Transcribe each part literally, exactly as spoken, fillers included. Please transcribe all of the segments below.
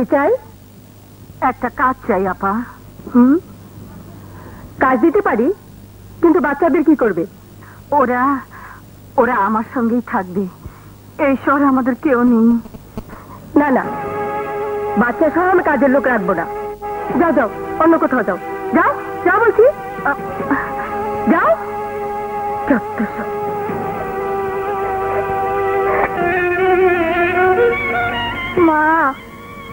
কি চাই? একটা কাজ চাই আপা। হুম, কাজ দিতে পারি, কিন্তু বাচ্চাদের কি করবে? ওরা ওরা আমার সঙ্গেই থাকবে, এই শহরে আমাদের কেউ নেই। না না, বাচ্চা সহ আমি কাজের লোক রাখবো না। যাও যাও, অন্য কোথাও যাও, যাও যাও বলছি, যাও। মা,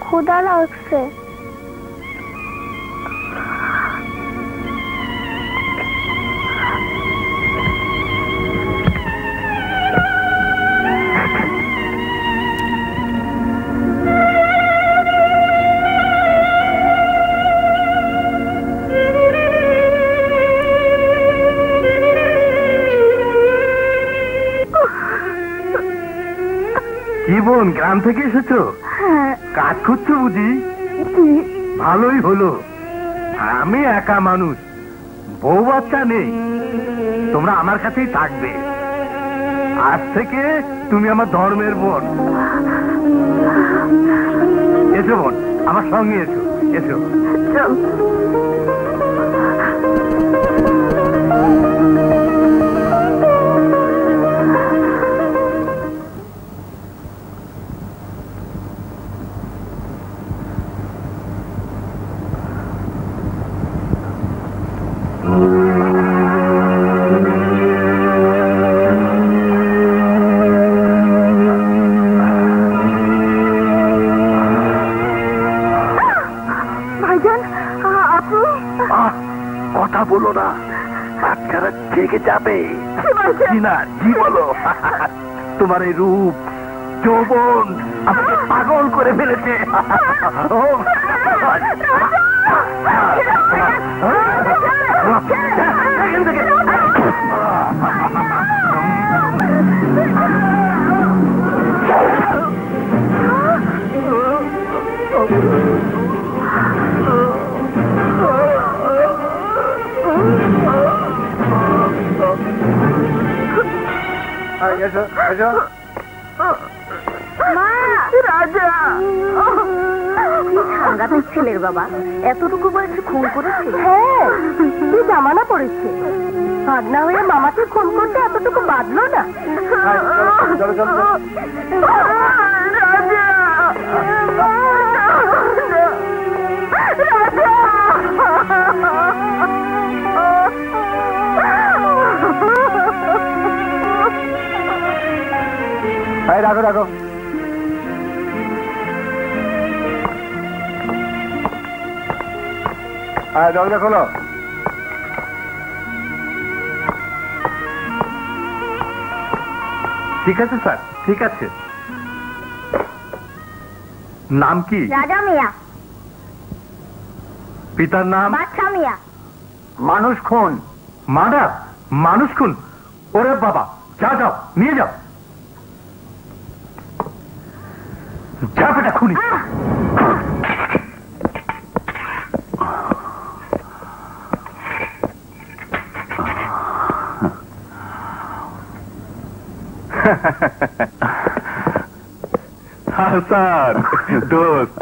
খোদা লাগছে। জীবন, গ্রাম থেকে এসেছো? কাজ খুঁজছো বুঝি? ভালোই হলো, আমি একা মানুষ, বউ বাচ্চা নেই, তোমরা আমার কাছেই থাকবে। আজ থেকে তুমি আমার ধর্মের বোন। এসো বোন, আমার সঙ্গে এসো, এসো। বলো না, বাচ্চারা জেগে যাবে। তোমার এই রূপ যৌবন আমাকে পাগল করে ফেলেছে। ছেলের বাবা এতটুকু বয়সে খুন করেছে? হ্যাঁ, তুই জামানা পড়েছে, ভাগনা হয়ে মামাকে খুন করতে এতটুকু বাঁধলো না। রাখো রাখো, হ্যাঁ দরজা খোলো। ঠিক আছে স্যার, ঠিক আছে। নাম কি? রাজা মিয়া। পিতার নাম? বাদশা মিয়া। মানুষ খুন, মার্ডার, মানুষ খুন। ওরে বাবা, যা যাও, নিয়ে যাও। হাসান দোস্ত,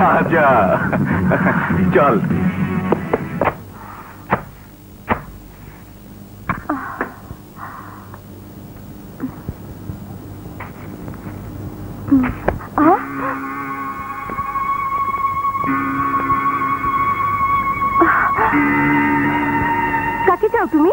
রাজা চল। কাকে চাও তুমি?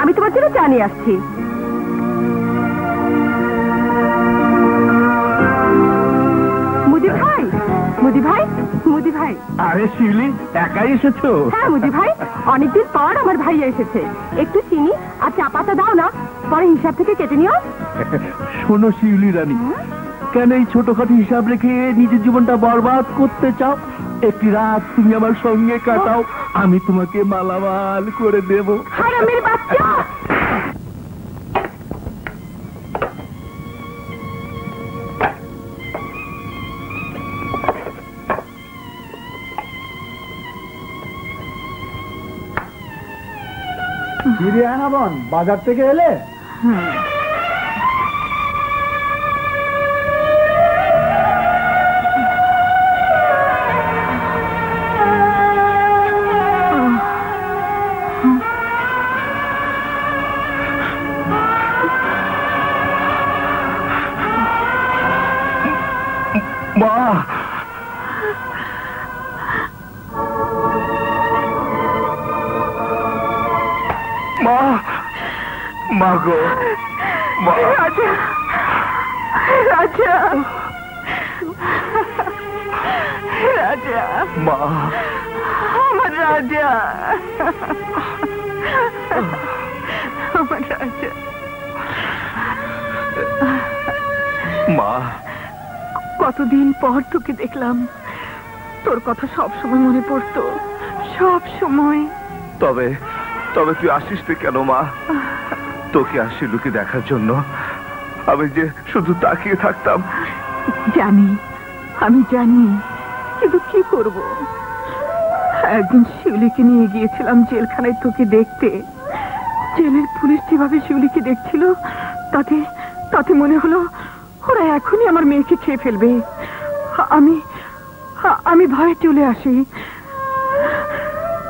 আমি তোমার জন্য চা নিয়ে আসছি। মুদি ভাই, মুদি ভাই। আরে শিউলি, একাই এসেছো? হ্যাঁ মুদি ভাই, অনেকদিন পর আমার ভাই এসেছে। একটু চিনি আর চা পাতা দাও না, পরে হিসাব থেকে কেটে নিও। শোনো শিউলি রানী, কেন এই ছোটখাটো হিসাব রেখে নিজের জীবনটা বরবাদ করতে চাও? একটি রাত তুমি আমার সঙ্গে কাটাও, আমি তোমাকে মালামাল করে দেব। হারামির বাচ্চা! ফিরে আয় না বোন, বাজার থেকে এলে। কতদিন পর তোকে দেখলাম, তোর কথা সব সময় মনে পড়তো, সব সময়। তবে তবে তুই আসিস তুই কেন মা? তোকে আসি লুকে দেখার জন্য আমি যে শুধু তাকিয়ে থাকতাম। জানি, আমি জানি, কিন্তু কি করব। একদিন শিউলিকে নিয়ে গিয়েছিলাম জেলখানায় তোকে দেখতে। জেলের পুলিশ যেভাবে শিউলিকে দেখছিল তাতে তাতে মনে হলো ওরা এখনই আমার মেয়েকে খেয়ে ফেলবে। আমি আমি ভয়ে চলে আসি।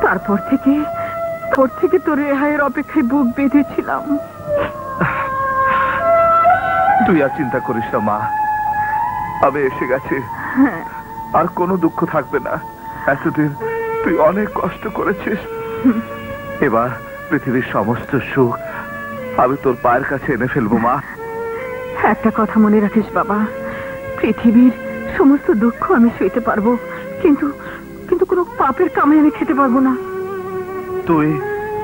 তারপর থেকে তোর থেকে তোর রেহাইয়ের অপেক্ষায় বুক বেঁধেছিলাম। তুই আর চিন্তা করিস না মা, আমি এসে গেছি, আর কোনো দুঃখ থাকবে না। এতদিন তুই অনেক কষ্ট করেছিস, এবার পৃথিবীর সমস্ত সুখ আমি তোর পায়ের কাছে এনে ফেলবো মা। একটা কথা মনে রাখিস বাবা, পৃথিবীর সমস্ত দুঃখ আমি সইতে পারবো, কিন্তু কিন্তু কোনো পাপের কামাই আমি খেতে পারবো না। তুই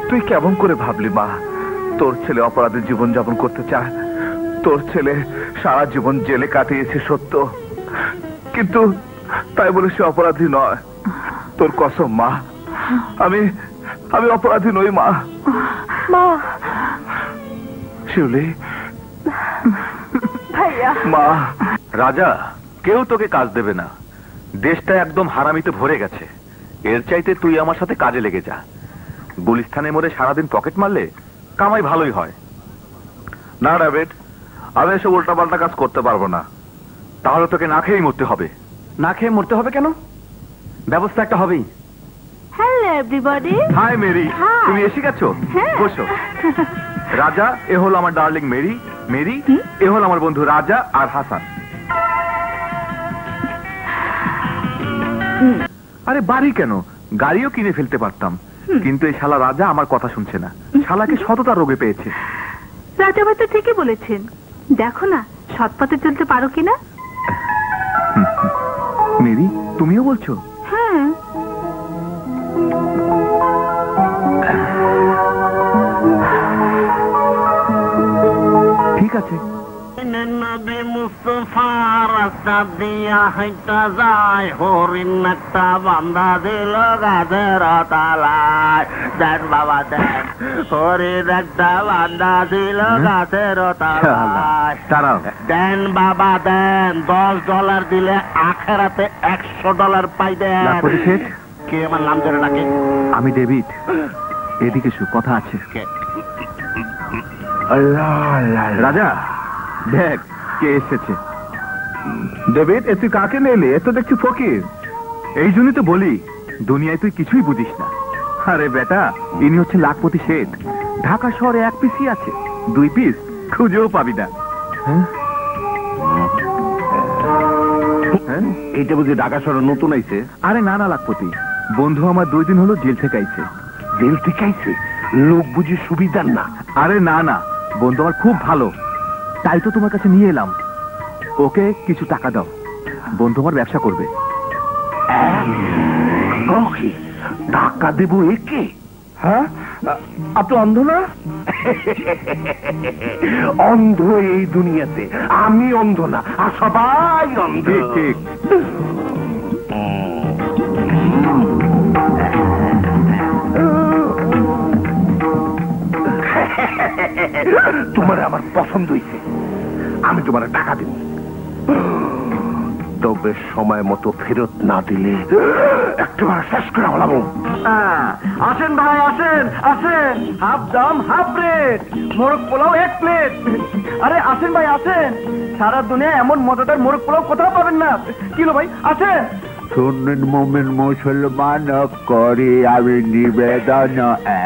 তুই কেমন করে ভাবলি মা, তোর ছেলে অপরাধের জীবন যাপন করতে চায়? তোর ছেলে সারা জীবন জেলে কাটিয়েছে সত্য, কিন্তু তাই বলে সে অপরাধী নয়। তোর কসম মা, আমি আমি অপরাধী নই মা। মা! শিউলি! মা! রাজা, কেউ তোকে কাজ দেবে না, দেশটা একদম হারামিতে ভরে গেছে। এর চাইতে তুই আমার সাথে কাজে লেগে যা। গুলিস্তানে মরে সারাদিন পকেট মারলে কামাই ভালোই হয়। না রাবেট, আমি এসব উল্টাপাল্টা কাজ করতে পারবো না। তাহলে তোকে না খেয়েই মরতে হবে। না খেয়ে মরতে হবে কেন? ব্যবস্থা একটা হবেই। Hello everybody. হাই মেরি, তুমি এসে গেছো? বসো। রাজা, এ হল আমার ডার্লিং মেরি। মেরি, এ হল আমার বন্ধু রাজা আর হাসান। আরে বাড়ি কেন, গাড়িও কিনে ফেলতে পারতাম, কিন্তু এই শালা রাজা আমার কথা শুনছে না। শালাকে সততা রোগে পেয়েছে। রাজা ভাই তো ঠিকই বলেছেন, দেখো না সৎ পথে চলতে পারো কিনা। মেরি, তুমিও বলছো? হ্যাঁ। ঠিক আছে। নবী মুস্তাফা রাস্তা দিয়া হাঁটা যায়, হরিণ একটা বান্ধা দিল গাছের তলায়। দেন বাবা দেন, হরিণ একটা বান্ধা দিল গাছের তলায়। দেন বাবা দেন, দশ ডলার দিলে আখেরাতে একশো ডলার পাই। দেন। কে আমার নাম ধরে ডাকে? আমি ডেভিড, এদিকে শু, কথা আছে। রাজা দেখ কে এসেছে। ডেভিড, এ তুই কাকে নিলি? এ তো দেখছি ফকির। এই জন্যই তো বলি দুনিয়ায় তুই কিছুই বুঝিস না। আরে বেটা, ইনি হচ্ছে লাখপতি শেঠ। ঢাকা শহরে এক পিসি আছে, দুই পিস খুঁজেও পাবি না। এইটা বুঝি ঢাকা শহরে নতুন আইছে? আরে না না লাখপতি, বন্ধু আমার দুই দিন হলো জেল থেকে আইছে। জেল থেকে আইছে? লোক বুঝি সুবিধার না। আরে না না, বন্ধু আমার খুব ভালো, তাই তো তোমার কাছে নিয়ে এলাম। ওকে কিছু টাকা দাও, বন্ধু আমার ব্যবসা করবে। কি ধাক্কা দেবো একে? হ্যাঁ আপনি অন্ধ না? অন্ধ এই দুনিয়াতে, আমি অন্ধ না, আর সবাই অন্ধ। ঠিক তোমার আমার পছন্দ হয়েছে, আমি তোমার টাকা দেব, তবে সময় মতো ফেরত না দিলে একবার শেষ করে হলাবো। আসেন ভাই আসেন আসেন, হাফ দাম হাফ প্লেট মোরগ পোলাও এক প্লেট। আরে আসেন ভাই আসেন, সারা দুনিয়ায় এমন মজাদার মোরগ পোলাও কোথাও পাবেন না। কিলো ভাই আসেন। শুনুন মোমেন মুসলমান, করি আমি নিবেদন,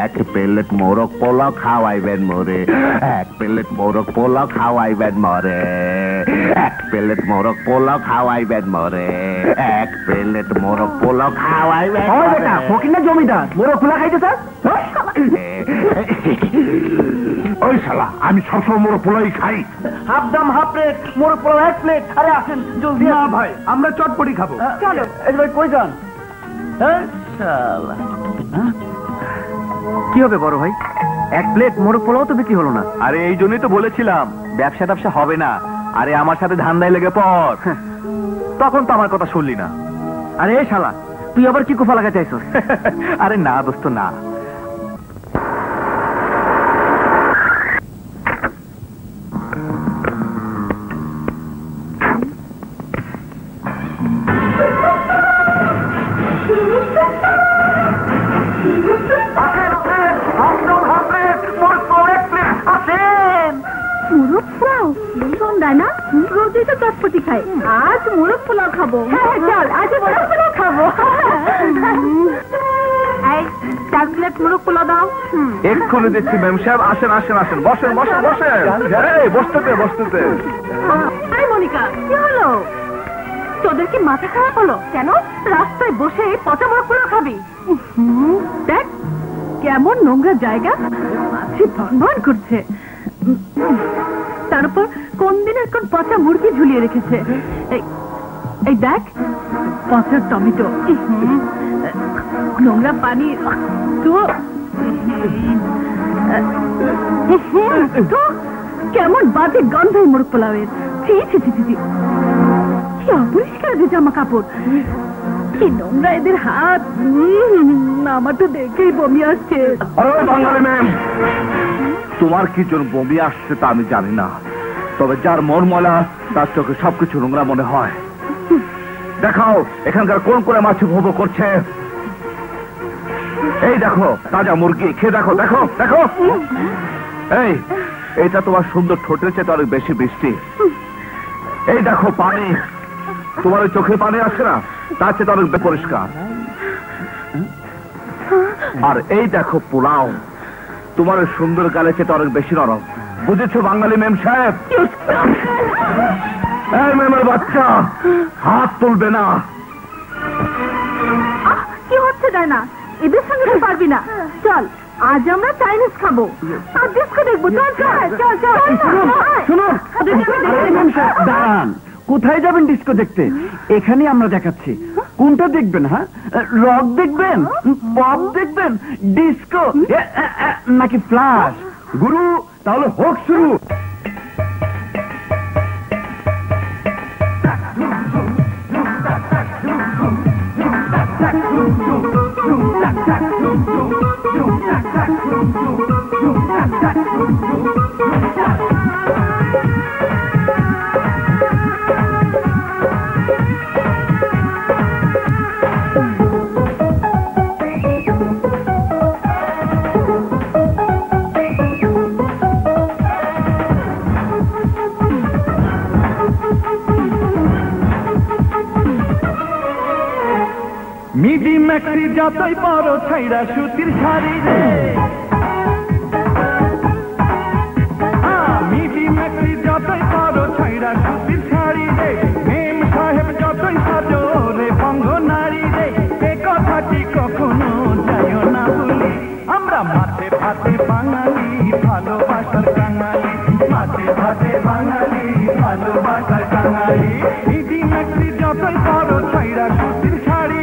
এক প্লেট মোরগ পোলাও খাওয়াইবেন মরে, এক প্লেট মোরগ পোলাও খাওয়াইবেন মরে, এক প্লেট মোরগ পোলাও খাওয়াইবেন মরে, এক প্লেট মোরগ পোলাও খাওয়াইবেন। ও বেটা ফকির না জমিদার, মোরগ পোলাও খাইতেছ? ওই শালা আমি সবসময় মোরগ পোলাই খাই। হাফ দাম হাফ প্লেট মোরগ পোলাও এক প্লেট। আরে আসেন জলদি। না ভাই আমরা চটপটি খাবো। চলো। কি হবে বড় ভাই, এক প্লেট মোরগ পোলাও তো বিক্রি হলো না। আরে এই জন্যই তো বলেছিলাম ব্যবসা ট্যাবসা হবে না। আরে আমার সাথে ধান্দায় লেগে পড়, তখন তো আমার কথা শুনলি না। আরে শালা তুই আবার কি কুফা লাগা চাইছ? আরে না দোস্ত না। দিচ্ছি ম্যাম সাহেব, আসেন আসেন আসেন, বসেন বসেন বসেন, বসতে বসতে। মনিকা কি হলো তোদের, কি মাথা খারাপ হলো? কেন রাস্তায় বসে পচা মোরগ পোলাও খাবি? দেখ কেমন নোংরা জায়গা, মাছি ভনভন করছে, তারপর কোন দিনের কোন পচা মুরগি ঝুলিয়ে রেখেছে। এই দেখ পচা টমেটো, নোংরা পানি, তো কেমন বাজে গন্ধ মোরগ পোলাওয়ের, পরিষ্কার যে জামা কাপড়, কি নোংরা এদের হাত, আমার তো দেখেই বমি আসছে। তোমার কি জন্য বমি আসছে তা আমি জানি না, তবে যার মরমলা তার চোখে সবকিছু নোংরা মনে হয়। দেখাও এখানকার কোন কোন মাছ ভোগ করছে। এই দেখো তাজা মুরগি, খেয়ে দেখো দেখো দেখো। এই এটা তোমার সুন্দর ঠোঁটের চেয়ে অনেক বেশি মিষ্টি। এই দেখো পানি, তোমার ওই চোখে পানি আসছে না, তার চেয়ে অনেক পরিষ্কার। আর এই দেখো পোলাও, তোমার ওই সুন্দর গালে চেয়ে অনেক বেশি নরম। বুঝেছো বাঙালি মেম সাহেব? এই মেমের বাচ্চা হাত তুলবে না। কি হচ্ছে জানা, এদের সঙ্গে তো পারবি না। চল আজ আমরা চাইনিজ খাবো, আর ডিস্কো দেখবো। চল চল চল। শুনো দাঁড়ান, কোথায় যাবেন ডিস্কো দেখতে? এখানে আমরা দেখাচ্ছি। কোনটা দেখবেন? হ্যাঁ রক দেখবেন, পপ দেখবেন, ডিস্কো নাকি ফ্লাশ? গুরু তাহলে হোক শুরু। মিডি ম্যাক্সি যতই বড় ছাইড়া সুতির শাড়ি রে, মিডি ম্যাক্সি যতই বড় ছাইড়া সুতির শাড়ি রে, মেম সাহেব যতই সাজো রে ভঙ্গ নারী রে, এ কথাটি কখনো যাইও না বলি। আমরা মাঠে ভাতে বাঙালি ভালোবাসার কাঙালি, মাঠে ভাতে বাঙালি ভালোবাসার কাঙালি। মিডি ম্যাক্সি যতই বড় ছাইড়া সুতির শাড়ি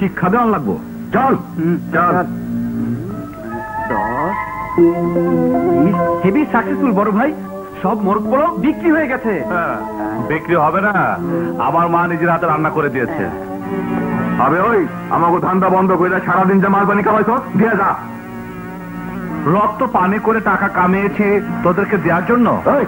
শিক্ষা দেওয়া লাগবো। চল চল হেভি সাকসেসফুল বড় ভাই, সব মোরগ পোলাও বিক্রি হয়ে গেছে। বিক্রি হবে না, আমার মা নিজের হাতে রান্না করে দিয়েছে। আবে ওই আমাকে ধান্দা বন্ধ করে সারাদিন যে মাল পানি খাওয়াইছ দিয়ে যা। রক্ত পানি করে টাকা কামিয়েছি তোদেরকে দেওয়ার জন্য। Oh,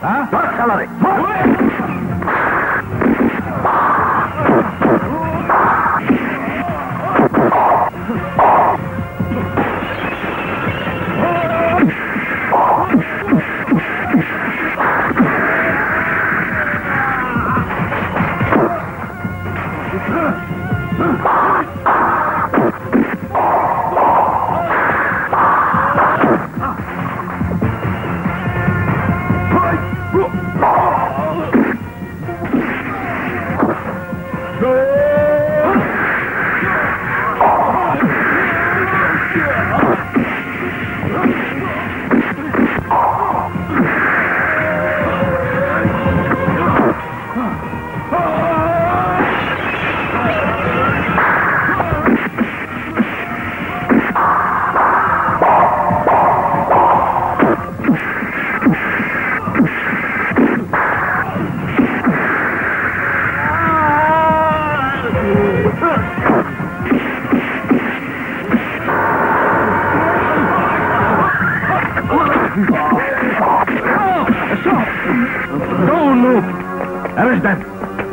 is done.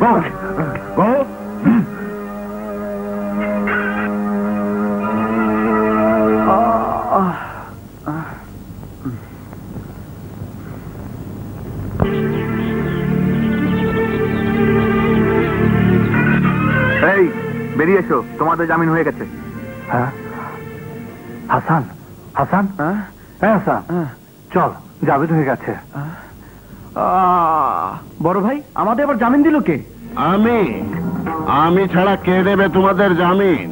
Go. Go. Hey, বেরিয়ে এসো, তোমাদের জামিন হয়ে গেছে। হ্যাঁ হাসান, হাসান হ্যাঁ হাসান চল, জামিন হয়ে গেছে। বড় ভাই আমাদের আবার জামিন দিল কে? আমি, আমি ছাড়া কে দেবে তোমাদের জামিন?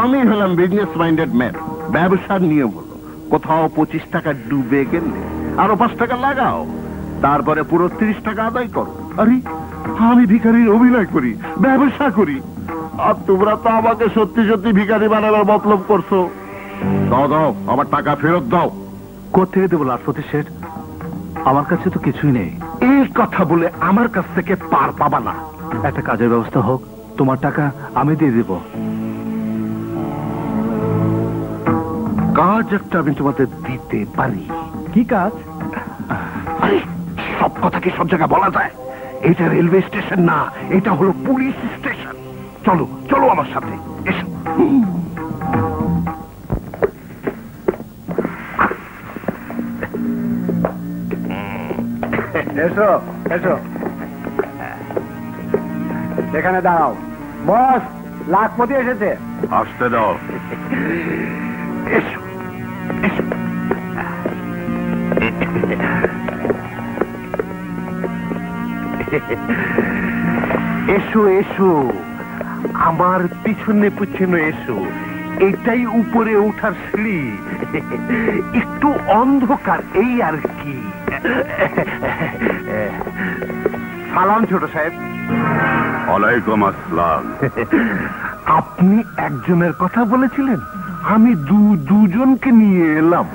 আমি হলাম বিজনেস মাইন্ডেড ম্যান, ব্যবসার নিয়ম হলো কোথাও পঁচিশ টাকা ডুবে গেলে আরো পাঁচ টাকা লাগাও, তারপরে পুরো ত্রিশ টাকা আদায় করো। আরে আমি ভিখারির অভিনয় করি, ব্যবসা করি, আর তোমরা তো আমাকে সত্যি সত্যি ভিখারি বানাবার মতলব করছো। দাও দাও আমার টাকা ফেরত দাও। কোথেকে দেবো লাখপতি শেঠ? আমার কাছে তো কিছুই নেই। এই কথা বলে আমার কাছ থেকে পার পাবা না। একটা কাজের ব্যবস্থা হোক, তোমার টাকা আমি দিয়ে দেব। কাজ একটা আমি তোমাদের দিতে পারি। কি কাজ? আরে সব কথা কি সব জায়গায় বলা যায়? এটা রেলওয়ে স্টেশন না, এটা হলো পুলিশ স্টেশন। চলো চলো আমার সাথে এসো। এসো এসো, এখানে দাঁড়াও। বস লাখপতি এসেছে। আসতে দাও। এসো এসো। এসো এসো, আমার পিছনে পিছনে এসো। এটাই উপরে ওঠার সিঁড়ি, একটু অন্ধকার এই আর কি। সালাম ছোট সাহেব। ওয়ালাইকুম আসসালাম। আপনি একজনের কথা বলেছিলেন, আমি দু দুজনকে নিয়ে এলাম।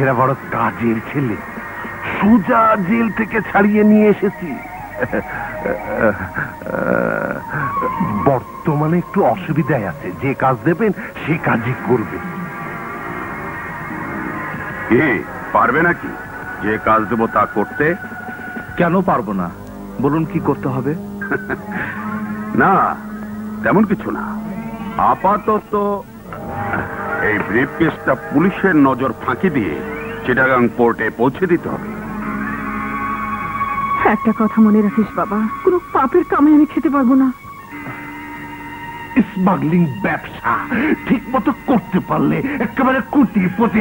এরা বড় কাজের ছেলে, সোজা জেল থেকে ছাড়িয়ে নিয়ে এসেছি। বর্তমানে একটু অসুবিধায় আছে, যে কাজ দেবেন সে কাজই করবে। এ পারবে নাকি? যে কাজ দেবো তা করতে? কেন পারবো না? বলুন কি করতে হবে। না তেমন কিছু না, আপাতত এই ব্রিফকেসটা পুলিশের নজর ফাঁকি দিয়ে চিটাগাং পোর্টে পৌঁছে দিতে হবে। একটা কথা মনে রাখিস বাবা, কোন পাপের কামাই আমি খেতে পারবো না। স্মাগলিং ব্যবসা ঠিক মতো করতে পারলে একেবারে কোটিপতি।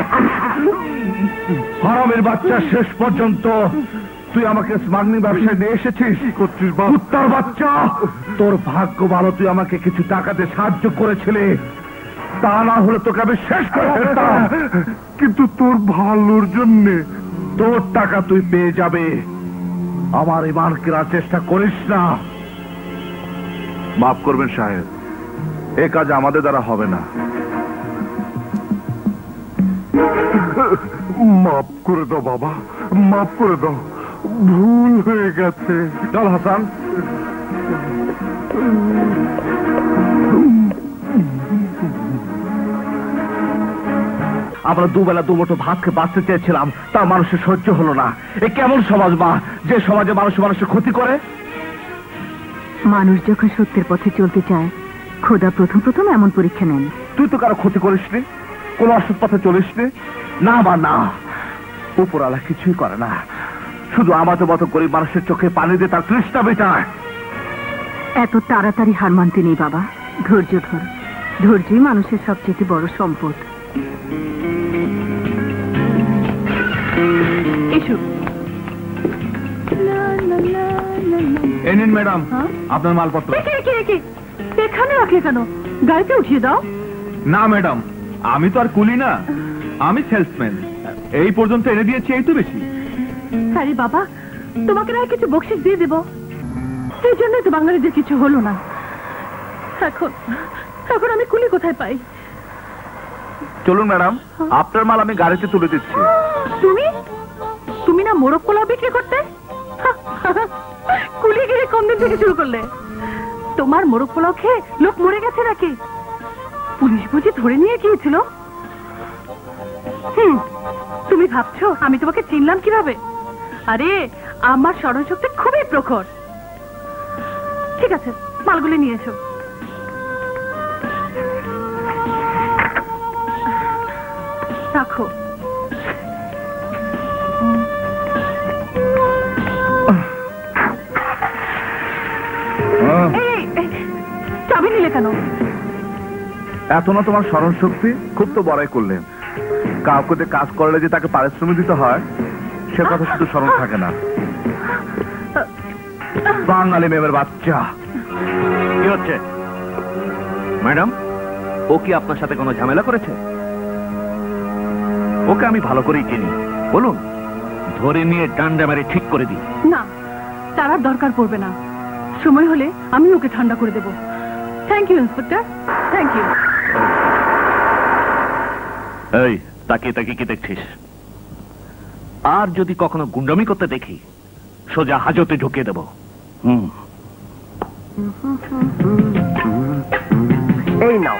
হারামের বাচ্চা, শেষ পর্যন্ত তুই আমাকে স্মাগলিং ব্যবসায় নিয়ে এসেছিস। কুত্তার বাচ্চা, তোর ভাগ্য ভালো তুই আমাকে কিছু টাকাতে সাহায্য করেছিলে, তা না হলে তোকে আমি শেষ করে ফেলতাম। কিন্তু তোর ভালোর জন্যে তোর টাকা তুই পেয়ে যাবে। আমার ইমান কেনার চেষ্টা করিস না। মাফ করবেন সাহেব, এ কাজ আমাদের দ্বারা হবে না। মাফ করে দাও বাবা, মাফ করে দাও, ভুল হয়ে গেছে। চল হাসান। আমরা দুবেলা দুমুঠো ভাত খেয়ে বাঁচতে চেয়েছিলাম, তা মানুষের সহ্য হলো না। এ কেমন সমাজ মা, যে সমাজে মানুষ মানুষের ক্ষতি করে? মানুষ যখন সত্যের পথে চলতে চায়, খোদা প্রথম প্রথম এমন পরীক্ষা নেন। তুই তো কারো ক্ষতি করিস নি, কোনো অসৎ পথে চলিস নি। না বা না, উপরওয়ালা কিছুই করে না, শুধু আমাদের মতো গরিব মানুষের চোখে পানি দিয়ে তার তৃষ্ণা মেটায়। এত তাড়াতাড়ি হার মানতে নেই বাবা, ধৈর্য ধর। ধৈর্যই মানুষের সবচেয়ে বড় সম্পদ। ম্যাডাম আপনার মালপত্র এখানে রাখলে কেন? গাড়িতে উঠিয়ে দাও। না ম্যাডাম, আমি তো আর কুলি না, আমি সেলসম্যান। এই পর্যন্ত এনে দিয়েছি, এই তো বেশি। আরে বাবা, তোমাকে না কিছু বকশিশ দিয়ে দেব, সেই জন্যই তো বাঙালিদের কিছু হলো না। এখন এখন আমি কুলি কোথায় পাই? চলুন ম্যাডাম, আপনার মাল আমি গাড়িতে তুলে দিচ্ছি। তুমি তুমি না মোরগ পোলাও বিক্রি করতে? কুলিগিরি কোনদিন থেকে শুরু করলে? তোমার মোরগ পোলাও খেয়ে লোক মরে গেছে নাকি? পুলিশ বুঝি ধরে নিয়ে গিয়েছিল। হুম, তুমি ভাবছো আমি তোমাকে চিনলাম কিভাবে? আরে আমার স্মরণশক্তি খুবই প্রখর, ঠিক আছে, মালগুলো নিয়ে এসো। রাখো। চাবি নিলে কেন? এত না তোমার স্মরণ শক্তি, খুব তো বড়াই করলেন। কাউকে কাজ করলে যে তাকে পারিশ্রমিক দিতে হয় সে কথা শুধু স্মরণ থাকে না। বাঙালি মেয়ের বাচ্চা কি হচ্ছে? ম্যাডাম, ও কি আপনার সাথে কোনো ঝামেলা করেছে? ওকে আমি ভালো করেই চিনি, বলুন ধরে নিয়ে ডান্ডা মেরে ঠিক করে দিই। না, তার আর দরকার পড়বে না, সময় হলে আমি ওকে ঠান্ডা করে দেব। Thank you inspector, thank you. এই তাকিয়ে তাকিয়ে কি দেখছিস? আর যদি কখনো গুন্ডামি করতে দেখি সোজা হাজতে ঢুকিয়ে দেব। হুম, এই নাও।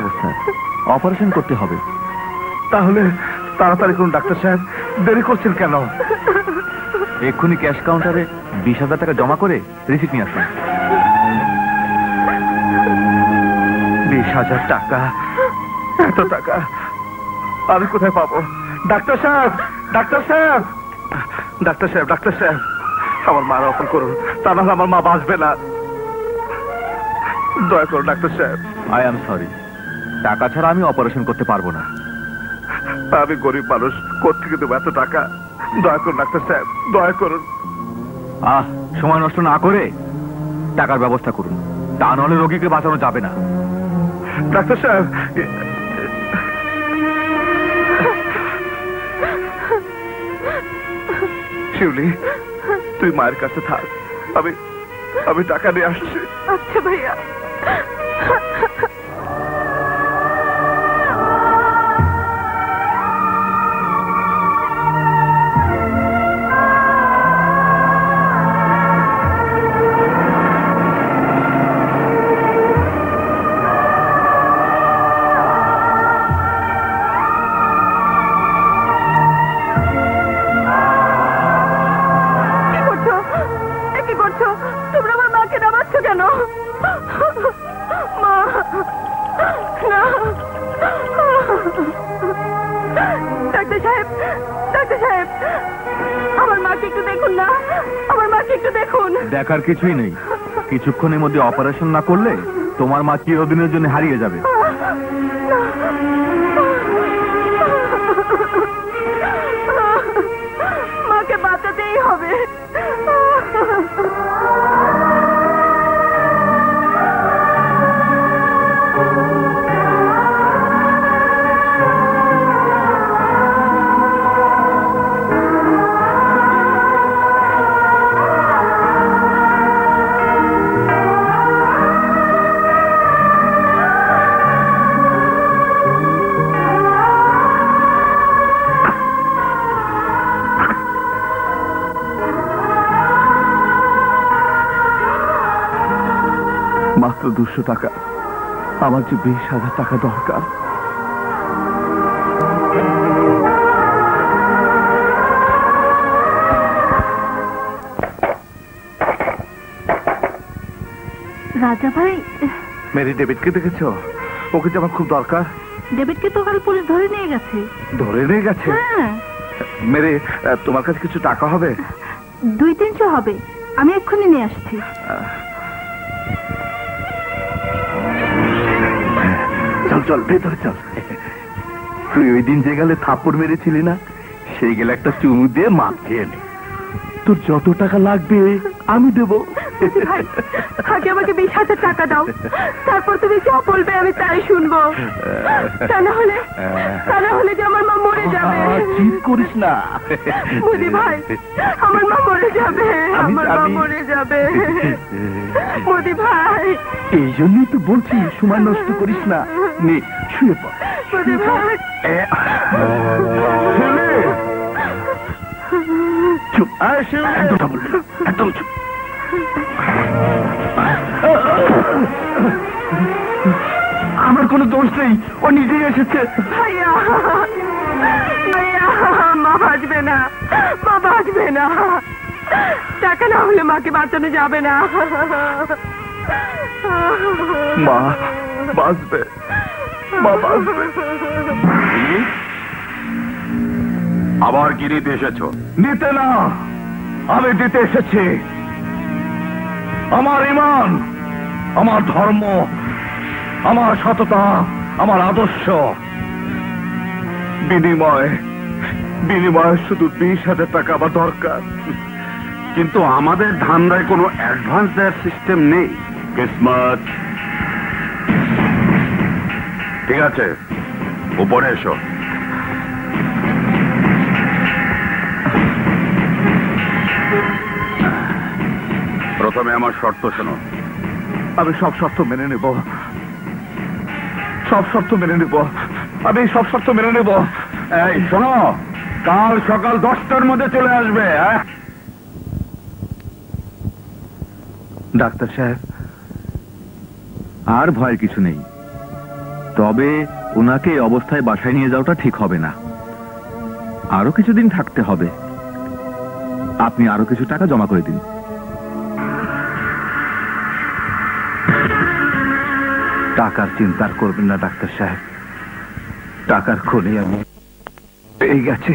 অবস্থা, অপারেশন করতে হবে। তাহলে তাড়াতাড়ি করুন ডাক্তার সাহেব, দেরি করছেন কেন? এক্ষুনি ক্যাশ কাউন্টারে বিশ হাজার টাকা জমা করে রিসিপ্ট নিয়ে আসুন। বিশ হাজার টাকা? এত টাকা আমি কোথায় পাবো? ডাক্তার সাহেব, ডাক্তার সাহেব, ডাক্তার সাহেব, ডাক্তার সাহেব, আমার মার অপন করুন, তা নাহলে আমার মা বাঁচবে না। দয়া করুন ডাক্তার সাহেব। আই এম সরি, টাকা ছাড়া আমি অপারেশন করতে পারবো না। আমি গরিব মানুষ, কোত্থেকে দেবো এত টাকা? দয়া করুন ডাক্তার সাহেব, দয়া করুন। আহ, সময় নষ্ট না করে টাকার ব্যবস্থা করুন, তা নাহলে রোগীকে বাঁচানো যাবে না। ডাক্তার সাহেব, শিউলি তুই মায়ের কাছে থাক, আমি আমি টাকা নিয়ে আসছি। আচ্ছা ভাইয়া। দেখার কিছুই নেই, কিছুক্ষণের মধ্যে অপারেশন না করলে তোমার মা চিরদিনের জন্য হারিয়ে যাবে। মাকে বাঁচাতেই হবে। দুশো টাকা, আমার যে বিশ হাজার টাকা দরকার। রাজা ভাই, মেরি ডেভিডকে দেখেছ? ওকে যে আমার খুব দরকার। ডেভিডকে তো কাল পুলিশ ধরে নিয়ে গেছে। ধরে নিয়ে গেছে? মেরি, তোমার কাছে কিছু টাকা হবে? দুই তিনশো হবে, আমি এক্ষুনি নিয়ে আসছি। চল ভেতরে চল। তুই ওই দিন যে গেলে থাপ্পড় মেরেছিলি না, সেই গেলে একটা চুমু দিয়ে মাপ খেয়ে নে। তোর যত টাকা লাগবে আমি দেব ভাই আগে আমাকে বিশ হাজার টাকা দাও তারপর তুমি যা বলবে আমি তাই শুনবো তা না হলে তা না হলে যে আমার মা মরে যাবে চিৎ করিস না মুদি ভাই আমার মা মরে যাবে আমার মা মরে যাবে মুদি ভাই এইজন্যই তো বলছি সময় নষ্ট করিস না নে শুয়ে পড় মুদি ভাই চুপ আশু একদম একদম চুপ আমার কোনো দোষ নেই ও নিজেই এসেছে ভাইয়া ভাইয়া মা বাঁচবে না মা বাঁচবে না টাকা না হলে মাকে বাঁচানো যাবে না মা বাঁচবে মা বাঁচবে আবার গিরিতে এসেছো নিতে না আমি দিতে এসেছি আমার ইমান আমার ধর্ম আমার সততা আমার আদর্শ বিনিময় বিনিময় শুধু বিশ হাজার টাকা আমার দরকার কিন্তু আমাদের ধান্দায় কোনো অ্যাডভান্স দেওয়ার সিস্টেম নেই কিসমত ঠিক আছে উপরে এসো প্রথমে আমার শর্ত শোনো আমি সব শর্ত মেনে নেব সব শর্ত মেনে নেব আমি সব শর্ত মেনে নেব এই শোনো কাল সকাল দশটার মধ্যে চলে আসবে ডাক্তার সাহেব আর ভয় কিছু নেই তবে ওনাকে এই অবস্থায় বাসায় নিয়ে যাওয়াটা ঠিক হবে না আরো কিছুদিন থাকতে হবে আপনি আরো কিছু টাকা জমা করে দিন টাকার চিন্তা করবেন না ডাক্তার সাহেব টাকার খোঁজে আমি পেয়ে গেছি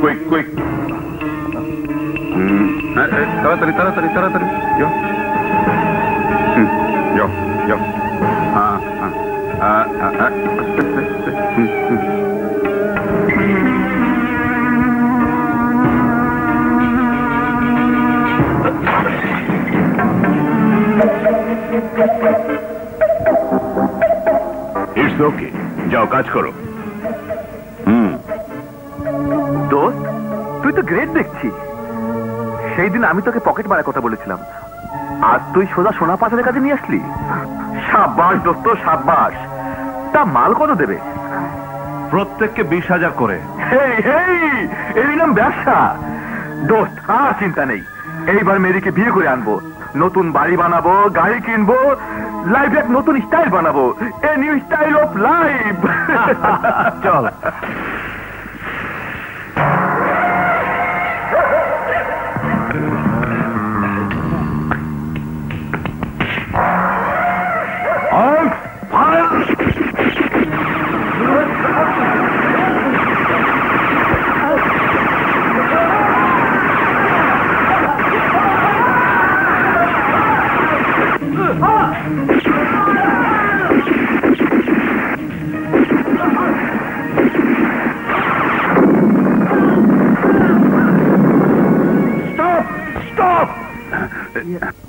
কুইক কুইক তাড়াতাড়ি তাড়াতাড়ি তাড়াতাড়ি It's okay. जाओ काज करो। हम्म। दोस्त, तू तो ग्रेट देखती। शेष दिन आमी तो के पॉकेट मारा कोटा बोले चिलाम। आज तू इस वजह सोना पास लेकर दिन नहीं असली। शाबाश दोस्तों शाबाश। ता माल कौन देवे? प्रत्येक के बीस हजार कोरे। हे हे, एरिनम ब्याशा। दोस्त, हाँ चिंता नहीं। एक बार मेरी के बीए कोरे आन बो। নতুন বাড়ি বানাবো গাড়ি কিনবো লাইফে এক নতুন স্টাইল বানাবো a new style of life চল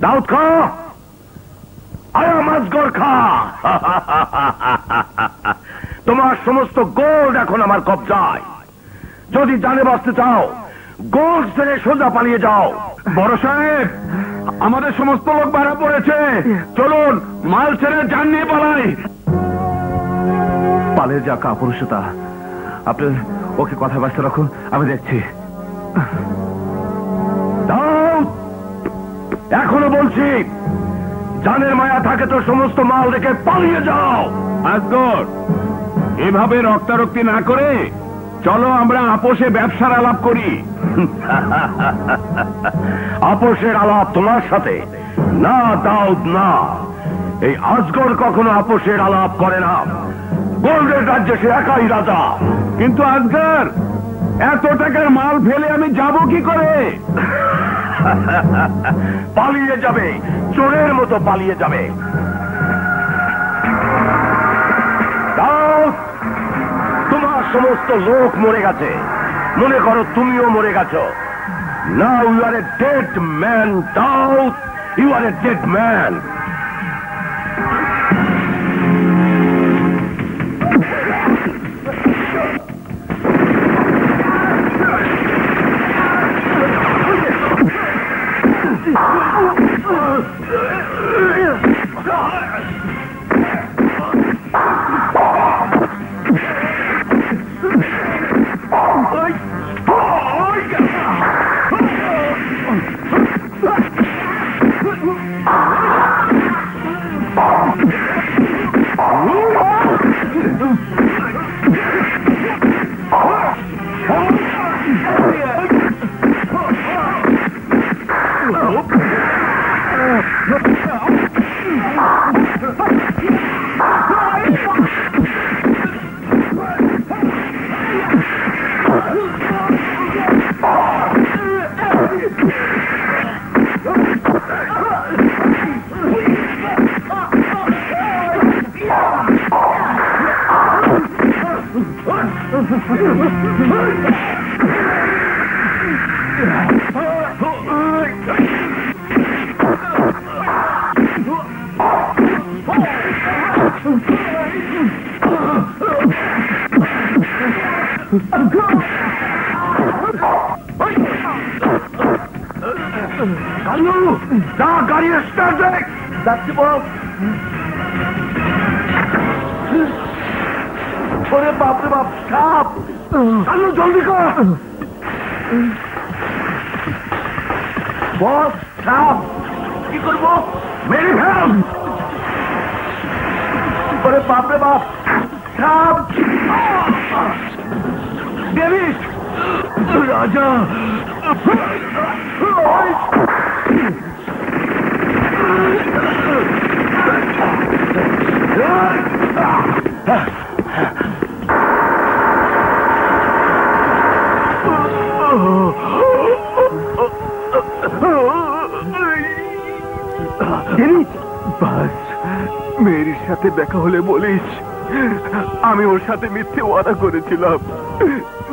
दाऊद खा आया मजगर खा तुम्हार समस्त गोल्ड एखन आमार कब्जाय यदि जाने बाँचते चाओ गोल्ड सेरे सोजा पालिये जाओ बड़ साहेब आमादेर समस्त लोक बाड़ा पड़ेछे चलुन माल सेरे जान निये पालाई पाले जा कापुरुषता आपनि ओके कथा बास्ते राखुन आमि देखछि এখনো বলছি জানের মায়া থাকে তো সমস্ত মাল রেখে পালিয়ে যাও আজগর এভাবে রক্তারক্তি না করে চলো আমরা আপোষে ব্যবসার আলাপ করি আপোষের আলাপ তোমার সাথে না দাউদ না এই আজগর কখনো আপোষের আলাপ করে না গোল্ডের রাজ্যে সে একাই রাজা কিন্তু আজগর এত টাকার মাল ফেলে আমি যাব কি করে পালিয়ে যাবে চোরের মতো পালিয়ে যাবে তোমার সমস্ত লোক মরে গেছে মনে করো তুমিও মরে গেছো Now you are a dead man, Daud. You are a dead man.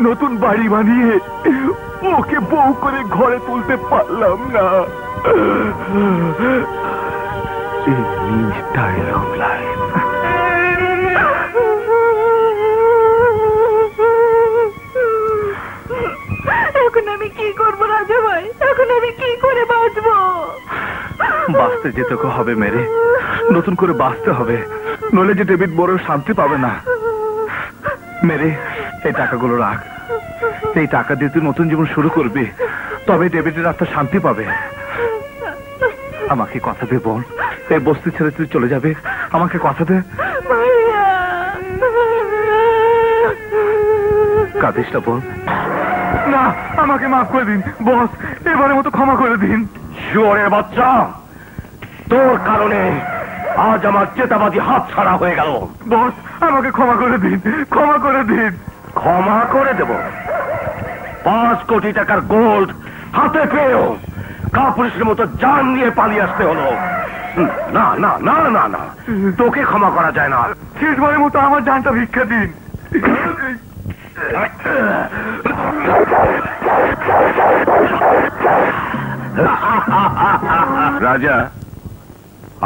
নতুন বাড়ি বানিয়ে ওকে বউ করে ঘরে তুলতে পারলাম না। এখন আমি কি করবো রাজা ভাই? এখন আমি কি করে বাঁচবো? বাঁচতে যেতে হবে মেরে, নতুন করে বাঁচতে হবে, নলে যে ডেভিড বড় শান্তি পাবে না। মেরে এই টাকাগুলো রাখ, এই টাকা দিয়ে তুই নতুন জীবন শুরু করবি, তবে ডেভিডের আত্মা শান্তি পাবে। আমাকে কথা দে বল, এই বস্তি ছেড়ে তুই চলে যাবে, আমাকে কথা দে। কাঁদিসটা বল না, আমাকে মাফ করে দিন বস, এবারের মতো ক্ষমা করে দিন। শুয়োরের বাচ্চা, তোর কারণে আজ আমার চেতাবাদী হাত ছাড়া হয়ে গেল। বস আমাকে ক্ষমা করে দিন, ক্ষমা করে দিন। ক্ষমা করে দেব? পাঁচ কোটি টাকার গোল্ড হাতে পেয়েও কাপুরুষের মতো জান নিয়ে পালিয়ে আসতে হলো। না না না না না, তোকে ক্ষমা করা যায় না। শেষবারের মতো আমার জানটা ভিক্ষা দিন। রাজা,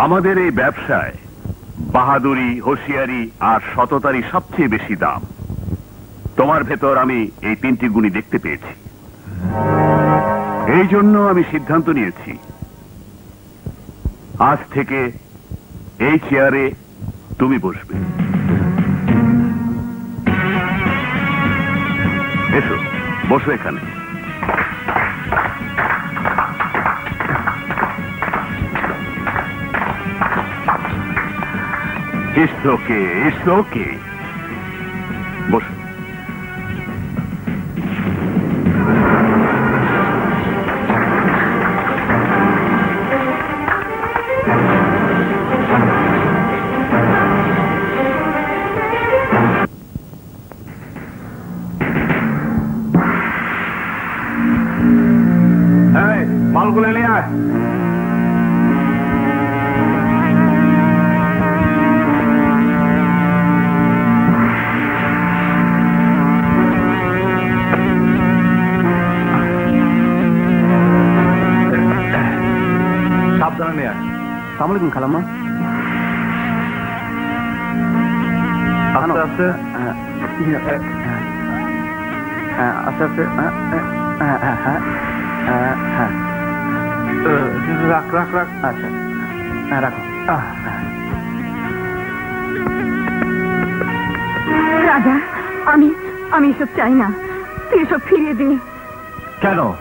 আমাদের এই ব্যবসায় বাহাদুরি, হুঁশিয়ারি আর সততারই সবচেয়ে বেশি দাম। তোমার ভেতর আমি এই তিনটি গুণই দেখতে পেয়েছি, এই জন্য আমি সিদ্ধান্ত নিয়েছি আজ থেকে এই চেয়ারে তুমি বসবে। এসো, বসো এখানে। It's okay, it's okay. বস। এই মালগুলো নিয়ে আয়। سلام يا السلام عليكم خلما أنا أسف أسف راك راك راك أسف راك راجا أمي أمي شو تاينا تيشو فيدي كانوا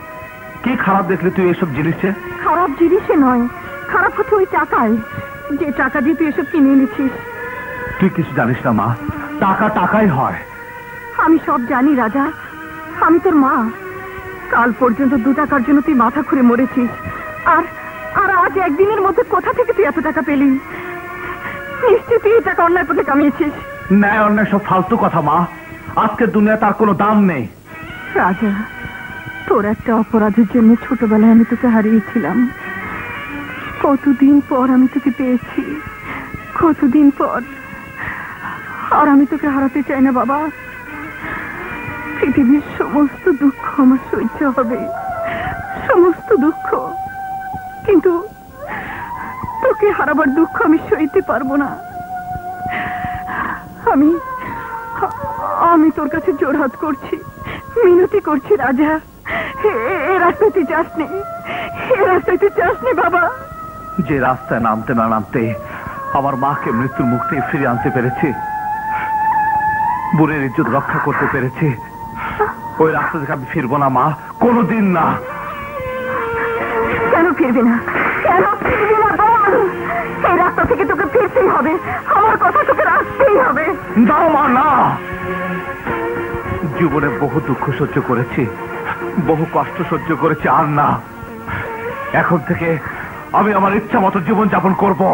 كي خراب دخلتوا تو يشوف جلسة خراب جلسة نوعي خراب كتوي تاكاي جي تاكا دي تو يشوف كيني لشيء তুই কিছু জানিস না মা টাকা টাকাই হয় আমি সব জানি রাজা আমি তোর মা কাল পর্যন্ত দু টাকার জন্য তুই মাথা খুঁড়ে মরেছিস আর আর আজ একদিনের মধ্যে কোথা থেকে তুই এত টাকা পেলি নিশ্চয়ই তুই টাকা অন্যের পথে কামিয়েছিস না অন্য সব ফালতু কথা মা আজকে দুনিয়া তার কোনো দাম নেই রাজা তোর একটা অপরাধের জন্য ছোটবেলায় আমি তোকে হারিয়েছিলাম কতদিন পর আমি তোকে পেয়েছি কতদিন পর আর আমি তোকে হারাতে চাই না বাবা পৃথিবীর সমস্ত দুঃখ আমার সহ্য হবে সমস্ত দুঃখ কিন্তু তোকে হারাবার দুঃখ আমি সইতে পারবো না আমি আমি তোর কাছে জোরহাত করছি মিনতি করছি রাজা এ রাস্তাতে যাস নে এ রাস্তাতে যাস নে বাবা যে রাস্তা নামতে না নামতে আমার মাকে মৃত্যুর মুখ থেকে ফিরিয়ে আনতে পেরেছি বুড়ের ইজ্জত রক্ষা করতে পেরেছি ওই রাস্তা থেকে আমি ফিরবো না মা কোনোদিন না কেন ফিরবি না কেন ফিরবি না বল এই রাস্তা থেকে তোকে ফিরতেই হবে আমার কথা তোকে রাখতেই হবে না মা না জীবনে বহু দুঃখ সহ্য করেছি বহু কষ্ট সহ্য করেছি আর না এখন থেকে আমি আমার ইচ্ছা মতো জীবন যাপন করবো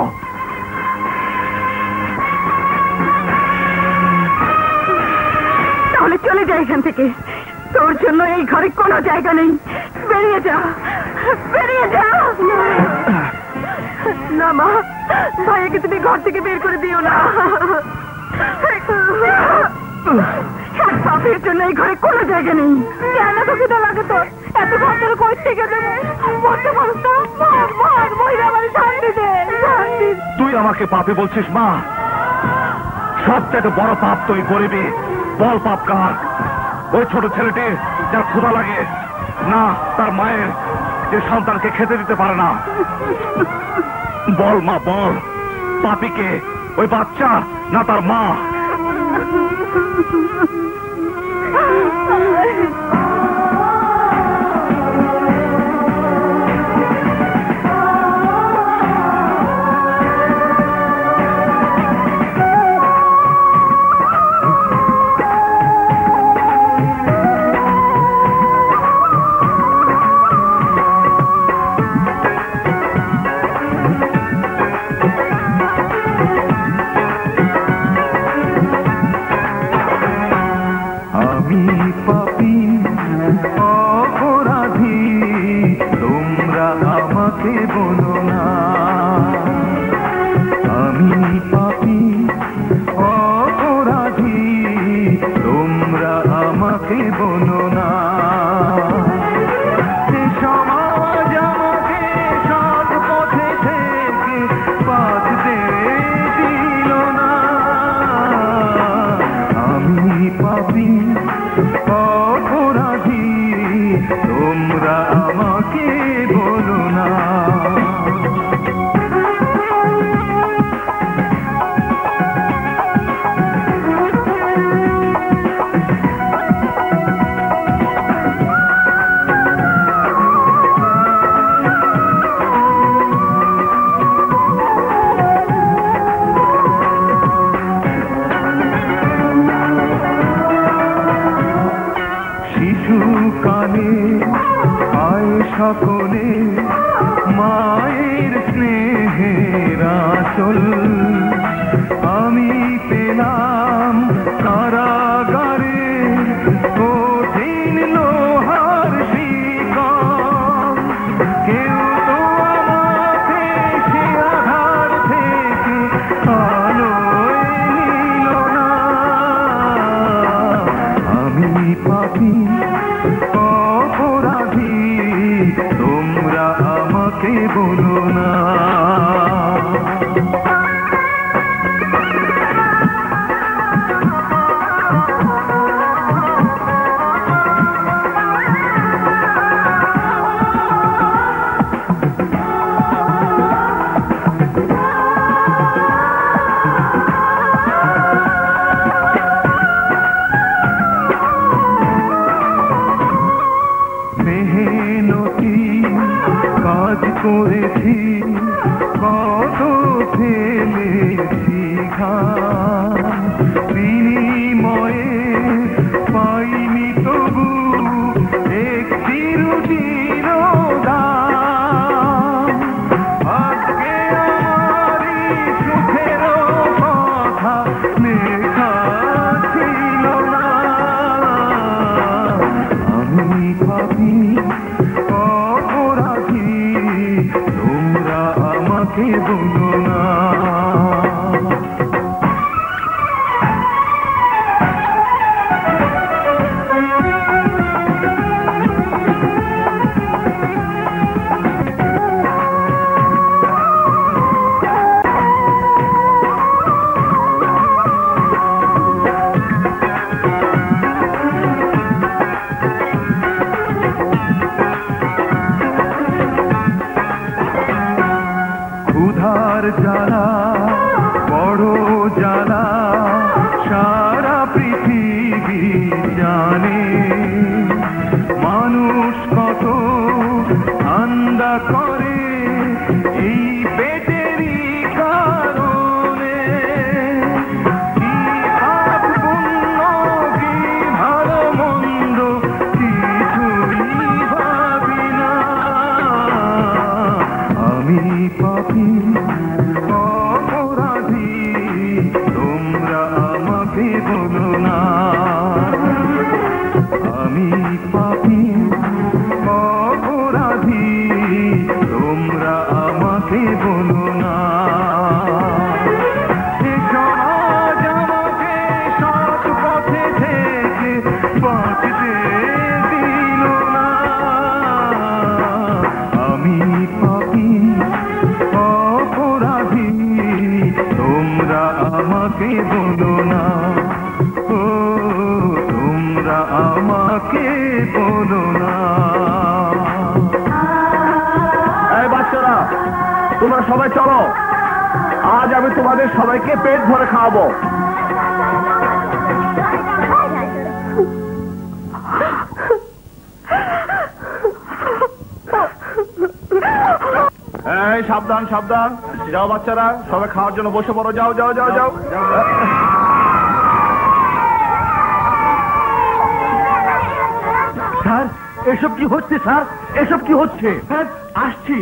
চলে যা এখান থেকে তোর জন্য এই ঘরে কোনো জায়গা নেই বেরিয়ে যা বেরিয়ে যা না মা ভাইকে তুমি ঘর থেকে বের করে দিও না এক পাপের জন্য এই ঘরে কোনো জায়গা নেই কেন তোকে তো লাগে তোর এত ঘর ধরে কই থেকে যাবো বলতে বলতো মার মহিলা বাড়ি শান্তি দে শান্তি তুই আমাকে পাপে বলছিস মা সবথেকে বড় পাপ তুই গরিবী বল পাপ কার ওই ছোট ছেলেটি যার ক্ষুধা লাগে না তার মায়ের যে সন্তানকে খেতে দিতে পারে না বল মা বল পাপিকে ওই বাচ্চা না তার মা बोलो ना সবাই খাওয়ার জন্য বসে পড়ো, যাও যাও যাও যাও। স্যার এসব কি হচ্ছে? স্যার এসব কি হচ্ছে? স্যার আসছি,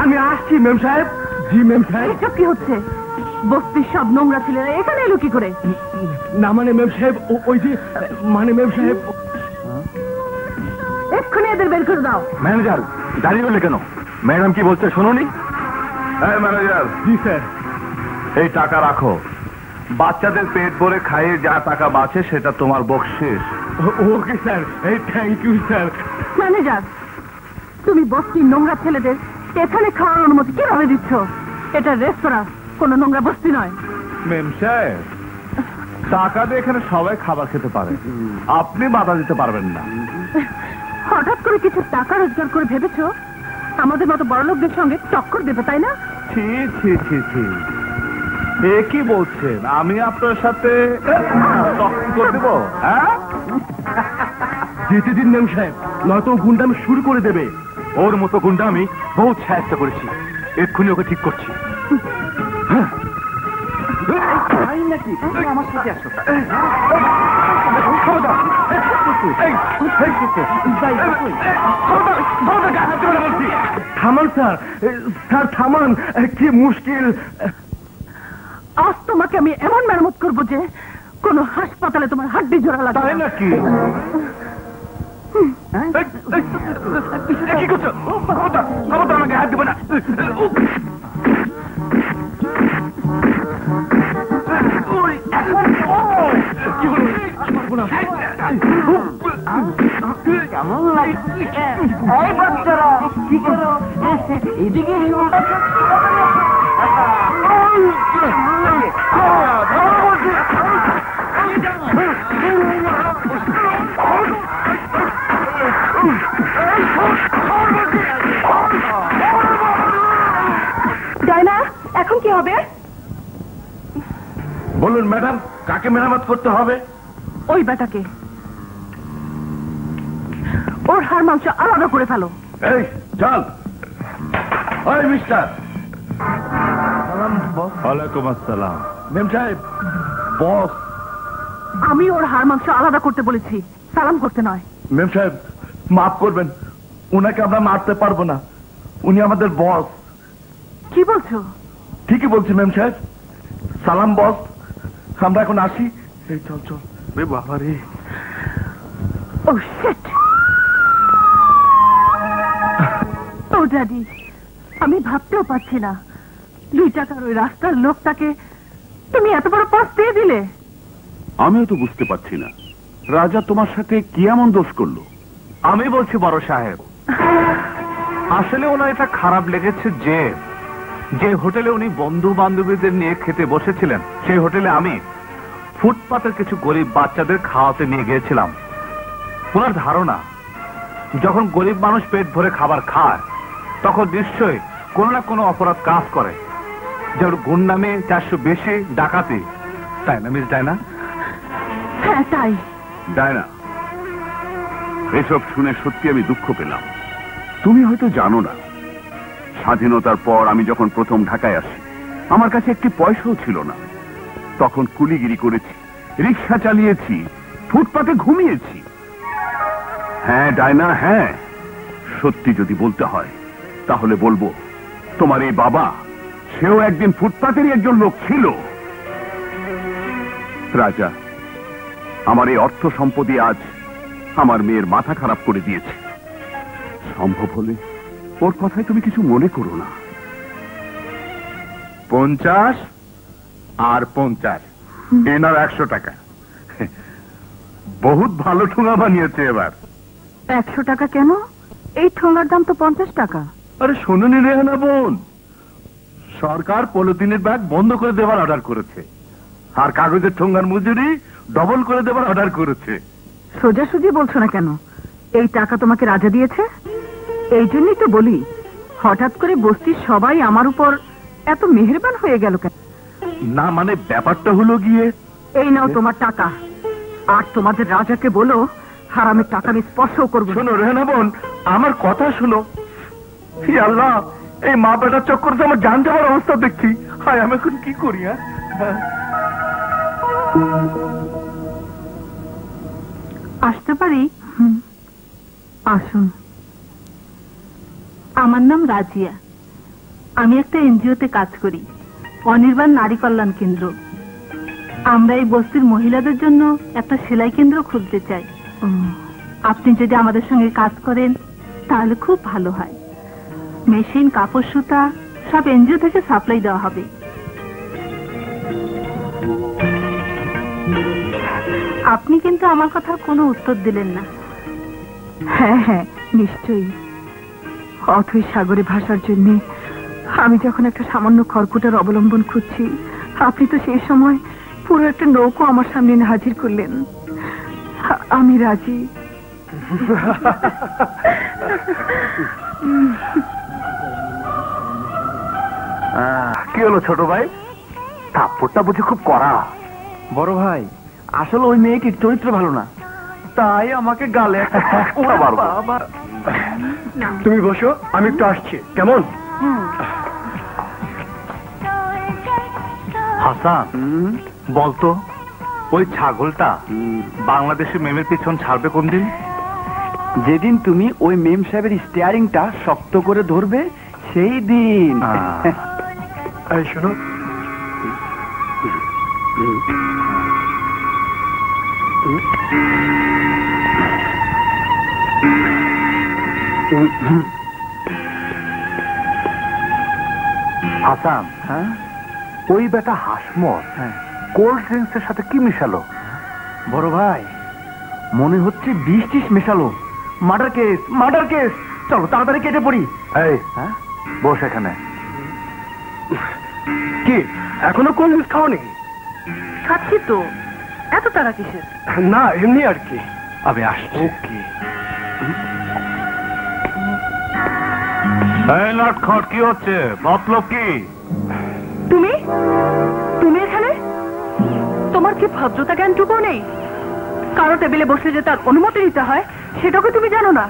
আমি আসছি মেম সাহেব। জি মেম সাহেব। এসব কি হচ্ছে? বস্তির সব নোংরা ছেলেরা এখানে এলো কি করে? না মানে মেম সাহেব, ওই যে মানে মেম সাহেব, এক্ষুনি এদের বের করে দাও। ম্যানেজার দাঁড়িয়ে বললে কেন? ম্যাডাম কি বলছে শোনোনি? হ্যাঁ ম্যানেজার। জি স্যার। এই টাকা রাখো, বাচ্চাদের পেট ভরে খাইয়ে যা টাকা বাঁচে সেটা তোমার বকশিস। Okay sir. এই থ্যাংক ইউ স্যার। ম্যানেজার তুমি বস্তির নোংরা ছেলেদের এখানে খাওয়ার অনুমতি কিভাবে দিচ্ছ? এটা রেস্তোরাঁ, কোনো নোংরা বস্তি নয়। মেম সাহেব টাকা দিয়ে এখানে সবাই খাবার খেতে পারে, আপনি বাধা দিতে পারবেন না। হঠাৎ করে কিছু টাকা রোজগার করে ভেবেছ আমাদের মতো বড় লোকদের সঙ্গে টক্কর দেবে, তাই না? ছি ছি ছি ছি, এ কি বলছেন? আমি আপনার সাথে টক্কর করে দেব? হ্যাঁ যেতে দিন মেম সাহেব, নয়তো গুন্ডামি শুরু করে দেবে। ওর মতো গুন্ডা আমি বহুত সাহায্য করেছি, এক্ষুনি ওকে ঠিক করছি। নাকি আমার সাথে আসো, থামান স্যার। স্যার থামান, কি মুশকিল! আজ তোমাকে আমি এমন মেরামত করবো যে কোন হাসপাতালে তোমার হাড্ডি জোড়া লাগবে। নাকি কি করছো? আমাকে হাত দেবে না। কেমন লাগছে? এই বাচ্চারা কি করো? এদিকে ডায়না, এখন কি হবে বলুন ম্যাডাম? কাকে মেরামত করতে হবে? ওই বেটাকে, ওর হাড় মাংস আলাদা করে ফেলো। এই চল। ওই মিস্টার, ওয়ালাইকুম আসসালাম। মেম সাহেব, বস। আমি ওর হাড় মাংস আলাদা করতে বলেছি, সালাম করতে নয়। মেম সাহেব মাফ করবেন, উনাকে আমরা মারতে পারবো না, উনি আমাদের বস। কি বলছো? ঠিকই বলছি মেম সাহেব, সালাম বস। আমরা এখন আসি। এই চল চল। রে বাবা রে। ও শিট। ও ড্যাডি, আমি ভাবতেও পারছি না দুই টাকার ওই রাস্তার লোকটাকে তুমি এত বড় পাস দিয়ে দিলে। আমিও তো বুঝতে পারছি না রাজা তোমার সাথে কি এমন দোষ করলো। আমি বলছি বড় সাহেব, আসলে ওনার এটা খারাপ লেগেছে যে যে হোটেলে উনি বন্ধু বান্ধবীদের নিয়ে খেতে বসেছিলেন, সেই হোটেলে আমি ফুটপাতের কিছু গরিব বাচ্চাদের খাওয়াতে নিয়ে গিয়েছিলাম। ওনার ধারণা যখন গরিব মানুষ পেট ভরে খাবার খায় তখন নিশ্চয়ই কোনো না কোনো অপরাধ কাজ করে, যেমন গুণ নামে চারশো বেশি ডাকাতি, তাই না মিস ডায়না? হ্যাঁ তাই। ডায়না, এসব শুনে সত্যি আমি দুঃখ পেলাম। তুমি হয়তো জানো না, স্বাধীনতার পর আমি যখন প্রথম ঢাকায় আসি আমার কাছে একটি পয়সাও ছিল না। তখন কুলিগিরি করেছি, রিক্সা চালিয়েছি, ফুটপাতে ঘুমিয়েছি। হ্যাঁ ডায়না, হ্যাঁ, সত্যি যদি বলতে হয় তাহলে বলবো তোমার এই বাবা সেও একদিন ফুটপাতেরই একজন লোক ছিল। রাজা, আমার এই অর্থ সম্পত্তি আজ আমার মেয়ের মাথা খারাপ করে দিয়েছে। সম্ভব হলে ওর কথায় তুমি কিছু মনে করো না। পঞ্চাশ আর পঞ্চাশ, এনার একশো টাকা। বহুত ভালো ঠোঙা বানিয়েছে এবার। একশো টাকা কেন? এই ঠোঙার দাম তো পঞ্চাশ টাকা। আরে শোনুনি রেহানা বোন, সরকার পলিথিনের ব্যাগ বন্ধ করে দেবার অর্ডার করেছে, আর কাগজের ঠোঙার মজুরি ডবল করে দেবার অর্ডার করেছে। সোজাসুজি বলছো না কেন? এই টাকা তোমাকে রাজা দিয়েছে? এই জন্যই তো বলি, হঠাৎ করে বস্তির সবাই আমার উপর এত মেহেরবান হয়ে গেল কেন? না মানে ব্যাপারটা হলো গিয়ে। এই নাও তোমার টাকা, আর তোমাদের রাজাকে বলো হারামের টাকা আমি স্পর্শ করবো। শোনো রেহানা বোন, আমার কথা শোনো। হে আল্লাহ, এই মা বেটার চক্কর তো আমার জান যাওয়ার অবস্থা দেখছি। হায়, আমি এখন কি করি? হ্যাঁ, আসতে পারি? আসুন। আমার নাম রাজিয়া, আমি একটা এনজিওতে কাজ করি, অনির্বাণ নারী কল্যাণ কেন্দ্র। আমরা এই বস্তির মহিলাদের জন্য একটা সেলাই কেন্দ্র খুলতে চাই। আপনি যদি আমাদের সঙ্গে কাজ করেন তাহলে খুব ভালো হয়। মেশিন, কাপড়, সুতা সব এনজিও থেকে সাপ্লাই দেওয়া হবে। আপনি কিন্তু আমার কথার কোনো উত্তর দিলেন না। হ্যাঁ হ্যাঁ নিশ্চয়ই। অথই সাগরে ভাসার জন্য আমি যখন একটা সামান্য খড়কুটার অবলম্বন খুঁজছি, আপনি তো সেই সময় পুরো একটা নৌকো আমার সামনে হাজির করলেন। আমি রাজি। কি হলো ছোট ভাই, থাপ্পড়টা বুঝি খুব কড়া? বড় ভাই, আসলে ওই মেয়েটির চরিত্র ভালো না, তাই আমাকে গালে। তুমি বসো, আমি একটু আসছি। কেমন হাসান বলতো, ওই ছাগলটা বাংলাদেশে মেমের পিছন ছাড়বে কোন দিন? যেদিন তুমি ওই মেম সাহেবের স্টিয়ারিংটা শক্ত করে ধরবে সেই দিন। শোনো, হাসান, ওই বেটা হাসমত কোল্ড ড্রিঙ্কসের সাথে কি মেশালো? বড় ভাই, মনে হচ্ছে বিষ টিস মেশালো। Murder case, murder case. চলো তাড়াতাড়ি কেটে পড়ি। হ্যাঁ বস এখানে। কি এখনো কোল্ড ড্রিঙ্কস খাওনি? খাচ্ছি তো, এত তারা কিসের? না এমনি আর কি। আমি আসছি। ওকে। এই লটখট কি হচ্ছে? মতলব কি? তুমি তুমি এখানে? তোমার কি ভদ্রতা জ্ঞানটুকু নেই? কারো টেবিলে বসে যে তার অনুমতি নিতে হয় সেটাকে তুমি জানো না?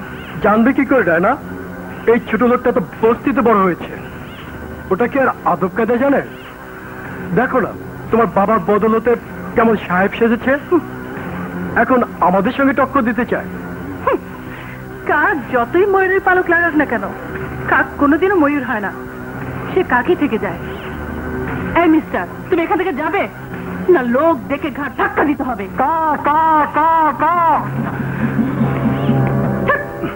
জানবে কি করে? না এই ছোট লোকটা তো বস্তিতে বড় হয়েছে, ওটা কি আর আদব কায়দা জানে? দেখো না তোমার বাবার বদলতে কেমন সাহেব সেজেছে, এখন আমাদের সঙ্গে টক্কর দিতে চায়। কাক যতই ময়ূরের পালক লাগাক না কেন, কাক কোনোদিনও ময়ূর হয় না, সে কাকই থেকে যায়। এই মিস্টার, তুমি এখান থেকে যাবে না লোক দেখে ঘাট ধাক্কা দিতে হবে? কা কা কা কা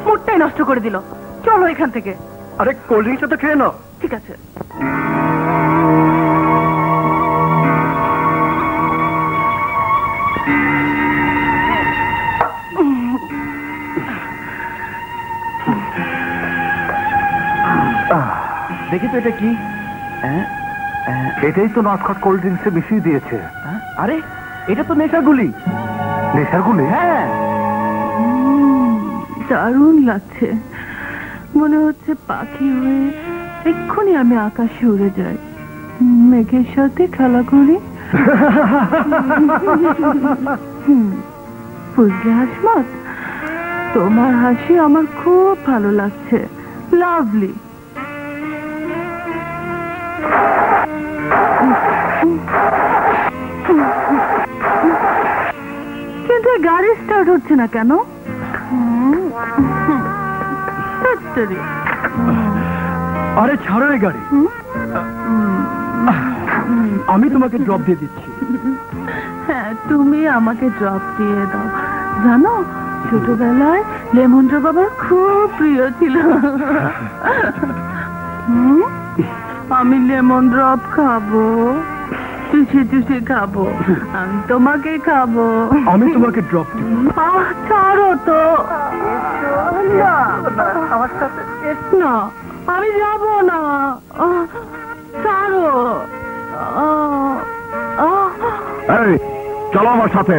মুডটাই নষ্ট করে দিল, চলো এখান থেকে। আরে কোল্ড ড্রিঙ্কসটা তো খেয়ে নাও। ঠিক আছে। দেখি তো এটা কি? এটাই তো নটখট কোল্ড ড্রিঙ্কসে মিশিয়ে দিয়েছে। আরে এটা তো নেশার গুলি। নেশার গুলি? হ্যাঁ, দারুণ লাগছে, মনে হচ্ছে পাখি হয়ে এক্ষুনি আমি আকাশে উড়ে যাই, মেঘের সাথে খেলা করি। বুঝলে হাসমত, তোমার হাসি আমার খুব ভালো লাগছে, লাভলি। কিন্তু গাড়ি স্টার্ট হচ্ছে না কেন? আরে ছাড়ো এই গাড়ি, আমি তোমাকে ড্রপ দিয়ে দিচ্ছি। হ্যাঁ, তুমি আমাকে ড্রপ দিয়ে দাও। জানো ছোটবেলায় লেমন্ড্র বাবার খুব প্রিয় ছিল, আমি লেমন ড্রপ খাবো, চুষে চুষে খাবো, আমি তোমাকে খাবো। আমি তোমাকে ড্রপ দিব। ছাড়ো তো, না আমি যাবো না, ছাড়ো। চলো আমার সাথে।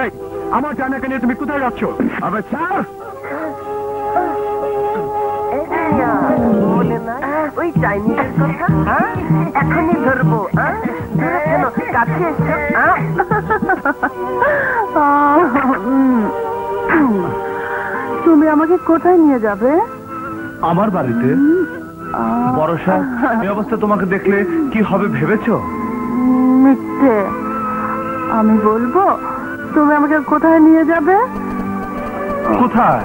এই আমার জানাকে নিয়ে তুমি কোথায় যাচ্ছ? আবার ছাড়। ওই চাইনিজের কথা এখনই ধরবো, কাছে এসো। তুমি আমাকে কোথায় নিয়ে যাবে? আমার বাড়িতে। বর্ষা, এই অবস্থা তোমাকে দেখলে কি হবে ভেবেছো? মিথ্যে। আমি বলবো তুমি আমাকে কোথায় নিয়ে যাবে? কোথায়?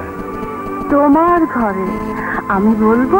তোমার ঘরে। আমি বলবো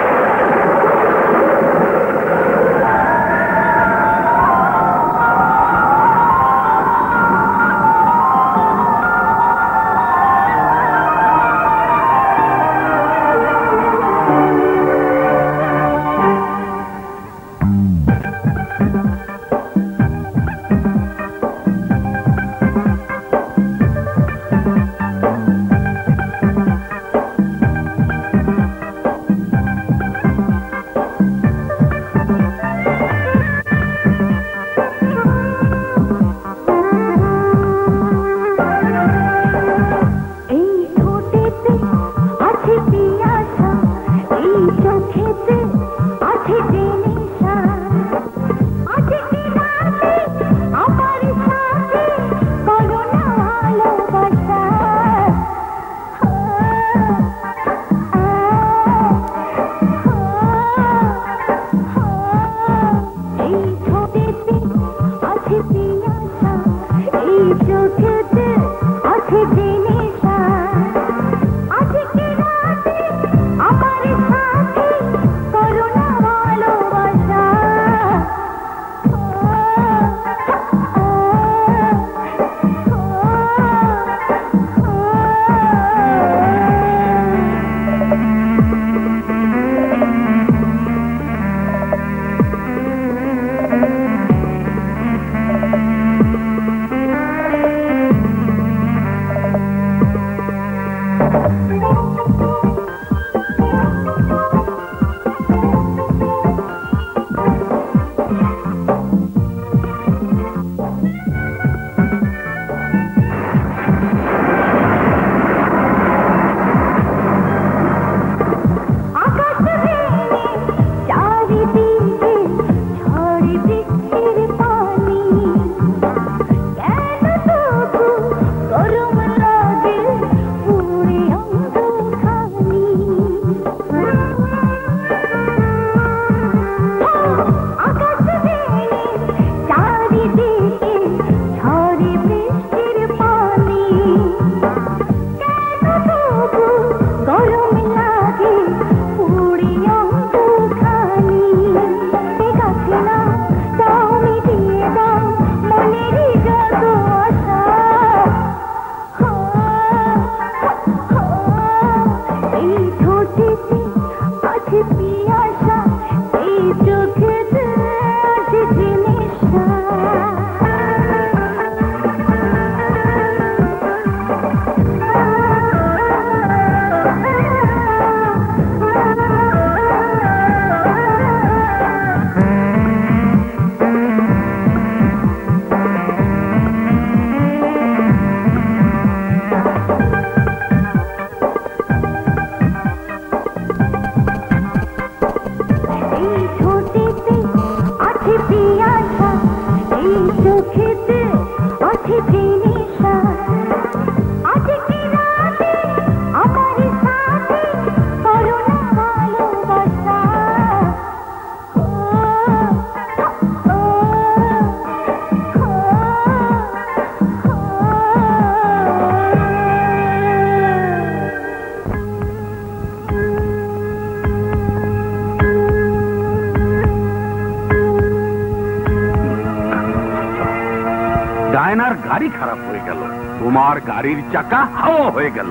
আয়নার গাড়ি খারাপ হয়ে গেল, তোমার গাড়ির চাকা হাওয়া হয়ে গেল,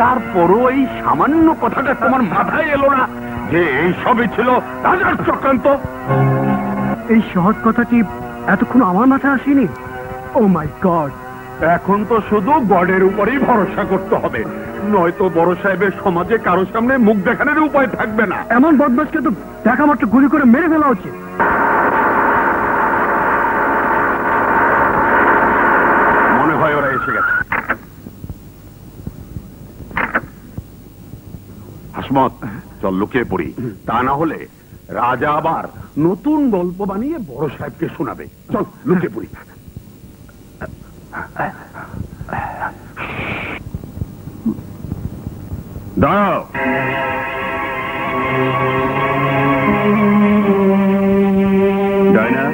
তারপরও এই সামান্য কথাটা তোমার মাথায় এলো না যে এই সবই ছিল রাজার চক্রান্ত? এই সহজ কথাটি এতক্ষণ আমার মাথায় আসেনি। ও মাই গড, এখন তো শুধু গডের উপরেই ভরসা করতে হবে, নয়তো বড় সাহেবের সমাজে কারো সামনে মুখ দেখানোর উপায় থাকবে না। এমন বদমাশকে তো দেখা মাত্র গুলি করে মেরে ফেলা উচিত। মনে হয় ওরা এসে গেছে। হাসমত, চল লুকিয়ে পড়ি, তা না হলে রাজা আবার নতুন গল্প বানিয়ে বড় সাহেবকে শোনাবে। চল লুকিয়ে পড়ি। দাঁড়াও, ডায়না,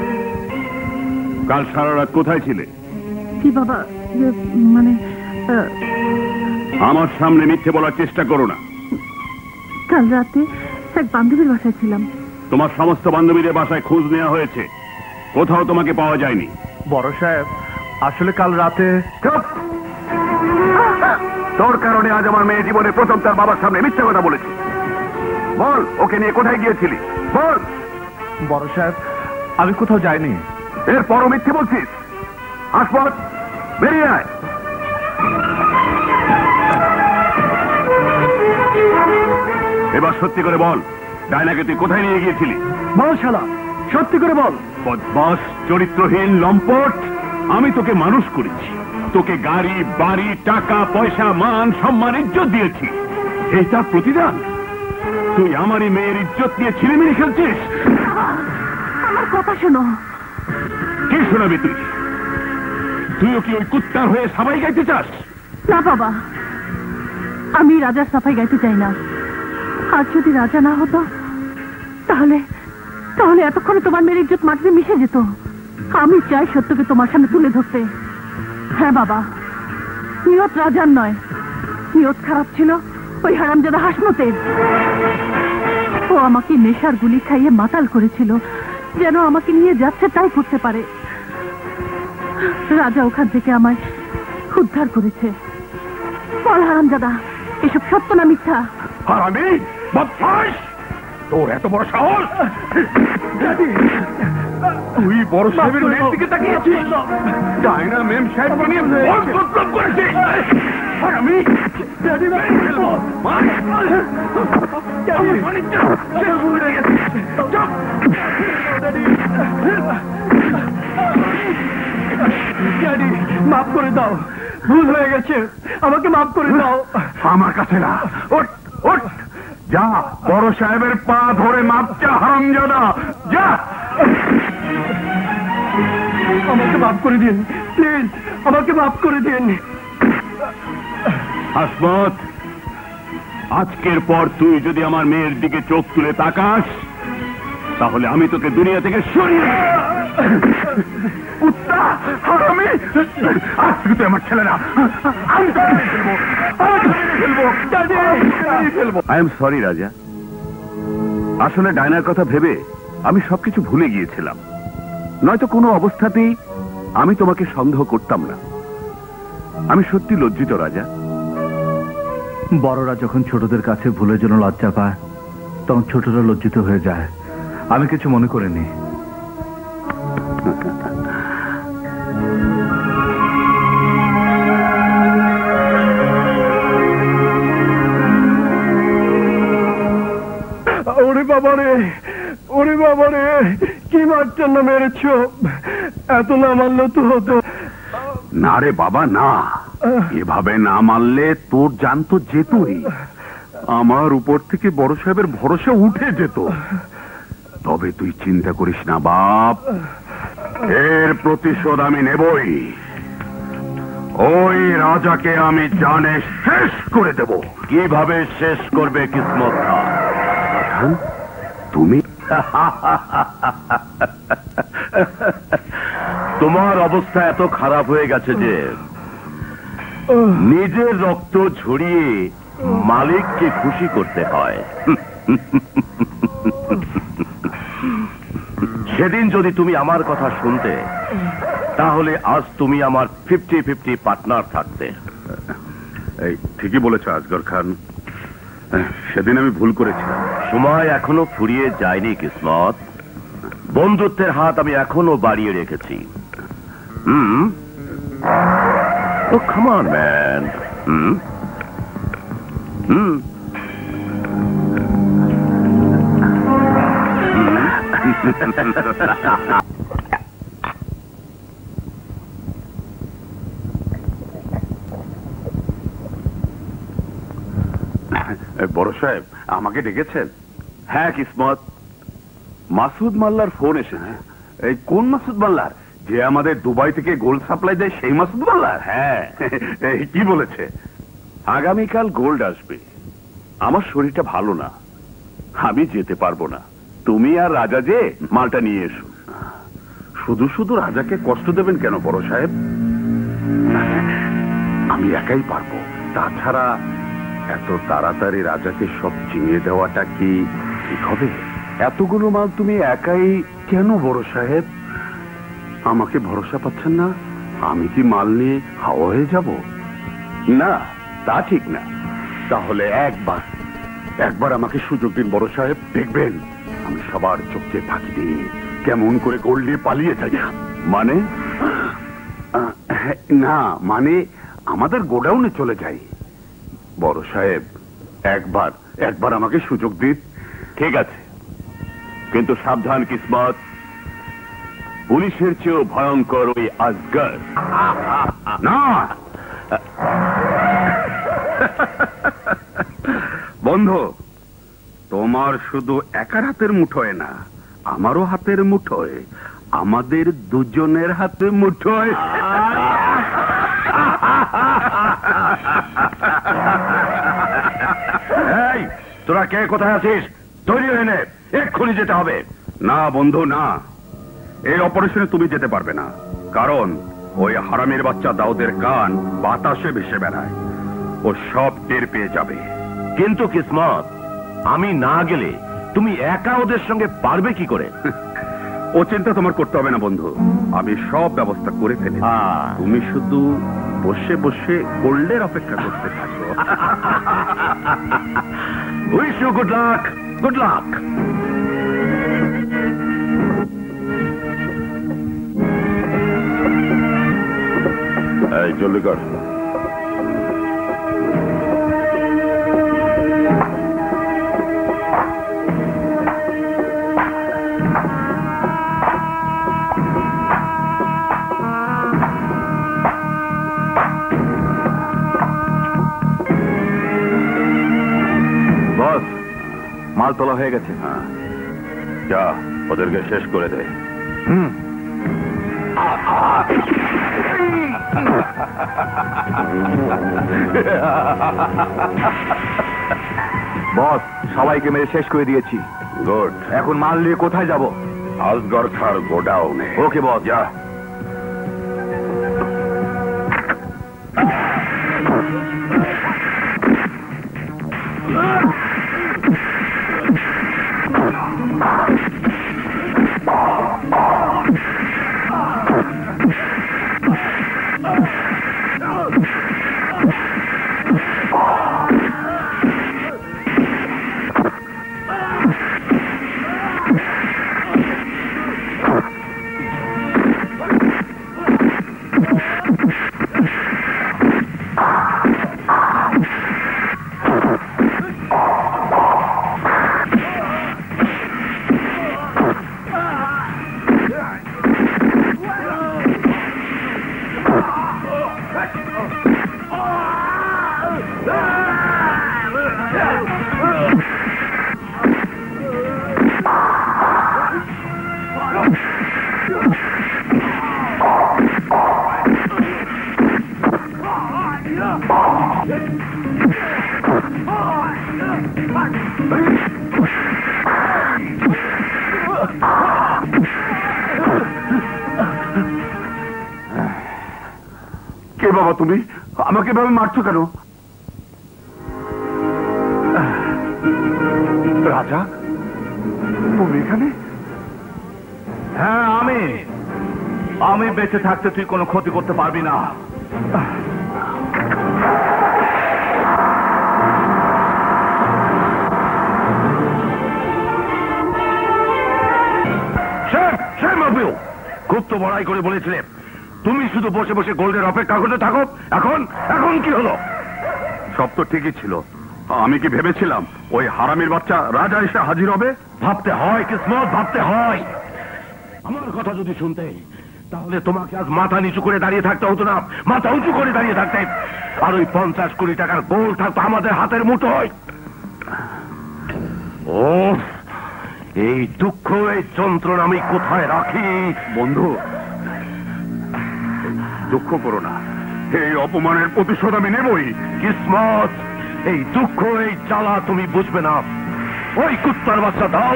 কাল সারা রাত কোথায় ছিলে? কি বাবা, মানে আমার সামনে মিথ্যে বলার চেষ্টা করো না। কাল রাতে এক বান্ধবীর বাসায় ছিলাম। তোমার সমস্ত বান্ধবীদের বাসায় খোঁজ নেওয়া হয়েছে, কোথাও তোমাকে পাওয়া যায়নি। বড় সাহেব, আসলে কাল রাতে তোর কারণে আজ আমার মেয়ে জীবনে প্রথম তার বাবার সামনে মিথ্যা কথা বলেছে। বল, ওকে নিয়ে কোথায় গিয়েছিলি? বল। বড় সাহেব, আমি কোথাও যাইনি। এরপরও মিথ্যে বলছিস? আসপথ, বেরিয়ে আয়। এবার সত্যি করে বল, ডায়নাকে তুই কোথায় নিয়ে গিয়েছিলি? বল শালা, সত্যি করে বল। বদমাশ, চরিত্রহীন, লম্পট, আমি তোকে মানুষ করেছি, তোকে গাড়ি, বাড়ি, টাকা, পয়সা, মান, সম্মান, ইজ্জত দিয়েছি, এটা প্রতিদান? তুই আমারই মেয়ের ইজ্জত নিয়ে ছিলেমিলে খেলছিস? আমার কথা শোনো। কি শোনাবি তুই? তুইও কি ওই কুত্তার হয়ে সাফাই গাইতে চাস? না বাবা, আমি রাজার সাফাই গাইতে চাই না। আর যদি রাজা না হতো তাহলে তাহলে এতক্ষণে তোমার মেয়ের ইজ্জত মাটিতে মিশে যেত। আমি চাই সত্যকে তোমার সামনে তুলে ধরতে। হ্যাঁ বাবা, নিয়ত রাজার নয়, নিয়ত খারাপ ছিল ওই হারামজাদা হাসমতের। ও আমাকে নেশার গুলি খাইয়ে মাতাল করেছিল, যেন আমাকে নিয়ে যাচ্ছে তাই করতে পারে। রাজা ওখান থেকে আমায় উদ্ধার করেছে। বল হারামজাদা, এসব সত্য না মিথ্যা? হারামি, বদমাশ, তোর এত বড় সাহস! তুই বড় সাহেবের মেয়ের দিকে তাকিয়েছিস? ডায়না ম্যাম সাহেবকে নিয়ে বড় বিপ্লব করেছিস। হারামি, ড্যাডি ভাই বল, মার ড্যাডি, মানে চল ভুলে গেছিস? চল ড্যাডি, ড্যাডি মাফ করে দাও, ভুল হয়ে গেছে, আমাকে মাফ করে দাও। আমার কাছে না, ওঠ ওঠ, যা বড় সাহেবের পা ধরে মাপ চা, হারামজাদা, যা। আমাকে মাফ করে দিন প্লিজ, আমাকে মাফ করে দিন। হাসমত, আজকের পর তুই যদি আমার মেয়ের দিকে চোখ তুলে তাকাস তাহলে আমি তোকে দুনিয়া থেকে সরিয়ে কুত্তা, হারামি! আজ তুই আমার ছেলে না, আমি তোকে ফেলবো, আমি ফেলবো। আই এম সরি রাজা, আসলে ডায়নার কথা ভেবে আমি সবকিছু ভুলে গিয়েছিলাম, নয়তো কোনো অবস্থাতেই আমি তোমাকে সন্দেহ করতাম না। আমি সত্যি লজ্জিত রাজা। বড়রা যখন ছোটদের কাছে ভুলের জন্য লজ্জা পায় তখন ছোটরা লজ্জিত হয়ে যায়। আমি কিছু মনে করিনি। ওরে বাবা রে, ওরে বাবা রে, কি মারটা না মেরেছ! এত না মারলে তো হতো না রে বাবা, না, এভাবে না মারলে তোর জান তো যেতই, আমার উপর থেকে বড় সাহেবের ভরসা উঠে যেত। তবে তুই চিন্তা করিস না বাপ, এর প্রতিশোধ আমি নেবই। ওই রাজাকে আমি জানে শেষ করে দেব। কিভাবে শেষ করবে কিসমত? তুমি, তোমার অবস্থা এত খারাপ হয়ে গেছে যে নিজের রক্ত ঝরিয়ে মালিককে খুশি করতে হয়। সেদিন যদি তুমি আমার কথা শুনতে তাহলে আজ তুমি আমার fifty fifty পার্টনার থাকতে। এই ঠিকই বলেছ আজগর খান, সেদিন আমি ভুল করেছিলাম। সময় এখনো ফুরিয়ে যায়নি কিসমত, বন্ধুত্বের হাত আমি এখনো বাড়িয়ে রেখেছি। হুম Oh, come on, man. Hmm? Hmm? বড় সাহেব আমাকে ডেকেছেন? হ্যাঁ কিসমত, মাসুদ মাল্লার ফোন এসেছে। এই কোন মাসুদ মাল্লার? যে আমাদের দুবাই থেকে গোল্ড সাপ্লাই দেয় সেই মাসুদ মাল্লার? হ্যাঁ। কি বলেছে? আগামীকাল গোল্ড আসবে। আমার শরীরটা ভালো না, আমি যেতে পারবো না। তুমি আর রাজা যে মালটা নিয়ে এসো। শুধু শুধু রাজাকে কষ্ট দেবেন কেন বড় সাহেব, আমি একাই পারবো। তাছাড়া এত তাড়াতাড়ি রাজাকে সব চিনিয়ে দেওয়াটা কি ঠিক হবে? এতগুলো মাল তুমি একাই কেন বড় সাহেব? আমাকে ভরসা পাচ্ছেন না আমি কি মাল নিয়ে হাওয়া হয়ে যাব? না তা ঠিক না। তাহলে একবার একবার আমাকে সুযোগ দিন বড় সাহেব, দেখবেন আমি সবার চোখে ফাঁকি দিয়ে কেমন করে গোল্ড নিয়ে পালিয়ে যাই। মানে না মানে আমাদের গোডাউনে চলে যাই। বড় সাহেব একবার একবার আমাকে সুযোগ দিন। ঠিক আছে, কিন্তু সাবধান কিসমত, পুলিশের চেয়েও ভয়ঙ্কর ওই আজগর। না বন্ধু, তোমার শুধু একার হাতের মুঠোয় না, আমারও হাতের মুঠোয়, আমাদের দুজনের হাতে মুঠোয়। তোরা কে কোথায় আছিস? তৈরি হয়ে নে, এক্ষুনি যেতে হবে। না বন্ধু না, এই অপারেশনে তুমি যেতে পারবে না, কারণ ওই হারামের বাচ্চা দাউদের কান বাতাসে ভেসে বেড়ায়, ও সব টের পেয়ে যাবে। কিন্তু কিসমত, আমি না গেলে তুমি একা ওদের সঙ্গে পারবে কি করে? ও চিন্তা তোমার করতে হবে না বন্ধু, আমি সব ব্যবস্থা করে ফেলি। তুমি শুধু বসে বসে গোল্ডের অপেক্ষা করতে থাকো। Wish you good luck. Good luck. এই জলগড় মাল তোলা হয়ে গেছে। হ্যাঁ, যা ওদেরকে শেষ করে দে। হুম। বস, সবাইকে মেরে শেষ করে দিয়েছি। গুড। এখন মাল নিয়ে কোথায় যাব? আজগর খার গোডাউনে। ওকে বস, যা। তুমি আমাকে ভাবে মারছো কেন? রাজা, তুমি এখানে? হ্যাঁ আমি। আমি বেঁচে থাকতে তুই কোনো ক্ষতি করতে পারবি না। খুব তো বড়াই করে বলেছিলে তুমি শুধু বসে বসে গোল্ডের অপেক্ষা করতে থাকো, এখন এখন কি হলো? সব তো ঠিকই ছিল, আমি কি ভেবেছিলাম ওই হারামির বাচ্চা রাজা এসে হাজির হবে? ভাবতে হয় কিসমত, ভাবতে হয়। আমার কথা যদি শুনতে তাহলে তোমাকে আজ মাথা নিচু করে দাঁড়িয়ে থাকতে হতো না, মাথা উঁচু করে দাঁড়িয়ে থাকতে, আর ওই পঞ্চাশ কোটি টাকার গোল থাকতো আমাদের হাতের মুঠোয়। ও এই দুঃখ, এই যন্ত্রণা আমি কোথায় রাখি? বন্ধু দুঃখ করো না, এই অপমানের প্রতিশোধ আমি নেবই। কিসমত এই দুঃখ, এই জ্বালা তুমি বুঝবে না। ওই কুত্তার বাচ্চা দাও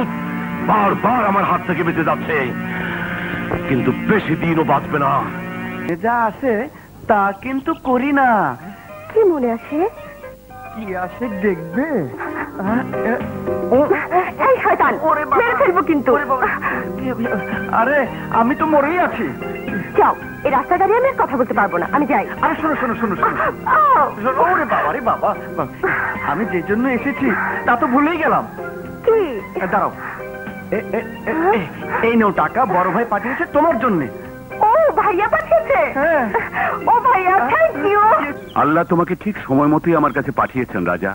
বারবার আমার হাত থেকে বেঁচে যাচ্ছে, কিন্তু বেশি দিনও বাঁচবে না। যা আছে তা কিন্তু করি না। কি মনে আছে? কি আছে দেখবে। এই শয়তান মেরে ফেলবো কিন্তু। আরে আমি তো মরেই আছি। যাও, এই রাস্তা দাঁড়িয়ে আমি কথা বলতে পারবো না, আমি যাই। আরে শোনো শোনো শোনো শোনো, ওরে বাবা রে বাবা, আমি যে জন্য এসেছি তা তো ভুলেই গেলাম। কি? দাঁড়াও, এই নাও টাকা, বড় ভাই পাঠিয়েছে তোমার জন্য। ও ভাইয়া পাঠিয়েছে? ও ভাইয়া থ্যাংক ইউ। আল্লাহ তোমাকে ঠিক সময় মতোই আমার কাছে পাঠিয়েছেন রাজা,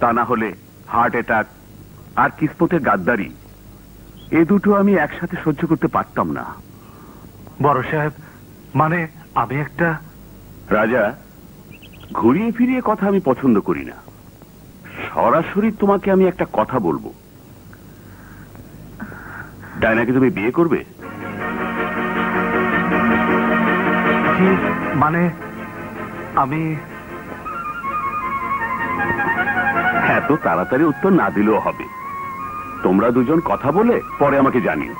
তা না হলে হার্ট অ্যাটাক আর কিসমতের গাদ্দারি, এ দুটো আমি একসাথে সহ্য করতে পারতাম না। বড় সাহেব মানে আমি একটা রাজা, ঘুরিয়ে ফিরিয়ে কথা আমি পছন্দ করি না। সরাসরি তোমাকে আমি একটা কথা বলবো, ডায়নাকে তুমি বিয়ে করবে? মানে আমি এত তাড়াতাড়ি উত্তর না দিলেও হবে, তোমরা দুজন কথা বলে পরে আমাকে জানিও।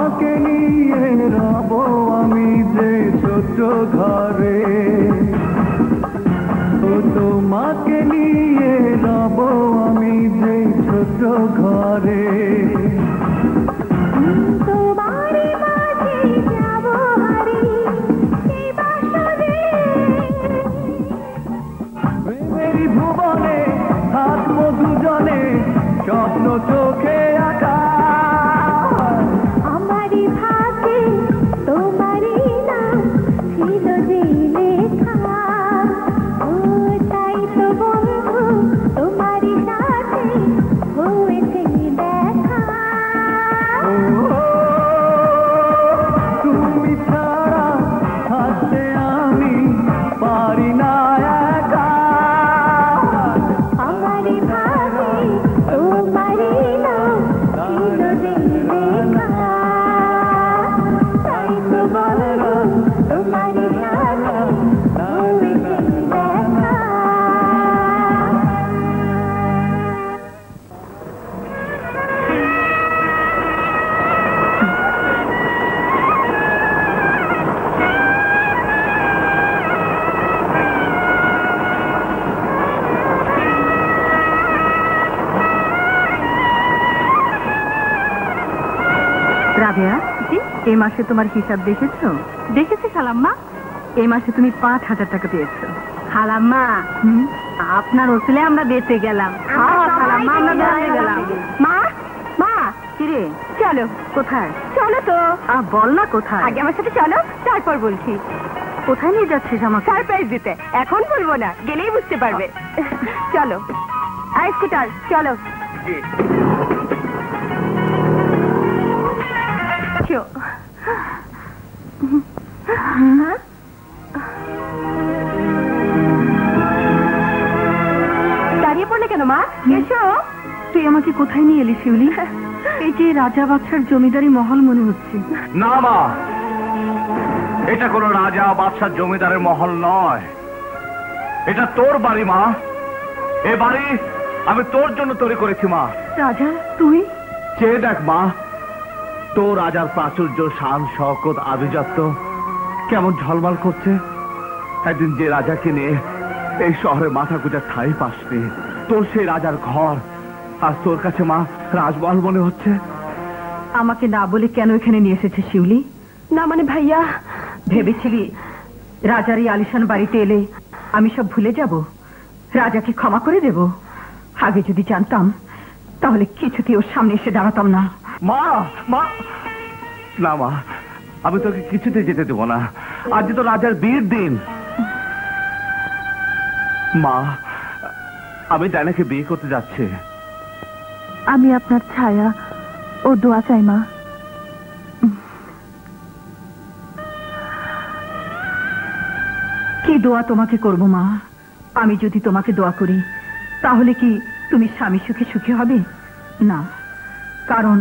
তোমাকে নিয়ে রব আমি যে ছোট ঘরে, ও তোমাকে নিয়ে রব আমি যে ছোট ঘরে। এই মাসে তোমার হিসাব দেখেছো? দেখেছি খালাম্মা, এই মাসে তুমি পাঁচ হাজার টাকা পেয়েছো। খালাম্মা আপনার ওসিলে আমরা বেঁচে গেলাম। মা মা কিরে, চলো। কোথায়? চলো তো। আহ বল না কোথায়, আগে আমার সাথে চলো, তারপর বলছি। কোথায় নিয়ে যাচ্ছিস আমাকে? সারপ্রাইজ দিতে। এখন বলবো না, গেলেই বুঝতে পারবে। চলো। আয় স্কুটার, চলো। দাঁড়িয়ে পড়লে কেন মা? এসো। তুই আমাকে কোথায় নিয়ে এলি শিউলি? এই যে রাজা বাদশার জমিদারি মহল মনে হচ্ছে। না মা, এটা কোনো রাজা বাদশার জমিদারের মহল নয়, এটা তোর বাড়ি মা। এ বাড়ি আমি তোর জন্য তৈরি করেছি মা। রাজা তুই? চেয়ে দেখ মা, তোর রাজার প্রাচুর্য, শান, শওকত, আভিজাত্য কেমন ঝলমল করছে। একদিন যে রাজাকে নিয়ে এই শহরে মাথা গুঁজার ঠাঁই পাসনি, তোর সেই রাজার ঘর আর তোর কাছে মা রাজমহল মনে হচ্ছে। আমাকে না বলে কেন এখানে নিয়ে এসেছে শিউলি? না মানে ভাইয়া, ভেবেছিলি রাজার এই আলিশান বাড়িতে এলে আমি সব ভুলে যাব, রাজাকে ক্ষমা করে দেব? আগে যদি জানতাম তাহলে কিছুতেই ওর সামনে এসে দাঁড়াতাম না। মা মা না মা, আমি তোকে কিছুতে যেতে দেবো না। আজ তো রাজার বিয়ের দিন মা, আমি ডায়নাকে বিয়ে করতে যাচ্ছি। আমি আপনার ছায়া ও দোয়া চাই মা। কি দোয়া তোমাকে করব মা? আমি যদি তোমাকে দোয়া করি তাহলে কি তুমি স্বামী সুখে সুখী হবে? না, কারণ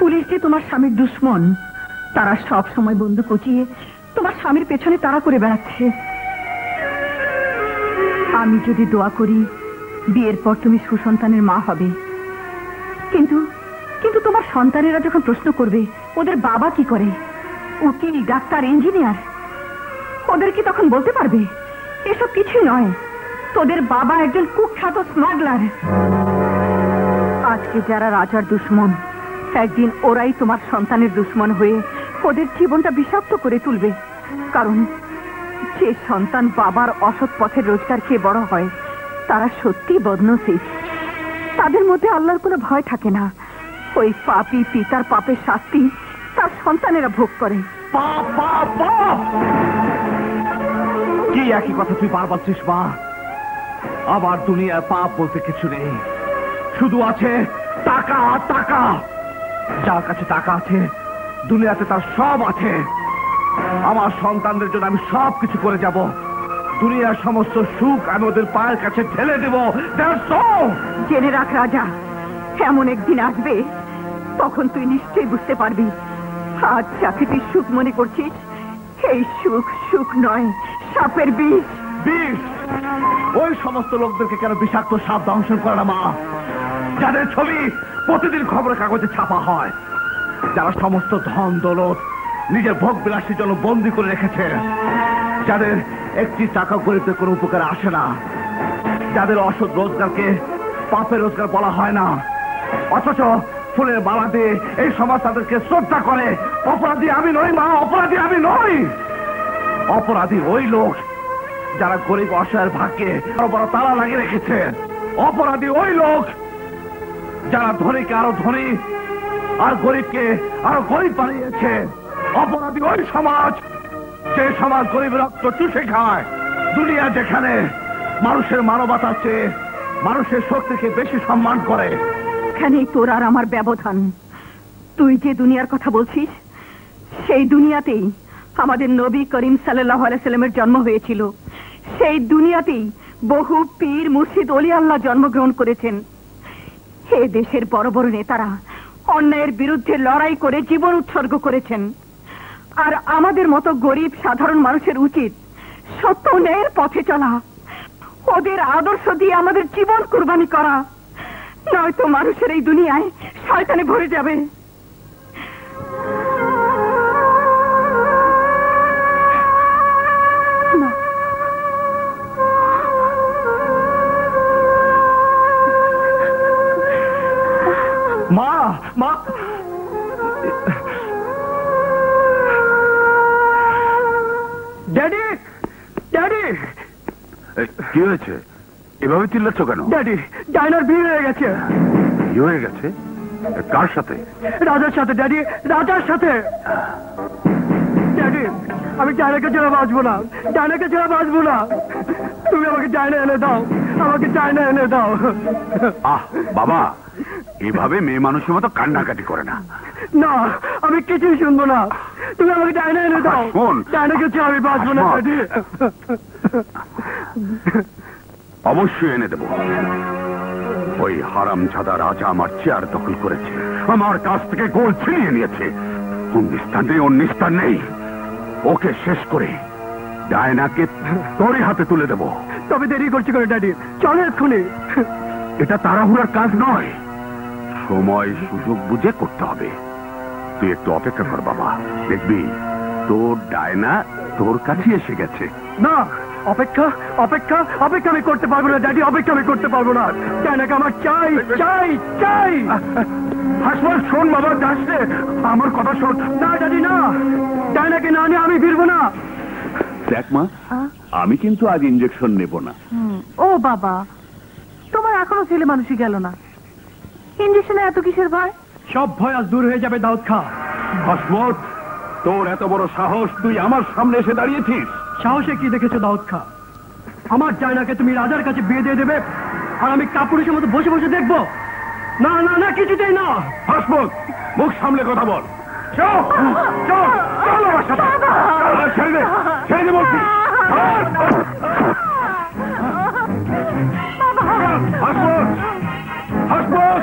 পুলিশ যে তোমার স্বামীর দুশ্মন, তারা সব সময় বন্দুক উঁচিয়ে তোমার স্বামীর পেছনে তাড়া করে বেড়াচ্ছে। আমি যদি দোয়া করি বিয়ের পর তুমি সুসন্তানের মা হবে, কিন্তু কিন্তু তোমার সন্তানেরা যখন প্রশ্ন করবে ওদের বাবা কি করে, উকিল, ডাক্তার, ইঞ্জিনিয়ার, ওদের কি তখন বলতে পারবে এসব কিছুই নয়, তোদের বাবা একজন কুখ্যাত স্মাগলার? আজকে যারা রাজার দুশ্মন একদিন ওরাই তোমার সন্তানের দুশ্মন হয়ে ওদের জীবনটা বিষাক্ত করে তুলবে। কারণ যে সন্তান বাবার অসৎ পথের রোজগার খেয়ে বড় হয় তারা সত্যি বদনসিব, তাদের মধ্যে আল্লাহর কোনো ভয় থাকে না। ওই পাপী পিতার পাপের শাস্তি তার সন্তানেরা ভোগ করে। পাপ পাপ পাপ! কি একই কথা তুই বার বলছিস মা? আবার দুনিয়ায় পাপ বলতে কিছু নেই, শুধু আছে টাকা আর টাকা। যার কাছে টাকা আছে দুনিয়াতে তার সব আছে। আমার সন্তানদের জন্য আমি সব কিছু করে যাব, দুনিয়ার সমস্ত সুখ আমি ওদের পায়ের কাছে ঠেলে দেব। জেনে রাখ রাজা, এমন একদিন আসবে তখন তুই নিশ্চয়ই বুঝতে পারবি আজ যাকে তুই সুখ মনে করছিস এই সুখ সুখ নয়, সাপের বিষ। বিষ? ওই সমস্ত লোকদেরকে কেন বিষাক্ত সাপ দংশন করে না মা, যাদের ছবি প্রতিদিন খবরের কাগজে ছাপা হয়, যারা সমস্ত ধন দৌলত নিজের ভোগ বিলাসের জন্য বন্দী করে রেখেছে, যাদের একটি টাকা গরিবদের কোনো উপকার আসে না, যাদের অসৎ রোজগারকে পাপের রোজগার বলা হয় না, অথচ ফুলের বালা দিয়ে এই সমাজ তাদেরকে শ্রদ্ধা করে। অপরাধী আমি নই মা, অপরাধী আমি নই, অপরাধী ওই লোক যারা গরিব অসহায়ের ভাগ্যে বড় বড় তালা লাগিয়ে রেখেছে। অপরাধী ওই লোক যারা ধনীকে আরো ধনী আর গরিবকে আরো গরিব বানিয়েছে। অপরাধী ওই সমাজ, যে সমাজ গরিব রক্ত চুষে খায়। দুনিয়া যেখানে মানুষের মানবতা চেয়ে মানুষের শক্তিকে বেশি সম্মান করে, এখানেই তোর আর আমার ব্যবধান। তুই যে দুনিয়ার কথা বলছিস, সেই দুনিয়াতেই আমাদের নবী করিম সাল্লাল্লাহু আলাইহি সাল্লামের জন্ম হয়েছিল। সেই দুনিয়াতেই বহু পীর মুর্শিদ ওলি আল্লাহ জন্মগ্রহণ করেছেন। এই দেশের বড় বড় নেতারা অন্যায়ের বিরুদ্ধে লড়াই করে জীবন উৎসর্গ করেছেন। আর আমাদের মতো গরিব সাধারণ মানুষের উচিত সত্য ন্যায়ের পথে চলা, ওদের আদর্শ দিয়ে আমাদের জীবন কুরবানি করা। নয়তো মানুষের এই দুনিয়ায় শয়তানে ভরে যাবে। মা, মা, ড্যাডি, ড্যাডি, কি হয়েছে? এভাবে চিল্লাচ্ছ কেন? ড্যাডি, ডাইনার ভিড় হয়ে গেছে। কি হয়ে গেছে? কার সাথে? রাজার সাথে ড্যাডি, রাজার সাথে। ড্যাডি, আমি ডাইনাকে ছাড়া বাঁচবো না, ডাইনাকে ছাড়া বাঁচবো না। তুমি আমাকে ডাইনা এনে দাও, আমাকে ডাইনা এনে দাও। আহ বাবা, এভাবে মেয়ে মানুষের মতো কান্নাকাটি করে না। না, আমি কিছুই শুনবো না, তুমি আমাকে ডাইনা এনে দাও। ডাইনাকে ছাড়া আমি বাঁচবো না। অবশ্যই এনে দেব। ওই হারামজাদা রাজা আমার চেয়ার দখল করেছে, আমার কাছ থেকে গোল ছিনিয়ে নিয়েছে। কোন নিস্তার নেই, ওর নিস্তার নেই। ওকে শেষ করে ডায়নাকে তোরই হাতে তুলে দেব। তবে দেরি করছি করে ড্যাডি, চলে এক্ষুনি। এটা তাড়াহুড়ার কাজ নয়, সময় সুযোগ বুঝে করতে হবে। তুই একটু অপেক্ষা কর বাবা, দেখবি তোর ডায়না তোর কাছে এসে গেছে। না, অপেক্ষা অপেক্ষা অপেক্ষা আমি করতে পারবো না ড্যাডি, অপেক্ষা আমি করতে পারবো না। ডায়নাকে আমার চাই, চাই, চাই। হাসপাল শোন বাবা, যাচ্ছে আমার কথা শোন। না ড্যাডি না, ডায়নাকে না নিয়ে আমি ফিরবো না। দেখ মা, আমি কিন্তু আজ ইঞ্জেকশন নেব না। ও বাবা, তোমার এখনো ছেলে মানুষই গেল না, ইঞ্জেকশনে এত কিসের ভয়? সব ভয় আজ দূর হয়ে যাবে দাউদ খা। হাসমত, তোর এত বড় সাহস, তুই আমার সামনে এসে দাঁড়িয়েছিস? সাহসে কি দেখেছো দাউদ খা? আমার ডায়নাকে তুমি রাজার কাছে বিয়ে দিয়ে দেবে, আর আমি কাপুরুষের মতো বসে বসে দেখবো? না না না, কিছুতেই না। হাসমত, মুখ সামলে কথা বল। চল চল চল আমার সাথে, ছেড়ে দে, ছেড়ে দে বলছি। হাসমত, হাসমত।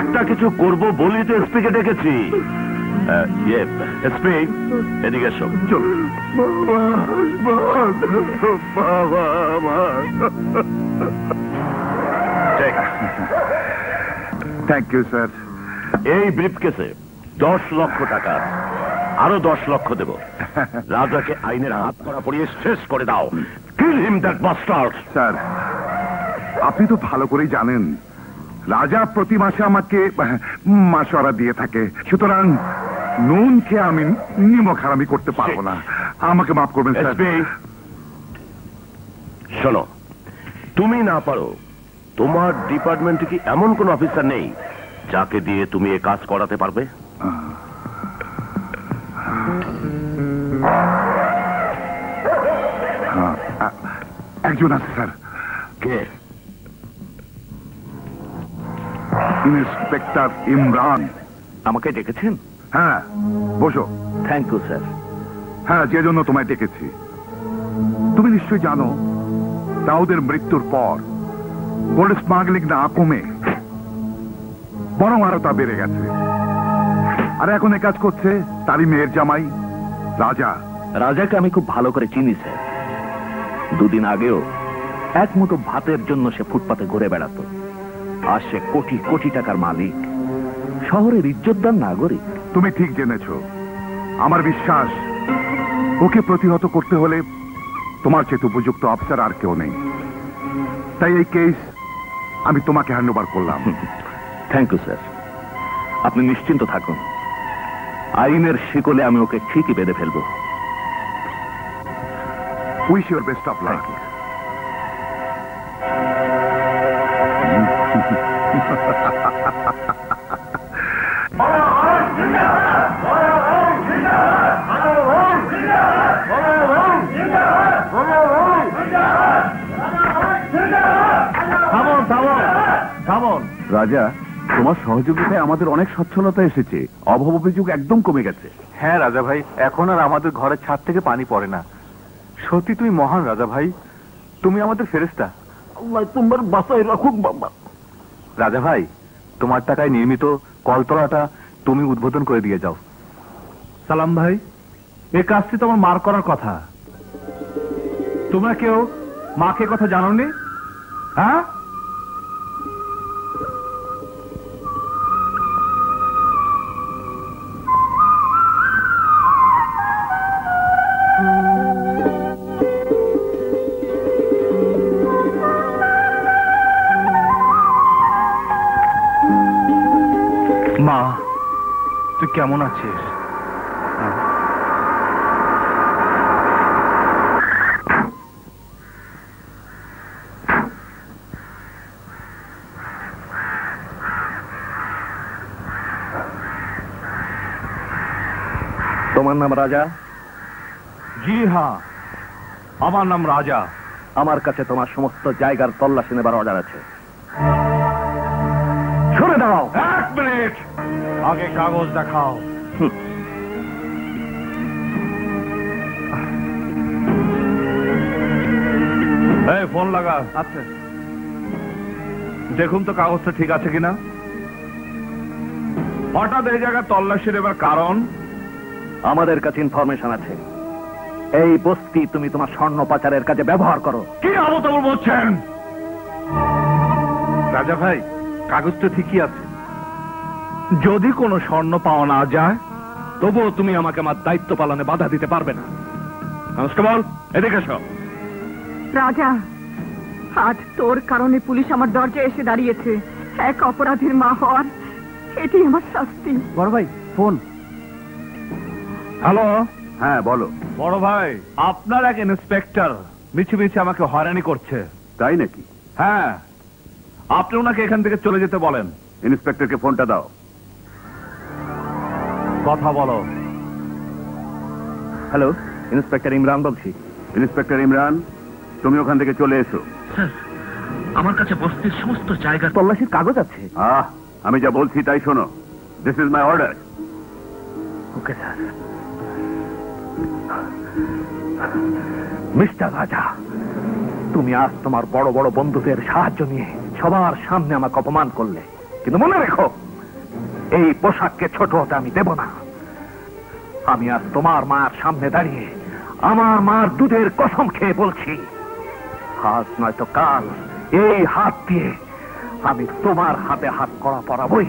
একটা কিছু করবো বলি তো এসপিকে ডেকেছি। এই ব্রিফকেসে দশ লক্ষ টাকা, আরো দশ লক্ষ দেব। রাজাকে আইনের হাত করা পড়িয়ে শেষ করে দাও। Kill him that bastard. Sir আপনি তো ভালো করেই জানেন রাজা প্রতি মাসে আমাকে মাসরা দিয়ে থাকে, সুতরাং নুনকে আমি নিমখারামি করতে পারবো না। আমাকে মাফ করবেন স্যার। শোনো, তুমি না পারো, তোমার ডিপার্টমেন্টে কি এমন কোন অফিসার নেই যাকে দিয়ে তুমি এ কাজ করাতে পারবে? একজন আছে স্যার। কে? ইন্সপেক্টর ইমরান। আমাকে ডেকেছেন? হ্যাঁ, বসো। Thank you sir. হ্যাঁ, যে জন্য তোমায় ডেকেছি। তুমি নিশ্চয়ই জানো দাউদের মৃত্যুর পর গোল্ড স্মাগলিং না কমে বরং আরো তা বেড়ে গেছে। আর এখন এ কাজ করছে তারই মেয়ের জামাই রাজা। রাজাকে আমি খুব ভালো করে চিনি স্যার। দুদিন আগেও এক মুঠো ভাতের জন্য সে ফুটপাতে ঘুরে বেড়াতো। আর সে কোটি কোটি টাকার মালিক, শহরের ইজ্জতদার নাগরিক। তুমি ঠিক জেনেছো। আমার বিশ্বাস ওকে প্রতিহত করতে হলে তোমার চেয়ে উপযুক্ত অফিসার আর কেউ নেই। তাই এই কেস আমি তোমাকে হ্যান্ডওভার করলাম। Thank you sir. আপনি নিশ্চিন্ত থাকুন, আইনের শিকলে আমি ওকে ঠিকই বেঁধে ফেলবো। Wish your best of luck. Raja, তোমার সহযোগিতায় আমাদের অনেক সচ্ছলতা এসেছে, অভাব অভিযোগ একদম কমে গেছে। হ্যাঁ রাজা ভাই, এখন আর আমাদের ঘরের ছাদ থেকে পানি পড়ে না। সত্যি তুমি মহান রাজা ভাই, তুমি আমাদের ফেরেশতা। আল্লাহ তোমার বাঁচায় রাখুক বাবা। রাজা ভাই, তোমার টাকায় নির্মিত কলতলাটা তুমি উদ্বোধন করে দিয়ে যাও। সালাম ভাই, এ কাজটি তোমার মার করার কথা। তোমরা কেউ মাকে কথা জানোনি? হ্যাঁ, তুই কেমন আছিস? তোমার নাম রাজা? জি হ্যাঁ, আমার নাম রাজা। আমার কাছে তোমার সমস্ত জায়গার তল্লাশি নেবার অর্ডার আছে। সরে দাঁড়াও। এক মিনিট, আগে কাগজ দেখাও। এই ফোন লাগা। আচ্ছা, দেখুন তো কাগজটা ঠিক আছে কিনা। হঠাৎ এই জায়গা তল্লাশির এবার কারণ? আমাদের কাছে ইনফরমেশন আছে এই বস্তি তুমি তোমার স্বর্ণ পাচারের কাজে ব্যবহার করো। কি আবল-তাবল বলছেন? রাজা ভাই, কাগজটা ঠিকই আছে। যদি কোনো স্বর্ণ পাওয়া না যায় তবুও তুমি আমাকে আমার দায়িত্ব পালনে বাধা দিতে পারবে না। কনস্টেবল এদিকে এসো। রাজা, আজ তোর কারণে পুলিশ আমার দরজায় এসে দাঁড়িয়েছে। এক অপরাধীর মা হওয়ার এটি আমার শাস্তি। বড় ভাই ফোন। হ্যালো। হ্যাঁ বলো। বড় ভাই, আপনার এক ইন্সপেক্টর মিছি মিছি আমাকে হয়রানি করছে। তাই নাকি? হ্যাঁ, আপনি ওনাকে এখান থেকে চলে যেতে বলেন। ইন্সপেক্টরকে ফোনটা দাও, কথা বলো। হ্যালো, ইন্সপেক্টর ইমরান বলছি। ইন্সপেক্টর ইমরান, তুমি ওখান থেকে চলে এসো। স্যার আমার কাছে বস্তির সমস্ত জায়গা তল্লাশির কাগজ আছে। আহ আমি যা বলছি তাই শোনো। This is my order. Okay sir. Mister Raja, তুমি আজ তোমার বড় বড় বন্ধুদের সাহায্য নিয়ে সবার সামনে আমাকে অপমান করলে, কিন্তু মনে রেখো এই পোশাককে ছোট হতে আমি দেব না। আমি আজ তোমার মার সামনে দাঁড়িয়ে আমার মার দুধের কসম খেয়ে বলছি, আজ নয়তো কাল এই হাত দিয়ে আমি তোমার হাতে হাত করা পড়াবই।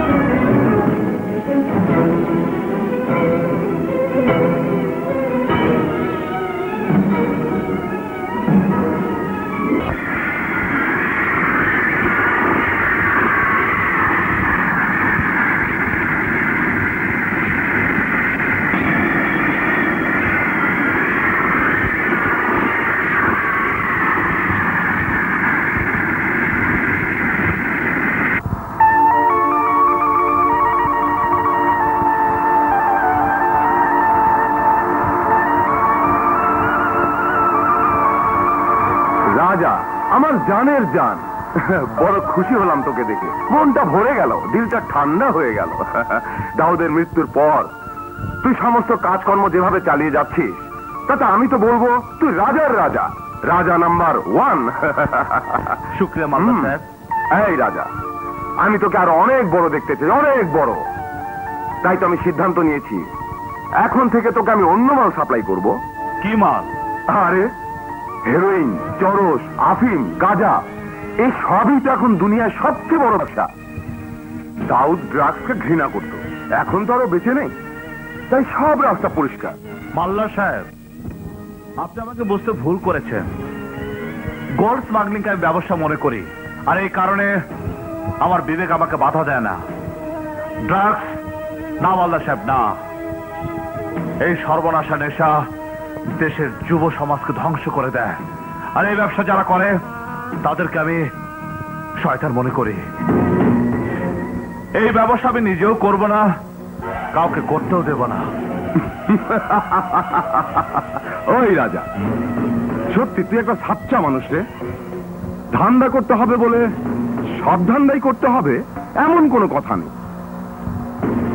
জানের জান, বড় খুশি হলাম তোকে দেখে। মনটা ভরে গেল, দিলটা ঠান্ডা হয়ে গেল। দাউদের মৃত্যুর পর তুই সমস্ত কাজকর্ম যেভাবে চালিয়ে যাচ্ছিস তাতে আমি তো বলবো তুই রাজার রাজা, রাজা নাম্বার ওয়ান। শুকরিয়া মান্না স্যার। এই রাজা, আমি তোকে আরো অনেক বড় দেখতে চাই, অনেক বড়। তাই তো আমি সিদ্ধান্ত নিয়েছি এখন থেকে তোকে আমি অন্য মাল সাপ্লাই করব। কি মাল? আরে হেরোইন, চরস, আফিম, গাঁজা, এই সবই তো এখন দুনিয়ার সবচেয়ে বড় ব্যবসা। দাউদ ড্রাগসকে ঘৃণা করত, এখন তো আরো বেঁচে নেই, তাই সব রাস্তা পরিষ্কার। মাল্লা সাহেব, আপনি আমাকে বুঝতে ভুল করেছেন। গোল্ড স্মাগলিং আমি ব্যবসা মনে করি, আর এই কারণে আমার বিবেক আমাকে বাধা দেয় না। ড্রাগস না মাল্লা সাহেব, না। এই সর্বনাশা নেশা দেশের যুব সমাজকে ধ্বংস করে দেয়, আর এই ব্যবসা যারা করে তাদেরকে আমি শয়তান মনে করি। এই ব্যবসা আমি নিজেও করব না, কাউকে করতেও দেব না। ওই রাজা, সত্যি তুই একটা সাচ্চা মানুষ রে। ধান্দা করতে হবে বলে সব ধান্দাই করতে হবে এমন কোনো কথা নেই।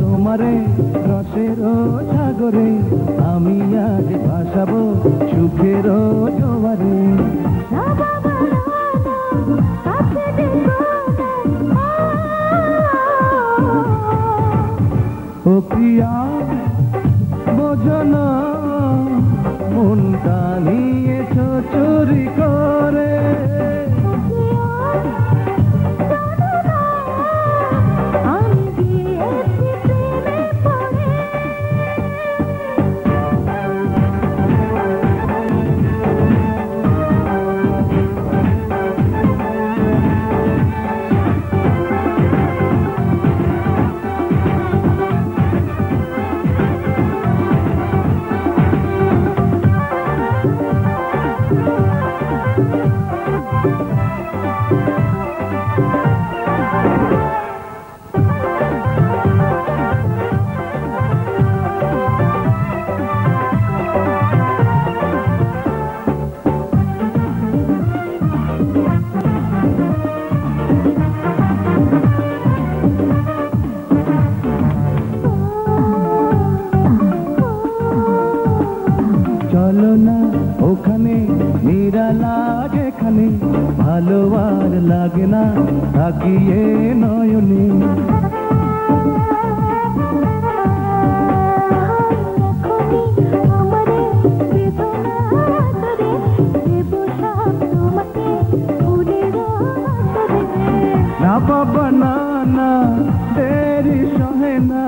তোমারে রসের সাগরে আমি আজ ভাসাবো সুখের জোয়ারে। ও প্রিয়া বোঝো না মনটা নিয়েছ চুরি করে, ভালো আর লাগে না তাকিয়ে নয়নে। না বাবা না না দেরি সহে না,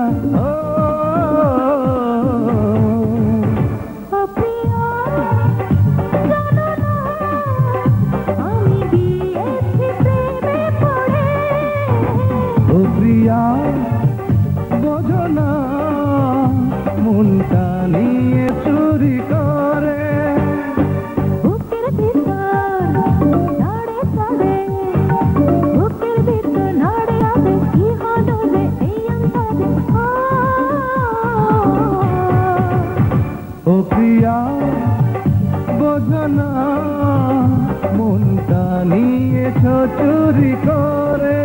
বোঝো না মনটা নিয়ে চুরি করে। ও প্রিয়া বোঝো না মনটা নিয়েছ চুরি করে।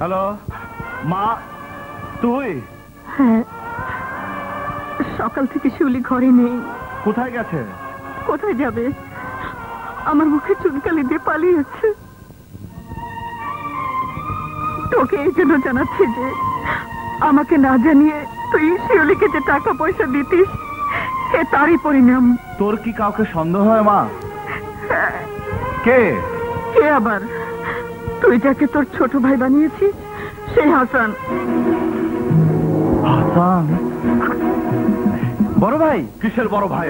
হ্যালো মা, তুই? হ্যাঁ, সকাল থেকে শিউলি ঘরে নেই। কোথায় গেছে? কোথায় যাবে, আমার মুখে চুনকালি দিয়ে পালিয়েছে। তোকে এই জন্য জানাচ্ছি যে আমাকে না জানিয়ে তুই শিউলিকে যে টাকা পয়সা দিতিস সে তারই পরিণাম। তোর কি কাউকে সন্দেহ হয় মা? কে কে আবার? তুই যাকে তোর ছোট ভাই বানিয়েছিস সেই হাসান। হাসান বড় ভাই? কিসের বড় ভাই?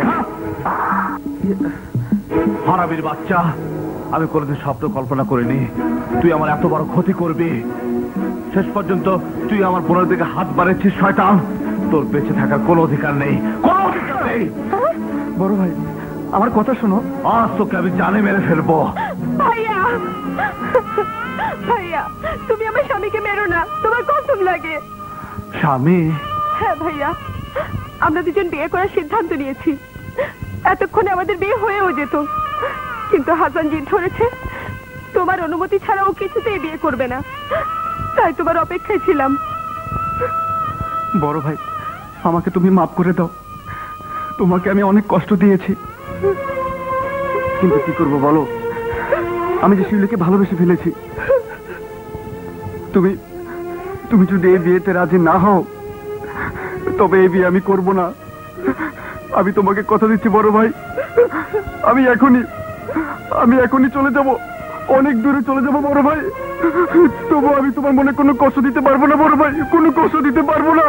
হারামির বাচ্চা, আমি কোনোদিন স্বপ্ন কল্পনা করিনি তুই আমার এত বড় ক্ষতি করবি। শেষ পর্যন্ত তুই আমার বোনের দিকে হাত বাড়িয়েছিস শয়তান। তোর বেঁচে থাকার কোনো অধিকার নেই, কোনো অধিকার নেই। বড় ভাই আমার কথা শোনো, আজ তোকে আমি জানে মেরে ফেলবো। ভাইয়া ভাইয়া তুমি আমার স্বামীকে মেরো না, তোমার কসম লাগে। স্বামী? হ্যাঁ ভাইয়া, আমরা দুজন বিয়ে করার সিদ্ধান্ত নিয়েছি। এতক্ষণে আমাদের বিয়ে হয়েও যেত, কিন্তু হাসান জিদ ধরেছে তোমার অনুমতি ছাড়া ও কিছুতেই বিয়ে করবে না, তাই তোমার অপেক্ষায় ছিলাম। বড় ভাই আমাকে তুমি মাফ করে দাও, তোমাকে আমি অনেক কষ্ট দিয়েছি, কিন্তু কি করবো বলো, আমি যে শিউলিকে ভালোবেসে ফেলেছি। তুমি তুমি যদি এই বিয়েতে রাজি না হও তবে এই বিয়ে আমি করব না। আমি তোমাকে কথা দিচ্ছি বড় ভাই, আমি এখনই আমি এখনই চলে যাব, অনেক দূরে চলে যাব বড় ভাই। তবু আমি তোমার মনে কোনো কষ্ট দিতে পারবো না বড় ভাই, কোনো কষ্ট দিতে পারবো না।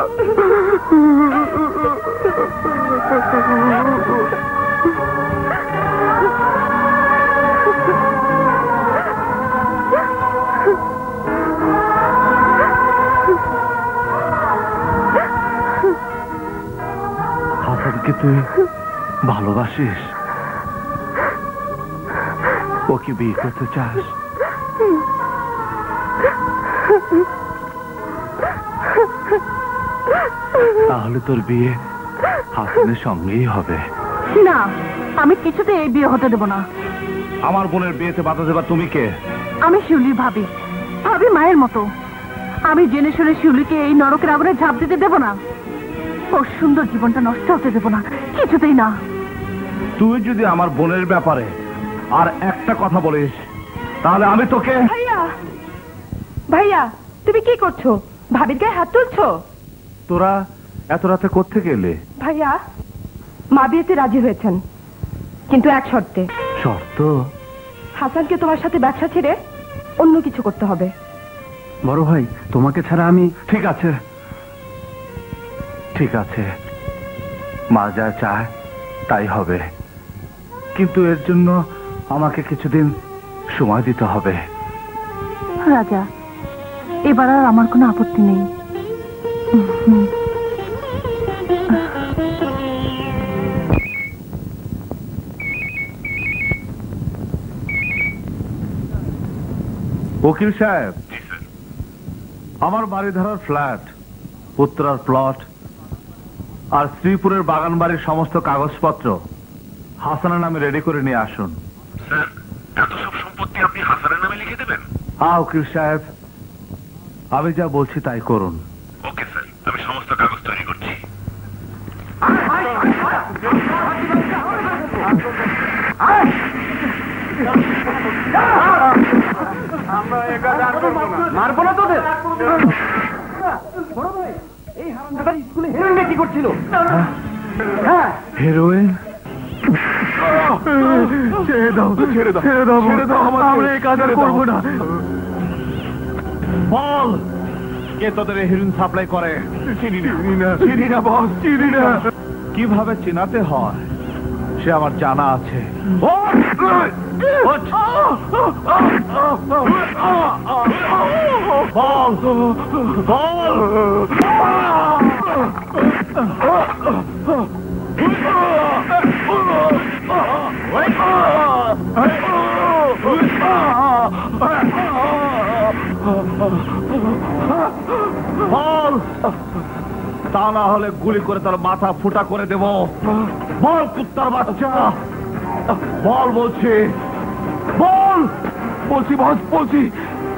তুই ভালোবাসিস? ও কি বিয়ে করতে চাস? তাহলে তোর বিয়ে হাসানের সঙ্গেই হবে। না, আমি কিছুতে এই বিয়ে হতে দেব না। আমার বোনের বিয়েতে বাধা দেবা তুমি কে? আমি শিউলি ভাবি, ভাবি মায়ের মতো। আমি জেনে শুনে শিউলিকে এই নরকের আগুনে ঝাঁপ দিতে দেব না। ওর সুন্দর জীবনটা নষ্ট হতে দেব না, কিছুতেই না। তুই যদি আমার বোনের ব্যাপারে আর একটা কথা বলিস তাহলে আমি তোকে। ভাইয়া, ভাইয়া তুমি কি করছো? ভাবির গায়ে হাত তুলছো? তোরা এত রাতে কোথা থেকে এলে? ভাইয়া মা বিয়েতে রাজি হয়েছেন, কিন্তু এক শর্তে। শর্ত? হাসানকে তোমার সাথে ব্যবসা ছেড়ে অন্য কিছু করতে হবে। বড় ভাই তোমাকে ছাড়া আমি। ঠিক আছে ঠিক আছে, মা যা চায় তাই হবে, কিন্তু এর জন্য আমাকে কিছুদিন সময় দিতে হবে। রাজা, এবার আর আমার কোনো আপত্তি নেই। উকিল সাহেব, আমার বাড়িধারার ফ্ল্যাট, উত্তরার প্লট আর শ্রীপুরের বাগান বাড়ির সমস্ত কাগজপত্র হাসানের নামে রেডি করে নিয়ে আসুন। স্যার, এত সব সম্পত্তি আপনি হাসানের নামে লিখে দেবেন? হ্যাঁ উকিল সাহেব, আমি যা বলছি তাই করুন। ওকে স্যার, আমি সমস্ত কাগজ তৈরি করছি। মারবো না তোদের। এই হারামজাদা স্কুলে হেরোইন বিক্রি করছিল। হ্যাঁ হেরোইন। ছেড়ে দাও, ছেড়ে দাও, ছেড়ে দাও, ছেড়ে দাও, আমরা এই কাজ আর করব না। বল কে তোদের হেরোইন সাপ্লাই করে? চিনি না, চিনি না বস, চিনি না। কিভাবে চেনাতে হয় সে আমার জানা আছে। তা না হলে গুলি করে তার মাথা ফুটা করে দেব। বল কুত্তার বাচ্চা, বল বলছি, বল বলছি, বস বলছি।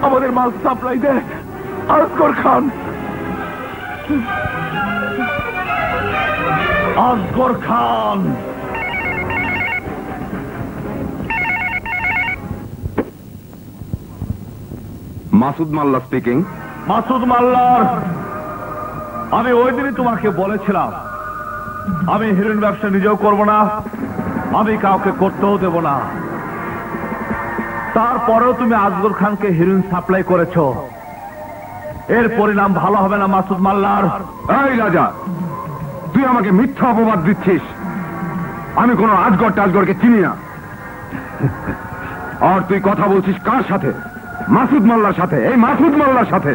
আমাদের মাল সাপ্লাই দেয় আজগর খান। আজগর খান মাসুদ মাল্লা স্পিকিং। মাসুদ মাল্লার, আমি ওই দিনই তোমাকে বলেছিলাম আমি হিরোইন ব্যবসা নিজেও করব না, আমি কাউকে করতেও দেব না। তারপরেও তুমি আজগর খানকে হিরোইন সাপ্লাই করেছ। এর পরিণাম ভালো হবে না মাসুদ মাল্লার। এই রাজা, তুই আমাকে মিথ্যা অপবাদ দিচ্ছিস। আমি কোনো আজগর টাজগরকে চিনি না। আর তুই কথা বলছিস কার সাথে? মাসুদ মাল্লার সাথে। এই মাসুদ মাল্লার সাথে?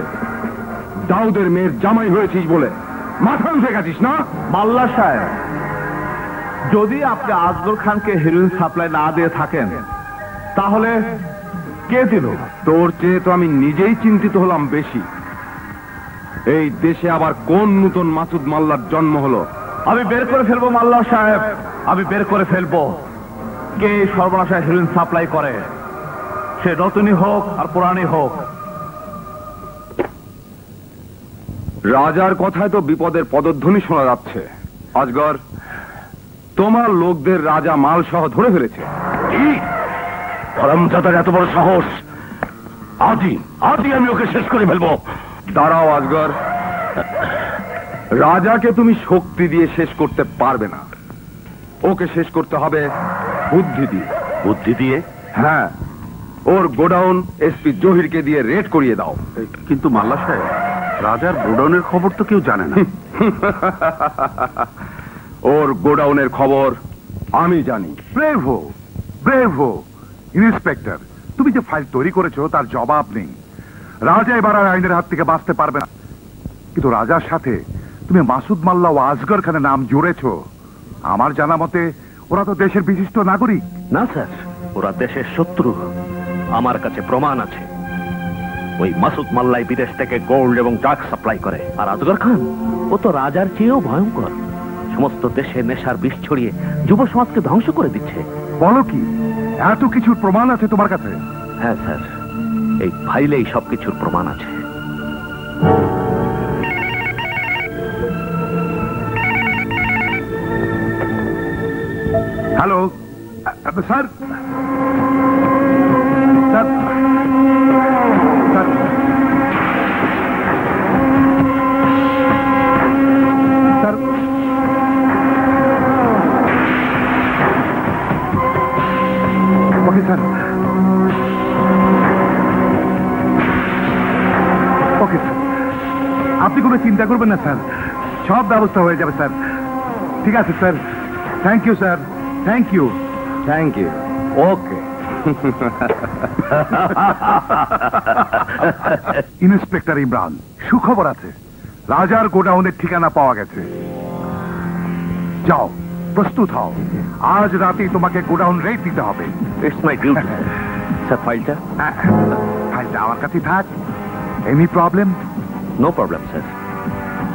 দাউদের মেয়ের জামাই হয়েছিস বলে মাথা উঠে গেছিস না? মাল্লা সাহেব, যদি আপনি আজগর খানকে হিরোইন সাপ্লাই না দিয়ে থাকেন তাহলে কে দিল? তোর চেয়ে তো আমি নিজেই চিন্তিত হলাম বেশি। এই দেশে আবার কোন নতুন মাসুদ মাল্লার জন্ম হলো? আমি বের করে ফেলবো মাল্লা সাহেব, আমি বের করে ফেলবো কে সর্বনাশায় হিরোইন সাপ্লাই করে। সে নতুনই হোক আর পুরানি হোক। রাজার কথায় তো বিপদের পদধ্বনি শোনা যাচ্ছে। আজগর, তোমার লোকদের রাজা মাল সহ ধরে ফেলেছে। হারামজাদার এত বড় সাহস! আজই আজই আমি ওকে শেষ করে ফেলবো। দাঁড়াও আজগর, রাজাকে তুমি শক্তি দিয়ে শেষ করতে পারবে না, ওকে শেষ করতে হবে বুদ্ধি দিয়ে। বুদ্ধি দিয়ে? হ্যাঁ, ওর গোডাউন এসপি জহিরকে দিয়ে রেড করিয়ে দাও। কিন্তু মাল্লা সাহেব, রাজার গোডাউনের খবর তো কেউ জানে না। ওর গোডাউনের খবর আমি জানি। ব্রেভো, ব্রেভো ইন্সপেক্টর, তুমি যে ফাইল তৈরি করেছো তার জবাব নেই। রাজা এবার আর আইনের হাত থেকে বাঁচতে পারবে না। কিন্তু রাজার সাথে তুমি মাসুদ মাল্লা ও আজগর খানের নাম জুড়েছো। আমার জানা মতে ওরা তো দেশের বিশিষ্ট নাগরিক। না স্যার, ওরা দেশের শত্রু। আমার কাছে প্রমাণ আছে। ওই মাসুদ মাল্লাই বিদেশ থেকে গোল্ড এবং ড্রাগ সাপ্লাই করে, আর আজগর খান ও তো রাজার চেয়েও ভয়ঙ্কর। সমস্ত দেশে নেশার বিষ ছড়িয়ে যুব সমাজকে ধ্বংস করে দিচ্ছে। বলো কি, এত কিছুর প্রমাণ আছে তোমার কাছে? হ্যাঁ স্যার, এই ফাইলেই সবকিছুর প্রমাণ আছে। হ্যালো স্যার, আপনি কোনো চিন্তা করবেন না স্যার, সব ব্যবস্থা হয়ে যাবে স্যার। ঠিক আছে sir, thank you sir, thank you, thank you. Okay inspector Imran, সুখবর আছে, রাজার গোডাউনের ঠিকানা পাওয়া গেছে। যাও, প্রস্তুত হও, আজ রাতেই তোমাকে গোডাউন রেড দিতে হবে। It's my duty sir. ফাইলটা হ্যাঁ ফাইলটা আমার কাছে থাক। Any problem? No problem, sir.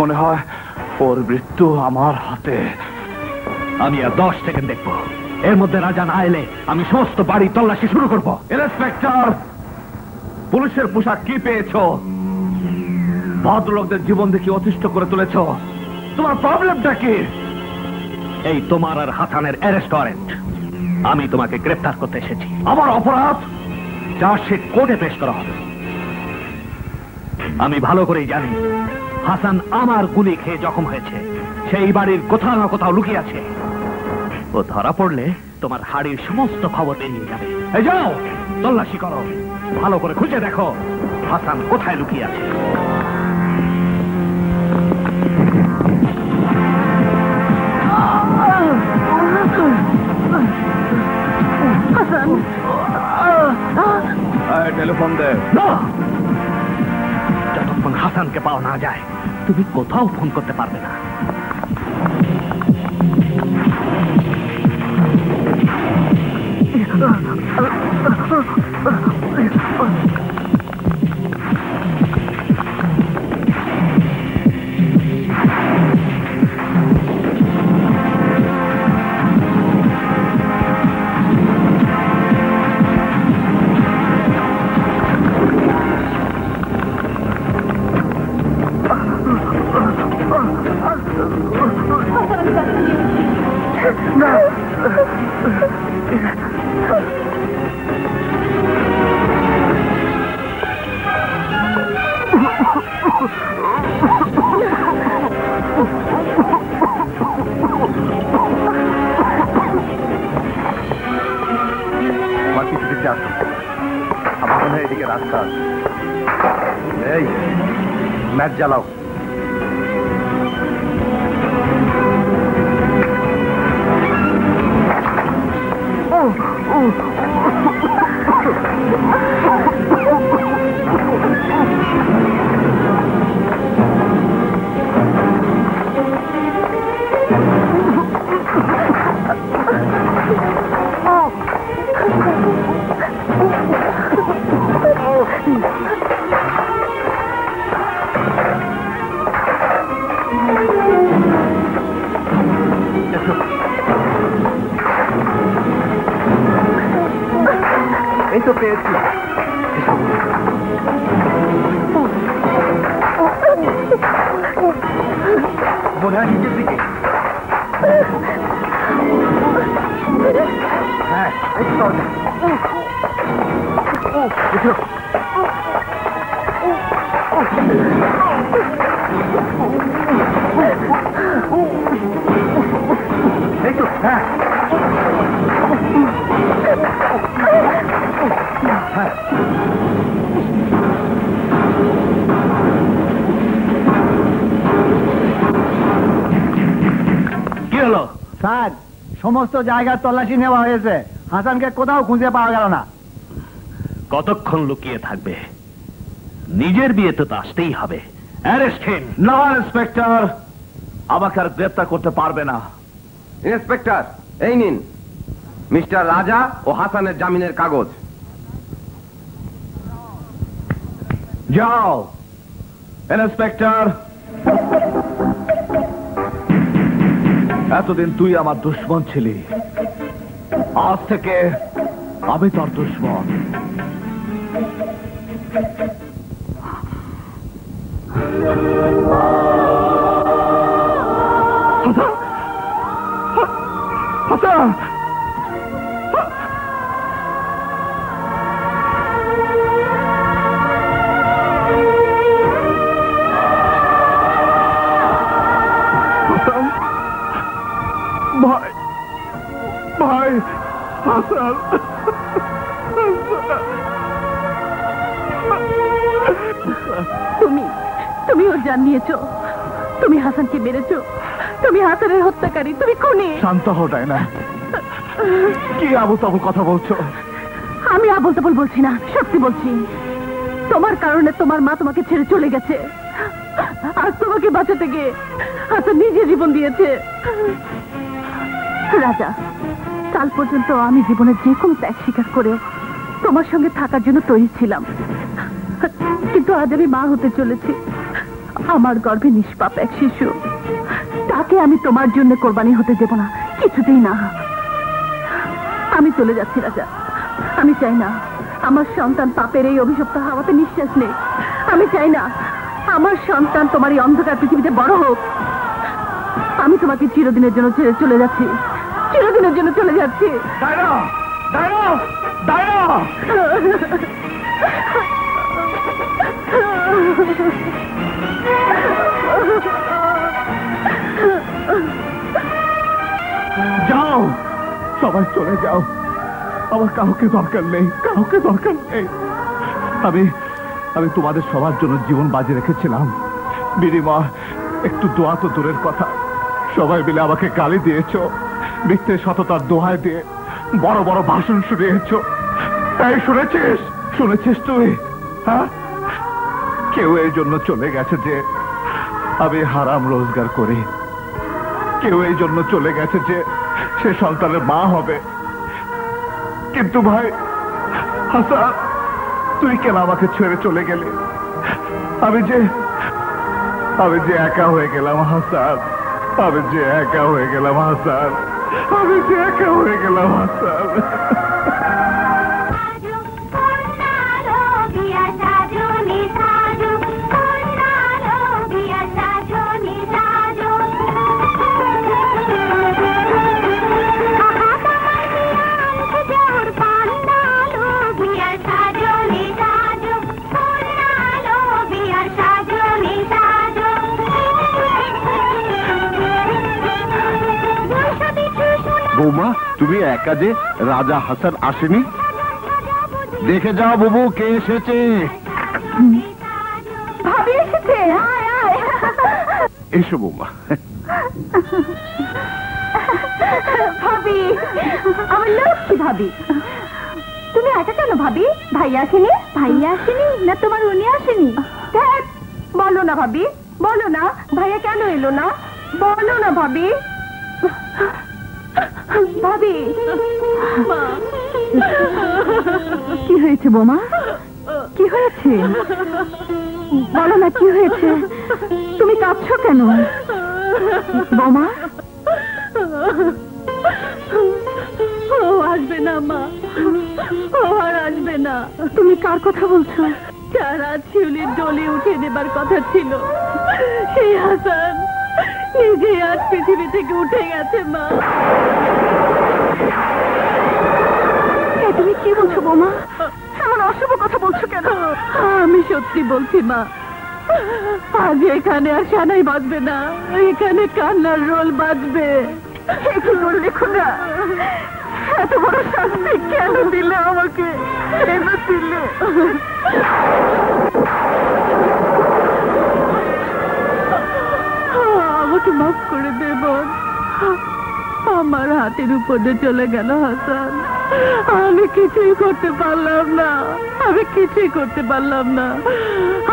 মনে হয় ওর মৃত্যু আমার হাতে। আমি আর দশ সেকেন্ড দেখবো, এর মধ্যে রাজা না এলে আমি সমস্ত বাড়ি তল্লাশি শুরু করবো। ইন্সপেক্টর, পুলিশের পোশাক কি পেয়েছো? ভদ্রলোকদের জীবন দেখি অতিষ্ঠ করে তুলেছো, তোমার প্রবলেমটা কি? এই তোমার আর হাসানের অ্যারেস্ট ওয়ারেন্ট। আমি তোমাকে গ্রেফতার করতে এসেছি। আমার অপরাধ চার্জশিট কোর্টে পেশ করা হবে। আমি ভালো করেই জানি হাসান আমার গুলি খেয়ে জখম হয়েছে, সেই বাড়ির কোথাও না কোথাও লুকিয়ে আছে। ও ধরা পড়লে তোমার হাড়ির সমস্ত খবর নিয়ে যাবে। এই যাও, তল্লাশি করো, ভালো করে খুঁজে দেখো হাসান কোথায় লুকিয়ে আছে। টেলিফোন দে, যতক্ষণ হাসানকে পাওয়া না যায় তুমি কোথাও ফোন করতে পারবে না। জ্বালাও সমস্ত জায়গার তল্লাশি নেওয়া হয়েছে, হাসানকে কোথাও খুঁজে পাওয়া গেল না। কতক্ষণ লুকিয়ে থাকবে? নিজের বিয়েতে তো আসতেই হবে। না ইন্সপেক্টর, আমাকে আর গ্রেপ্তার করতে পারবে না। ইন্সপেক্টর, এই নিন মিস্টার রাজা ও হাসানের জামিনের কাগজ। যাও ইন্সপেক্টর, এতদিন তুই আমার দুশ্মন ছিলি, আজ থেকে আমি তোর দুশ্মন। তুমি তুমি ওর জান নিয়েছো, তুমি হাসানকে মেরেছো, তুমি হাসানের হত্যাকারী, তুমি খুনি। শান্ত হও ডায়না, কি আবোলতাবোল কথা বলছো? আমি আবোলতাবোল বলছি না, সত্যি বলছি। তোমার কারণে তোমার মা তোমাকে ছেড়ে চলে গেছে, আর তোমাকে বাঁচাতে গিয়ে হাসান নিজে জীবন দিয়েছে। রাজা, কাল পর্যন্ত আমি জীবনের যে কোনো ত্যাগ স্বীকার করেও তোমার সঙ্গে থাকার জন্য তৈরি ছিলাম, কিন্তু আজ আমি মা হতে চলেছি। আমার গর্ভে নিষ্পাপ এক শিশু, তাকে আমি তোমার জন্য কোরবানি হতে দেব না, কিছুতেই না। আমি চলে যাচ্ছি রাজা, আমি চাই না আমার সন্তান পাপের এই অভিশপ্ত হাওয়াতে নিঃশ্বাস নেই। আমি চাই না আমার সন্তান তোমার এই অন্ধকার পৃথিবীতে বড় হোক। আমি তোমাকে চিরদিনের জন্য ছেড়ে চলে যাচ্ছি, চিরদিনের জন্য চলে যাচ্ছি। দাঁড়া দাঁড়া দাঁড়া যাও, সবাই চলে যাও, আমার কাউকে দরকার নেই, কাউকে দরকার নেই। আমি আমি তোমাদের সবার জন্য জীবন বাজি রেখেছিলাম, বিনিময় একটু দোয়া তো দূরের কথা, সবাই মিলে আমাকে গালি দিয়েছো, মিথ্যে সততার দোহাই দিয়ে বড় বড় ভাষণ শুনিয়েছো। তাই শুনেছিস শুনেছিস তুই, হ্যাঁ? কেউ এর জন্য চলে গেছে যে আমি হারাম রোজগার করি, কেউ এই জন্য চলে গেছে যে সে সন্তানের মা হবে। কিন্তু ভাই হাসান, তুই কেন আমাকে ছেড়ে চলে গেলি? আমি যে আমি যে একা হয়ে গেলাম হাসান, আমি যে একা হয়ে গেলাম হাসান, আমি যে একা হয়ে গেলাম হাসান। বৌমা, তুমি একা যে, রাজা হাসান আসেনি? দেখে যাও বাবু কে এসেছে। এসো বৌমা। ভাবি, আমার লক্ষ্মী ভাবি, তুমি একা কেন ভাবি? ভাইয়া আসেনি? ভাইয়া আসেনি না তোমার উনি আসেনি? বলো না ভাবি, বলো না ভাইয়া কেন এলো না, বলো না ভাবি। ভাবি কি হয়েছে? বোমা কি হয়েছে? বলো না কি হয়েছে? তুমি কাঁপছো কেন বোমা? ও আসবে না মা, ও আর আসবে না। তুমি কার কথা বলছো? যারা শিউলির ডলি উঠে দেবার কথা ছিল সেই হাসান নিজে আজ পৃথিবী থেকে উঠে গেছে মা। তুমি কি বলছো বোমা? এমন অশুভ কথা বলছো কেন? আমি সত্যি বলছি মা, আজ এখানে আর সানাই বাজবে না, এখানে কান্নার রোল বাজবে। একটু রোল লিখো না, এত বড় শাস্তি কেন দিলে আমাকে? এবার দিলে আমাকে মাফ করে দেব। আমার হাতের উপর দিয়ে চলে গেল হাসান, আমি কিছুই করতে পারলাম না, আমি কিছুই করতে পারলাম না।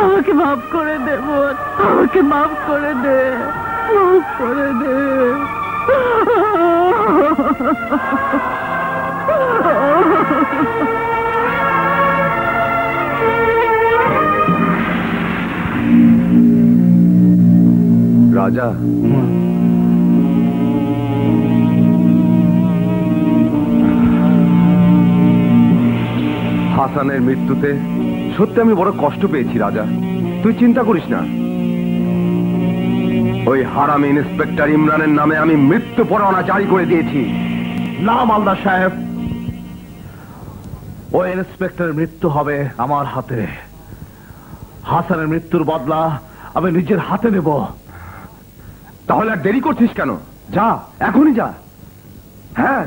আমাকে মাফ করে দে বোন, আমাকে মাফ করে দে, মাফ করে দে। রাজা, হাসানের মৃত্যুতে সত্যি আমি বড় কষ্ট পেয়েছি রাজা। তুই চিন্তা করিস না, ওই হারামি ইন্সপেক্টর ইমরানের নামে আমি মৃত্যু পরোয়ানা জারি করে দিয়েছি। না মালদা সাহেব, ওই ইন্সপেক্টরের মৃত্যু হবে আমার হাতে। হাসানের মৃত্যুর বদলা আমি নিজের হাতে নেব। তাহলে আর দেরি করছিস কেন? যা, এখনই যা। হ্যাঁ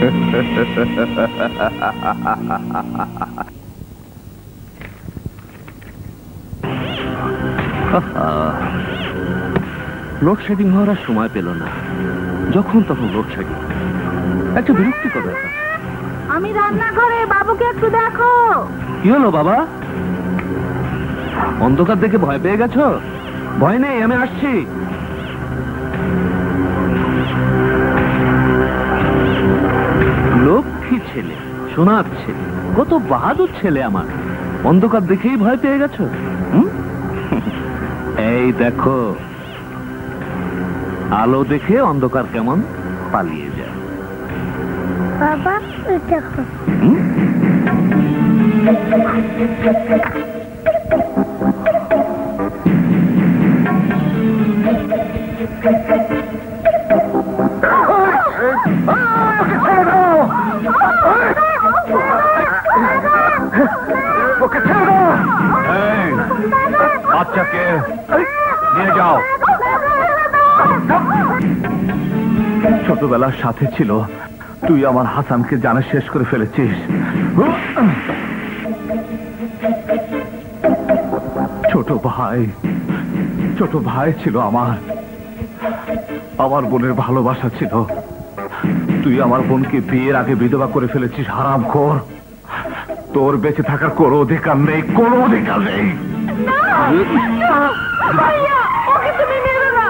লোডশেডিং হওয়ার আর সময় পেল না, যখন তখন লোডশেডিং। একটা বিরক্তিকর ব্যাপার। আমি রান্নাঘরে, বাবুকে একটু দেখো। কি হলো বাবা, অন্ধকার দেখে ভয় পেয়ে গেছো? ভয় নেই, আমি আসছি। লক্ষ্মী ছেলে, সোনার ছেলে, কত বাহাদুর ছেলে আমার, অন্ধকার দেখেই ভয় পেয়ে গেছো? এই দেখো, আলো দেখে অন্ধকার কেমন পালিয়ে যায়। বাবা দেখো, বাচ্চাকে নিয়ে যাও। ছোটবেলার সাথে ছিল, তুই আমার হাসানকে জানা শেষ করে ফেলেছিস। ছোট ভাই, ছোট ভাই ছিল আমার, আমার বোনের ভালোবাসা ছিল। তুই আমার বোনকে বিয়ের আগে বিধবা করে ফেলেছিস হারামখোর। তোর বেঁচে থাকার কোনো অধিকার নেই, কোনো অধিকার নেই। না না ভাইয়া, ওকে তুমি মেরো না।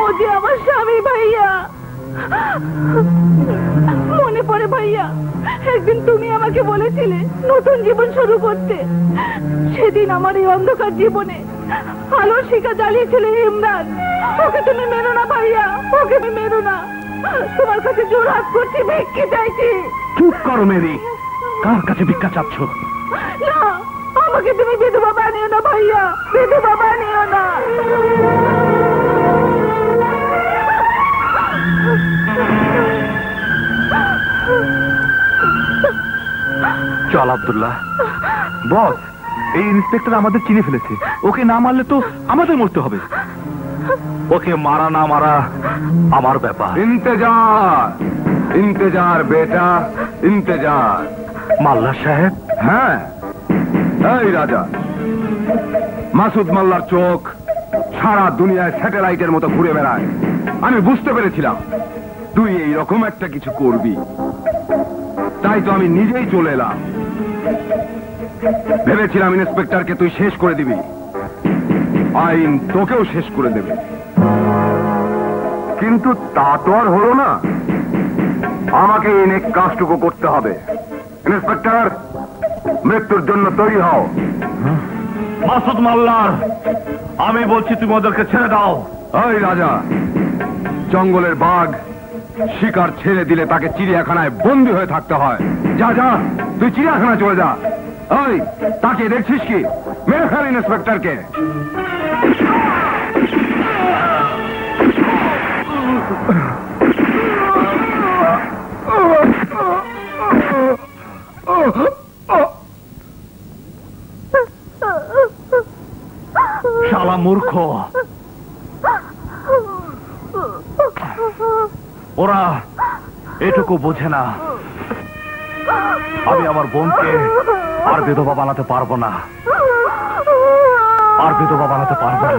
ও যে আমার স্বামী ভাইয়া, মনে পড়ে ভাইয়া, একদিন তুমি আমাকে বলেছিলে নতুন জীবন শুরু করতে। সেদিন আমার এই অন্ধকার জীবনে আলোর শিখা জ্বালিয়েছিলে ইমরান। ওকে তুমি মেরো না ভাইয়া, ওকে তুমি মেরো না। তোমার কাছে জোর হাত করছি, ভিক্ষা চাইছি। চুপ করো মেরি, কার কাছে ভিক্ষা চাচ্ছ? না, আমাকে তুমি বিধবা বানিও না ভাইয়া, বিধবা বানিও না। চল আব্দুল্লাহ, বস এই ইন্সপেক্টর আমাদের চিনে ফেলেছে। ওকে না মারলে তো আমাদের মরতে হবে। ওকে মারা না মারা আমার ব্যাপার। ইন্তজার ইন্তজার বেটা ইন্তজার। মাল্লা সাহেব? হ্যাঁ, এই রাজা মাসুদ মাল্লার চোখ সারা দুনিয়ায় স্যাটেলাইটের মতো ঘুরে বেড়ায়। আমি বুঝতে পেরেছিলাম তুই এইরকম একটা কিছু করবি, তাই তো আমি নিজেই চলে এলাম। ভেবেছিলাম ইন্সপেক্টরকে তুই শেষ করে দিবি, আইন তোকেও শেষ করে দেবে, কিন্তু তা তো আর হলো না। আমাকে এনে কাজটুকু করতে হবে। ইন্সপেক্টর, মৃত্যুর জন্য তৈরি হও। মাসুদ মাল্লার আমি বলছি, তুমি ওদেরকে ছেড়ে দাও। এই রাজা, জঙ্গলের বাঘ শিকার ছেড়ে দিলে তাকে চিড়িয়াখানায় বন্দী হয়ে থাকতে হয়। যা যা, তুই চিড়িয়াখানা চলে যা। ওই তাকে দেখছিস কি? মেরে ফেল ইন্সপেক্টরকে। শালা মূর্খ, ওরা এটুকু বোঝে না আমি আমার বোনকে আর বিধবা বানাতে পারবো না, আর বিধবা বানাতে পারবো না।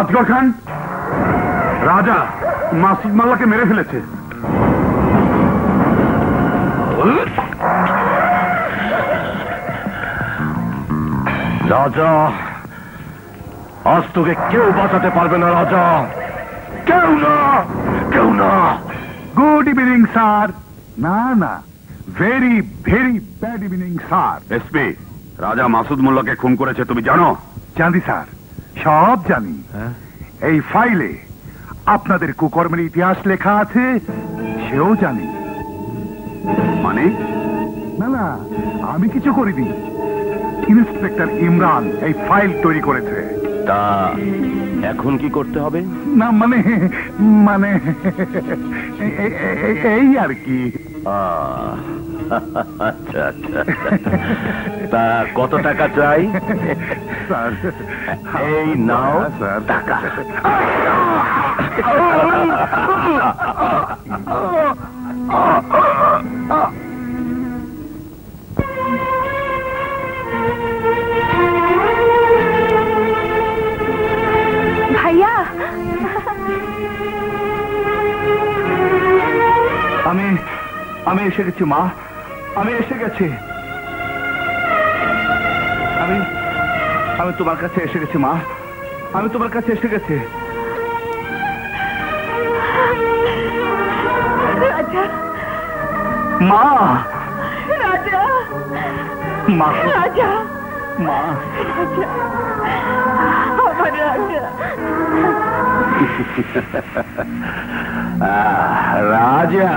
আজগর খান, রাজা মাসুদ মাল্লাকে মেরে ফেলেছে। রাজা আজ তোকে কেউ বাঁচাতে পারবে না, রাজা কেউ না, কেউ না। Good evening sir. না না, very very bad evening sir. SP, Raja Masud মোল্লাকে খুন করেছে তুমি জানো? জানি স্যার, সব জানি। এই ফাইলে আপনাদের কুকর্মের ইতিহাস লেখা আছে, সেও জানি। মানে? না না, আমি কিছু করিনি। ইন্সপেক্টর ইমরান এই ফাইল তৈরি করেছে। তা এখন কি করতে হবে? না মানে মানে এই আর কি। আচ্ছা আচ্ছা, তা কত টাকা চাই? এই নাও টাকা। আমি আমি এসে গেছি মা, আমি এসে গেছি। আমি আমি তোমার কাছে এসে গেছি মা, আমি তোমার কাছে এসে গেছি। রাজা মা, রাজা মা, রাজা মা, রাজা আমার রাজা। রাজা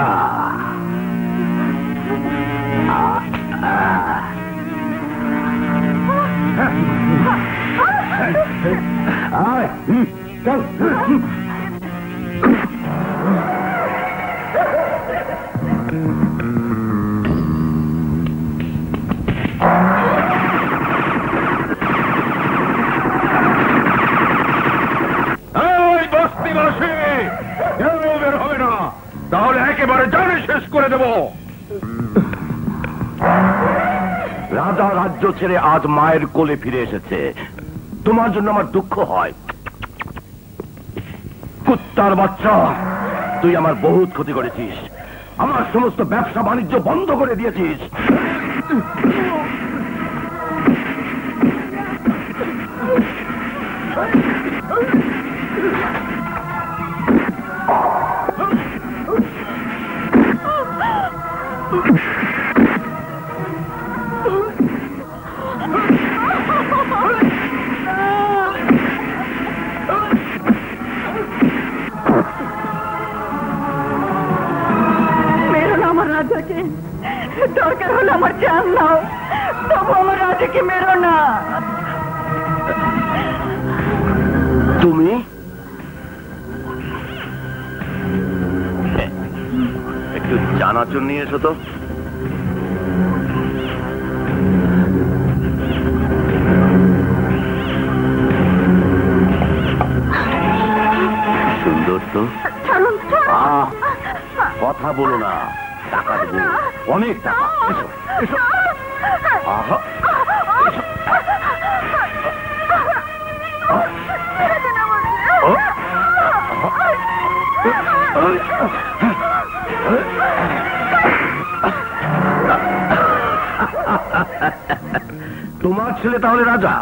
তাহলে একেবারে জানে শেষ করে দেবো। রাজা রাজ্য ছেড়ে আজ মায়ের কোলে ফিরে এসেছে। তোমার জন্য আমার দুঃখ হয় কুত্তার বাচ্চা, তুই আমার বহুত ক্ষতি করেছিস, আমার সমস্ত ব্যবসা বাণিজ্য বন্ধ করে দিয়েছিস। দরকার হলে আমার জান নাও, তবু আমার রাজাকে মেরো না। তুমি একটু জানাচুর নিয়ে এসো তো। সুন্দর তো, কথা বলো না, টাকা দেবো, অনেক টাকা। এসো এসো। আহা তোমার ছেলে তাহলে রাজা,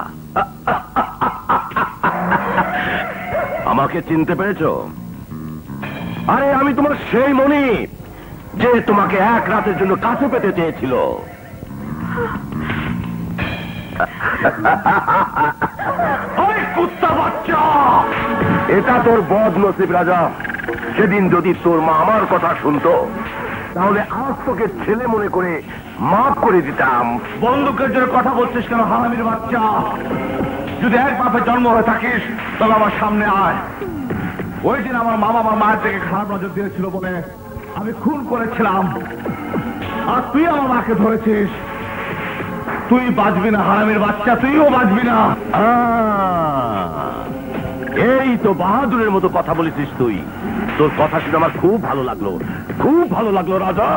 আমাকে চিনতে পেরেছো? আরে আমি তোমার সেই মনি যে তোমাকে এক রাতের জন্য কাছে পেতে চেয়েছিল। এটা তোর বদনসিব রাজা, সেদিন যদি তোর মা আমার কথা শুনতো তাহলে আজ তোকে ছেলে মনে করে মাফ করে দিতাম। বন্দুকের জন্য কথা বলছিস কেন হারামির বাচ্চা? যদি এক বাপের জন্ম হয়ে থাকিস তবে আমার সামনে আয়। ওই দিন আমার মামা আমার মায়ের থেকে খারাপ নজর দিয়েছিল বলে আমি খুন করেছিলাম, আর তুই আমার মাকে ধরেছিস। তুই বাঁচবি না হারামির বাচ্চা, তুইও বাঁচবি না। এই তো বাহাদুরের মতো কথা বলেছিস তুই। তোর কথা শুনে আমার খুব ভালো লাগলো, খুব ভালো লাগলো রাজা।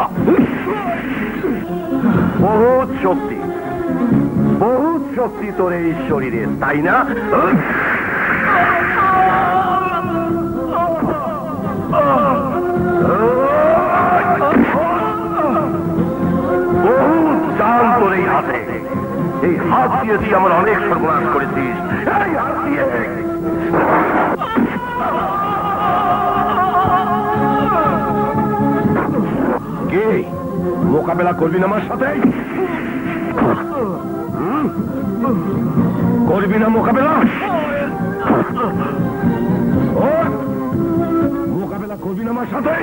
বহুত শক্তি, বহুত শক্তি তোর এই শরীরে, তাই না? বহুত দাম তোর এই হাতে, এই হাত দিয়ে তুই আমার অনেক সর্বনাশ করেছিস। এই হাত দিয়ে কে মোকাবেলা করবি না? আমার সাথে করবি না মোকাবেলা? মোকাবেলা করবি না আমার সাথে?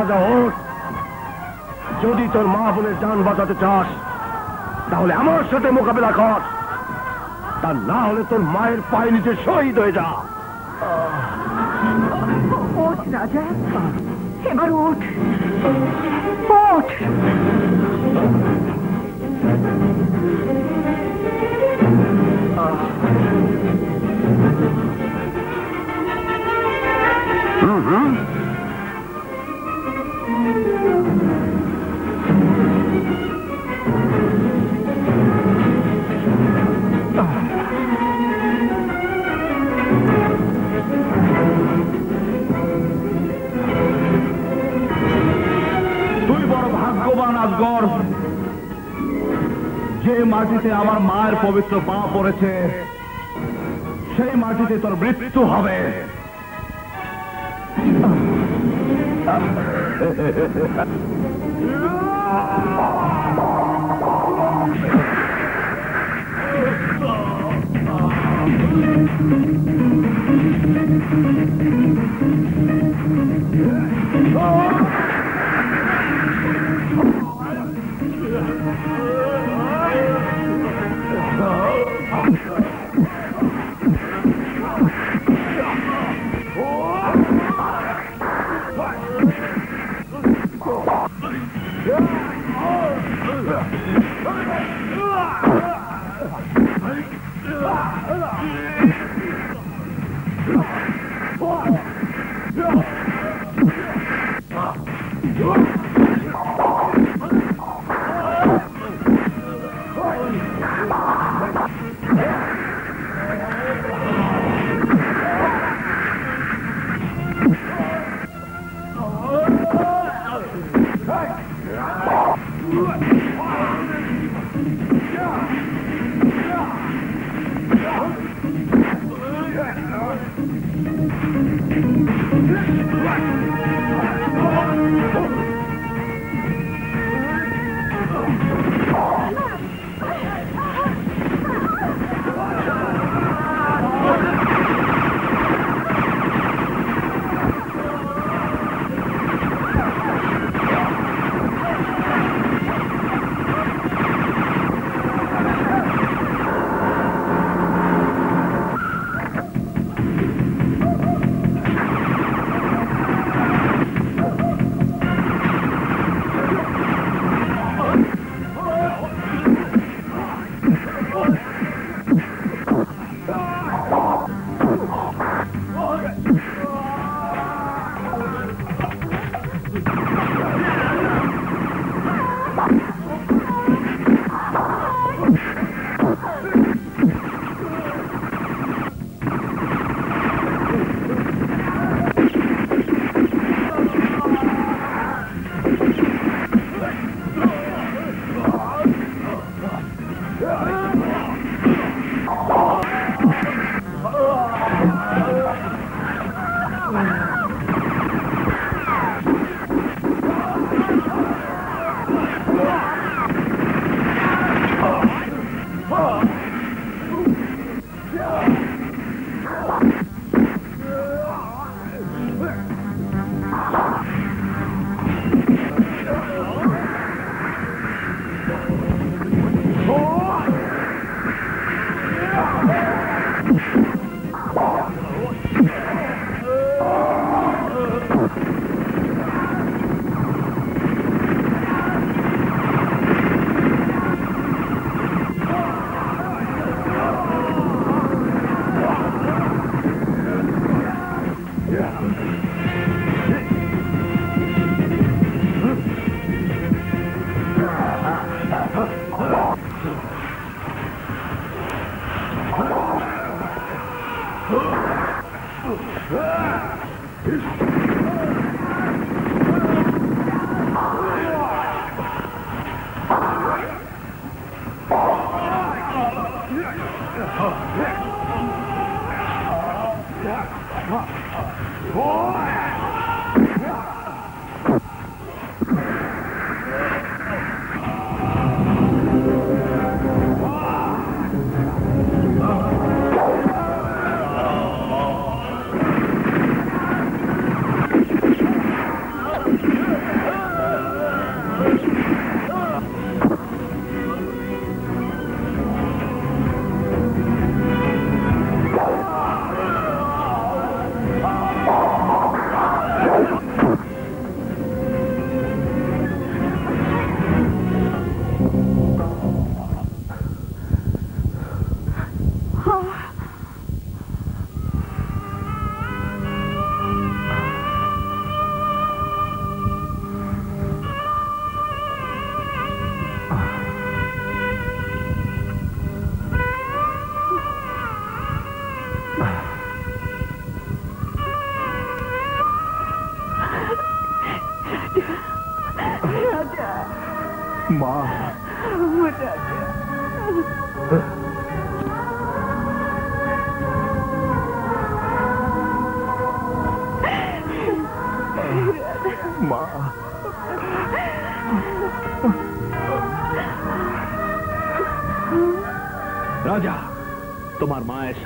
রাজা ওঠ, যদি তোর মা বোনের জান বাঁচাতে চাস তাহলে আমার সাথে মোকাবেলা কর, তা না হলে তোর মায়ের পায়ে নিচে শহীদ হয়ে যা। ওঠ রাজা, এবার ওঠ ওঠ। হুম হুম যে মাটিতে আমার মায়ের পবিত্র পা পড়েছে সেই মাটিতে তোর মৃত্যু হবে। Oh,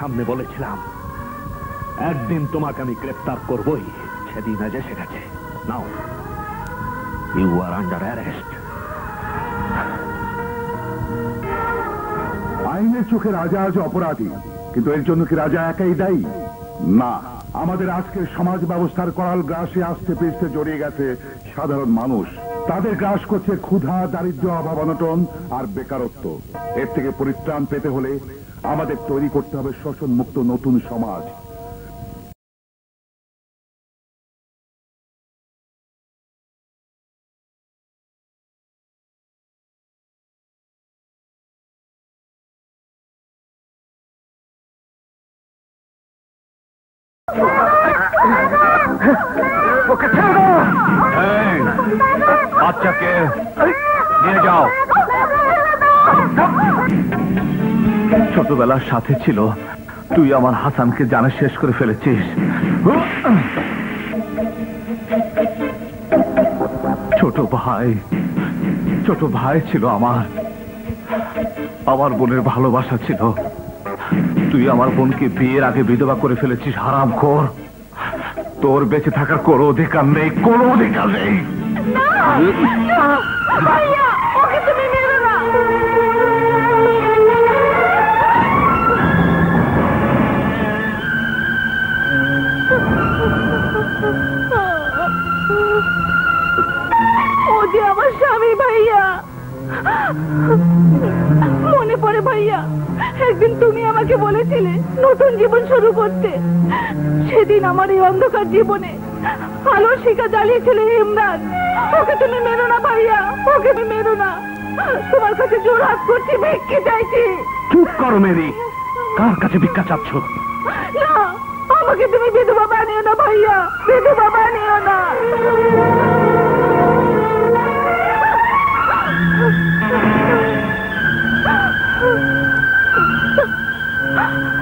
সামনে বলেছিলাম একদিন তোমাকে আমি গ্রেফতার করবই সেদিন আজ এসে গেছে now you are under arrest আইনের চোখে রাজা আজ অপরাধী কিন্তু এর জন্য কি রাজা একাই দায়ী না আমাদের আজকের সমাজ ব্যবস্থার করাল গ্রাসে আস্তে পিছতে জড়িয়ে গেছে সাধারণ মানুষ তাদের গ্রাস করছে ক্ষুধা, দারিদ্র, অভাব অনটন আর বেকারত্ব। এর থেকে পরিত্রাণ পেতে হলে আমাদের তৈরি করতে হবে শোষণ মুক্ত নতুন সমাজ। अच्छा के নিয়ে যাও। ছোটবেলার সাথে ছিল, তুই আমার হাসানকে জানা শেষ করে ফেলেছিস। ছোট ভাই ছোট ভাই ছিল আমার, আমার বোনের ভালোবাসা ছিল। তুই আমার বোনকে বিয়ের আগে বিধবা করে ফেলেছিস হারামখোর। তোর বেঁচে থাকার কোনো অধিকার নেই, কোনো অধিকার নেই। ওকে তুমি মেরো না। ও যে আমার স্বামী ভাইয়া, মনে পড়ে ভাইয়া? একদিন তুমি আমাকে বলেছিলে নতুন জীবন শুরু করতে। সেদিন আমার এই অন্ধকার জীবনে আলো শিখা জ্বালিয়েছিলে ইমরান। ওকে তুমি মেরো না ভাইয়া, ওকে তুমি মেরো না। তোমার কাছে জোর হাত করছি, ভিক্ষা চাইছি। চুপ করো মেরি, কার কাছে ভিক্ষা চাচ্ছ? না, আমাকে তুমি বিধবা বানিও না ভাইয়া, বিধবা বানিও না।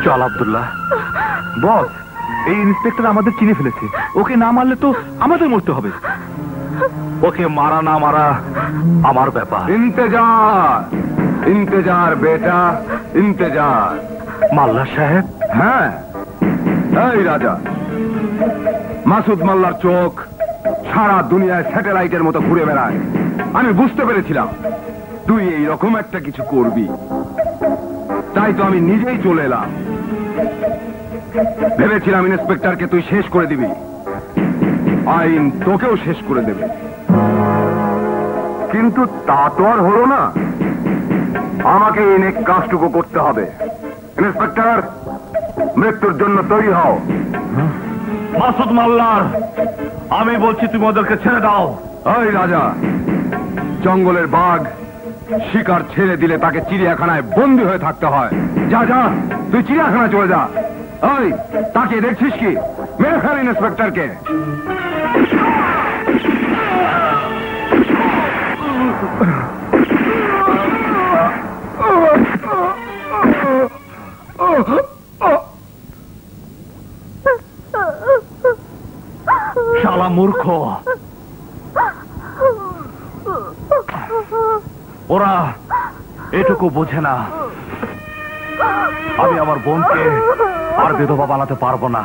চল আব্দুল্লাহ, বস এই ইন্সপেক্টর আমাদের চিনে ফেলেছে। ওকে না মারলে তো আমাদের মরতে হবে। ওকে মারা না মারা আমার ব্যাপার। ইন্তজার ইন্তজার বেটা ইন্তজার। মাল্লা সাহেব? হ্যাঁ, এই রাজা মাসুদ মাল্লার চোখ সারা দুনিয়ায় স্যাটেলাইটের মতো ঘুরে বেড়ায়। আমি বুঝতে পেরেছিলাম তুই এই রকম একটা কিছু করবি, তাই তো আমি নিজেই চলে এলাম। ভেবেছিলাম ইন্সপেক্টরকে তুই শেষ করে দিবি, আইন তোকেও শেষ করে দেবে, কিন্তু তা তো আর হলো না। আমাকে এনে কাজটুকু করতে হবে। ইন্সপেক্টর, মৃত্যুর জন্য তৈরি হও। মাসুদ মাল্লার, আমি বলছি তুমি ওদেরকে ছেড়ে দাও। এই রাজা, জঙ্গলের বাঘ শিকার ছেড়ে দিলে তাকে চিড়িয়াখানায় বন্দী হয়ে থাকতে হয়। যা যা, তুই চিড়িয়াখানায় চলে যা। এই, তাকে দেখছিস কি? মেরে ফেল ইন্সপেক্টরকে। শালা মূর্খ, ওরা এটুকু বোঝে না আমি আমার বোনকে আর বিধবা বানাতে পারবো না,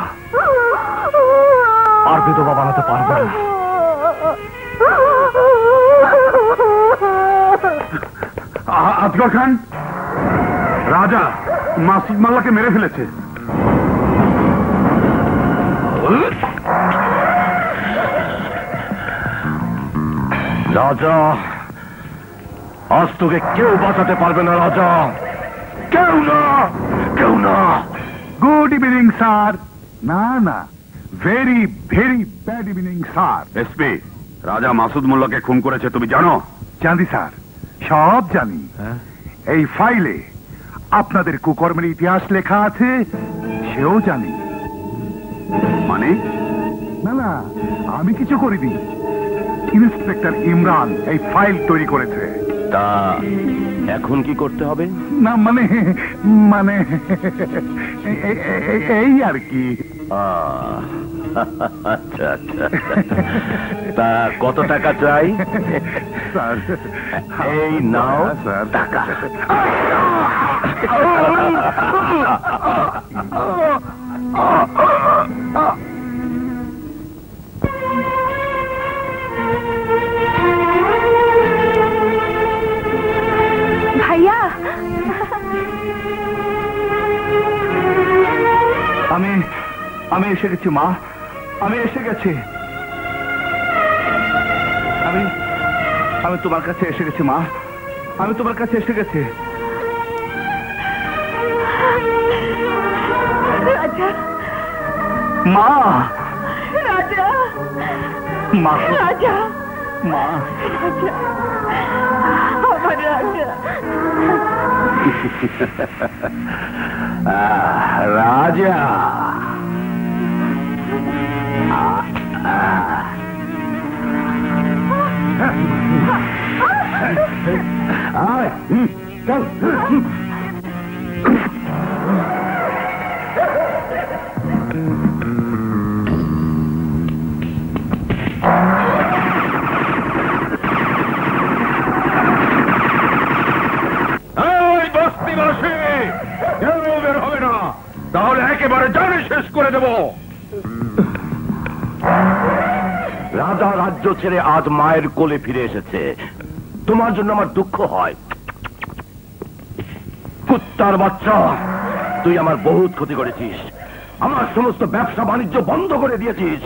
আর বিধবা বানাতে পারবো না। আজগর খান, রাজা মাসুদ মাল্লাকে মেরে ফেলেছে। রাজা, আজ তোকে কেউ বাঁচাতে পারবে না রাজা, কেউ না, কেউ না। Good evening sir. না না, very very bad evening sir. SP, Raja Masud মোল্লাকে খুন করেছে তুমি জানো? জানি স্যার, সব জানি। এই ফাইলে আপনাদের কুকর্মের ইতিহাস লেখা আছে, সেও জানি। মানে? না না, আমি কিছু করিনি। ইন্সপেক্টর ইমরান এই ফাইল তৈরি করেছে। তা এখন কি করতে হবে? না মানে মানে এই আর কি। আচ্ছা আচ্ছা, তা কত টাকা চাই? এই নাও টাকা। ভাইয়া, আমি আমি এসে গেছি মা, আমি এসে গেছি। আমি আমি তোমার কাছে এসে গেছি মা, আমি তোমার কাছে এসে গেছি। রাজা মা, রাজা মা, রাজা মা, রাজা আমার রাজা। রাজা আয় চল। ওই বস্তি বসে কেউ বের হবে না, তাহলে একেবারে জানে শেষ করে দেব। রাজা রাজ্য ছেড়ে আজ মায়ের কোলে ফিরে এসেছে, তোমার জন্য আমার দুঃখ হয়। কুত্তার বাচ্চা, তুই আমার বহুত ক্ষতি করেছিস, আমার সমস্ত ব্যবসা বাণিজ্য বন্ধ করে দিয়েছিস।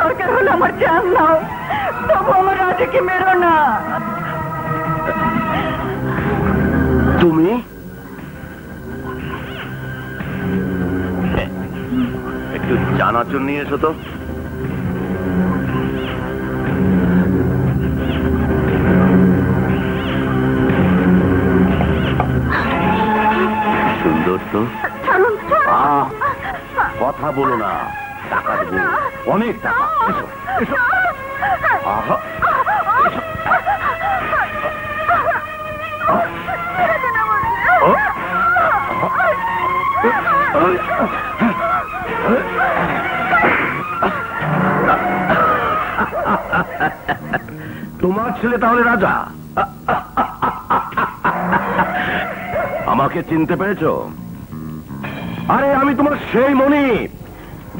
দরকার হলে আমার জান নাও, তবু আমার রাজাকে মেরো না। তুমি একটু চানাচুর নিয়ে এসো তো। সুন্দর তো, কথা বলো না, টাকা দেবো, অনেক টাকা। এসো এসো। আহা তোমার ছেলে তাহলে রাজা। আমাকে চিনতে পেরেছো? আরে আমি তোমার সেই মনি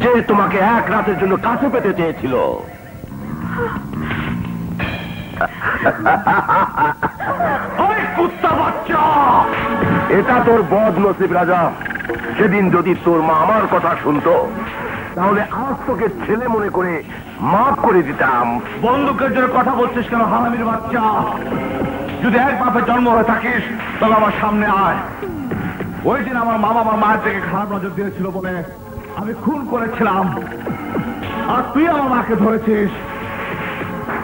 যে তোমাকে এক রাতের জন্য কাছে পেতে চেয়েছিল। ওই কুত্তা বাচ্চা, এটা তোর বদনসিব রাজা। সেদিন যদি তোর মা আমার কথা শুনতো, তাহলে আজ তোকে ছেলে মনে করে মাফ করে দিতাম। বন্দুকের জন্য কথা বলছিস কেন হারামির বাচ্চা? যদি এক বাপের জন্ম হয়ে থাকিস, তাহলে আমার সামনে আয়। ওই দিন আমার মামা আমার মায়ের থেকে খারাপ নজর দিয়েছিল বলে আমি খুন করেছিলাম, আর তুই আমার মাকে ধরেছিস।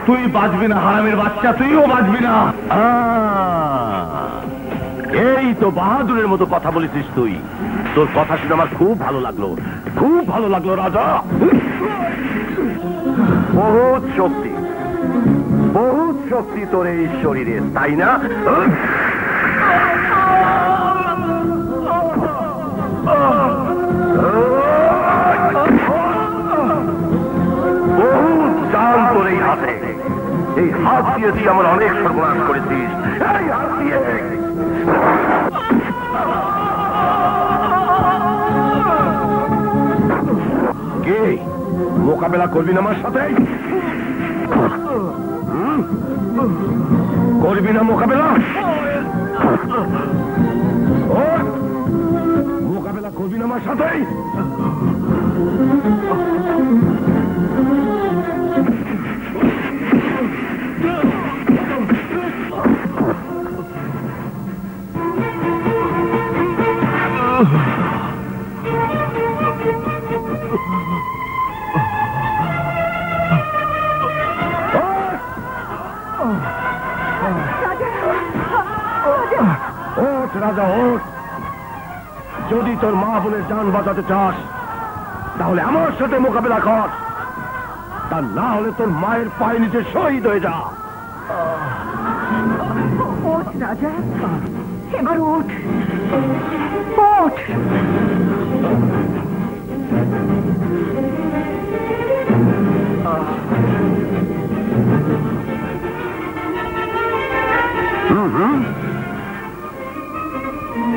তুই বাঁচবি না হারামির বাচ্চা, তুইও বাঁচবি না। এই তো বাহাদুরের মতো কথা বলেছিস তুই। তোর কথা শুনে আমার খুব ভালো লাগলো, খুব ভালো লাগলো রাজা। বহুত শক্তি, বহুত শক্তি তোর এই শরীরে, তাই না? এই হাত দিয়ে তুই আমার অনেক সর্বনাশ করেছিস। এই হাত দিয়ে কে মোকাবেলা করবি না আমার সাথে? করবি না মোকাবেলা? মোকাবেলা করবি না আমার সাথে? রাজা ওঠ, যদি তোর মা বোনের জান বাঁচাতে চাস, তাহলে আমার সাথে মোকাবেলা কর, তা না হলে তোর মায়ের পায়ে নিচে শহীদ হয়ে যা। ওঠ রাজা, এবার ওঠ, ওঠ। আমার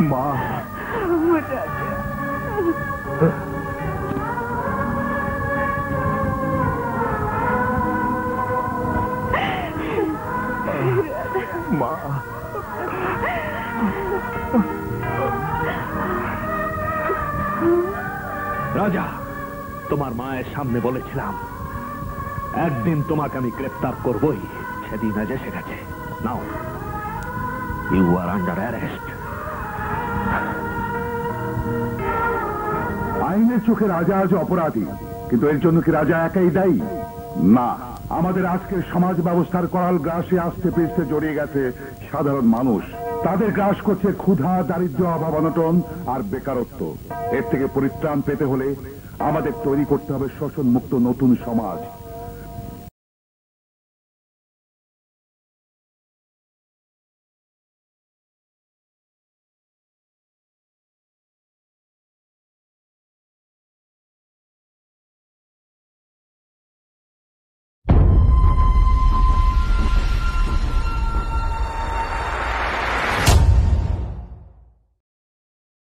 माँ माँ राजा तुम्हार मायर सामने बोले एक दिन तुम्हें আমি গ্রেফতার করবই সেদিন এসে গেছে now you are under arrest আইনের চোখে রাজা আজ অপরাধী কিন্তু এর জন্য কি রাজা একাই দায়ী না আমাদের আজকের সমাজ ব্যবস্থার করাল গ্রাসে আস্তে পিছতে জড়িয়ে গেছে সাধারণ মানুষ তাদের গ্রাস করছে ক্ষুধা দারিদ্র অভাব অনটন আর বেকারত্ব এর থেকে পরিত্রাণ পেতে হলে আমাদের তৈরি করতে হবে শোষণ মুক্ত নতুন সমাজ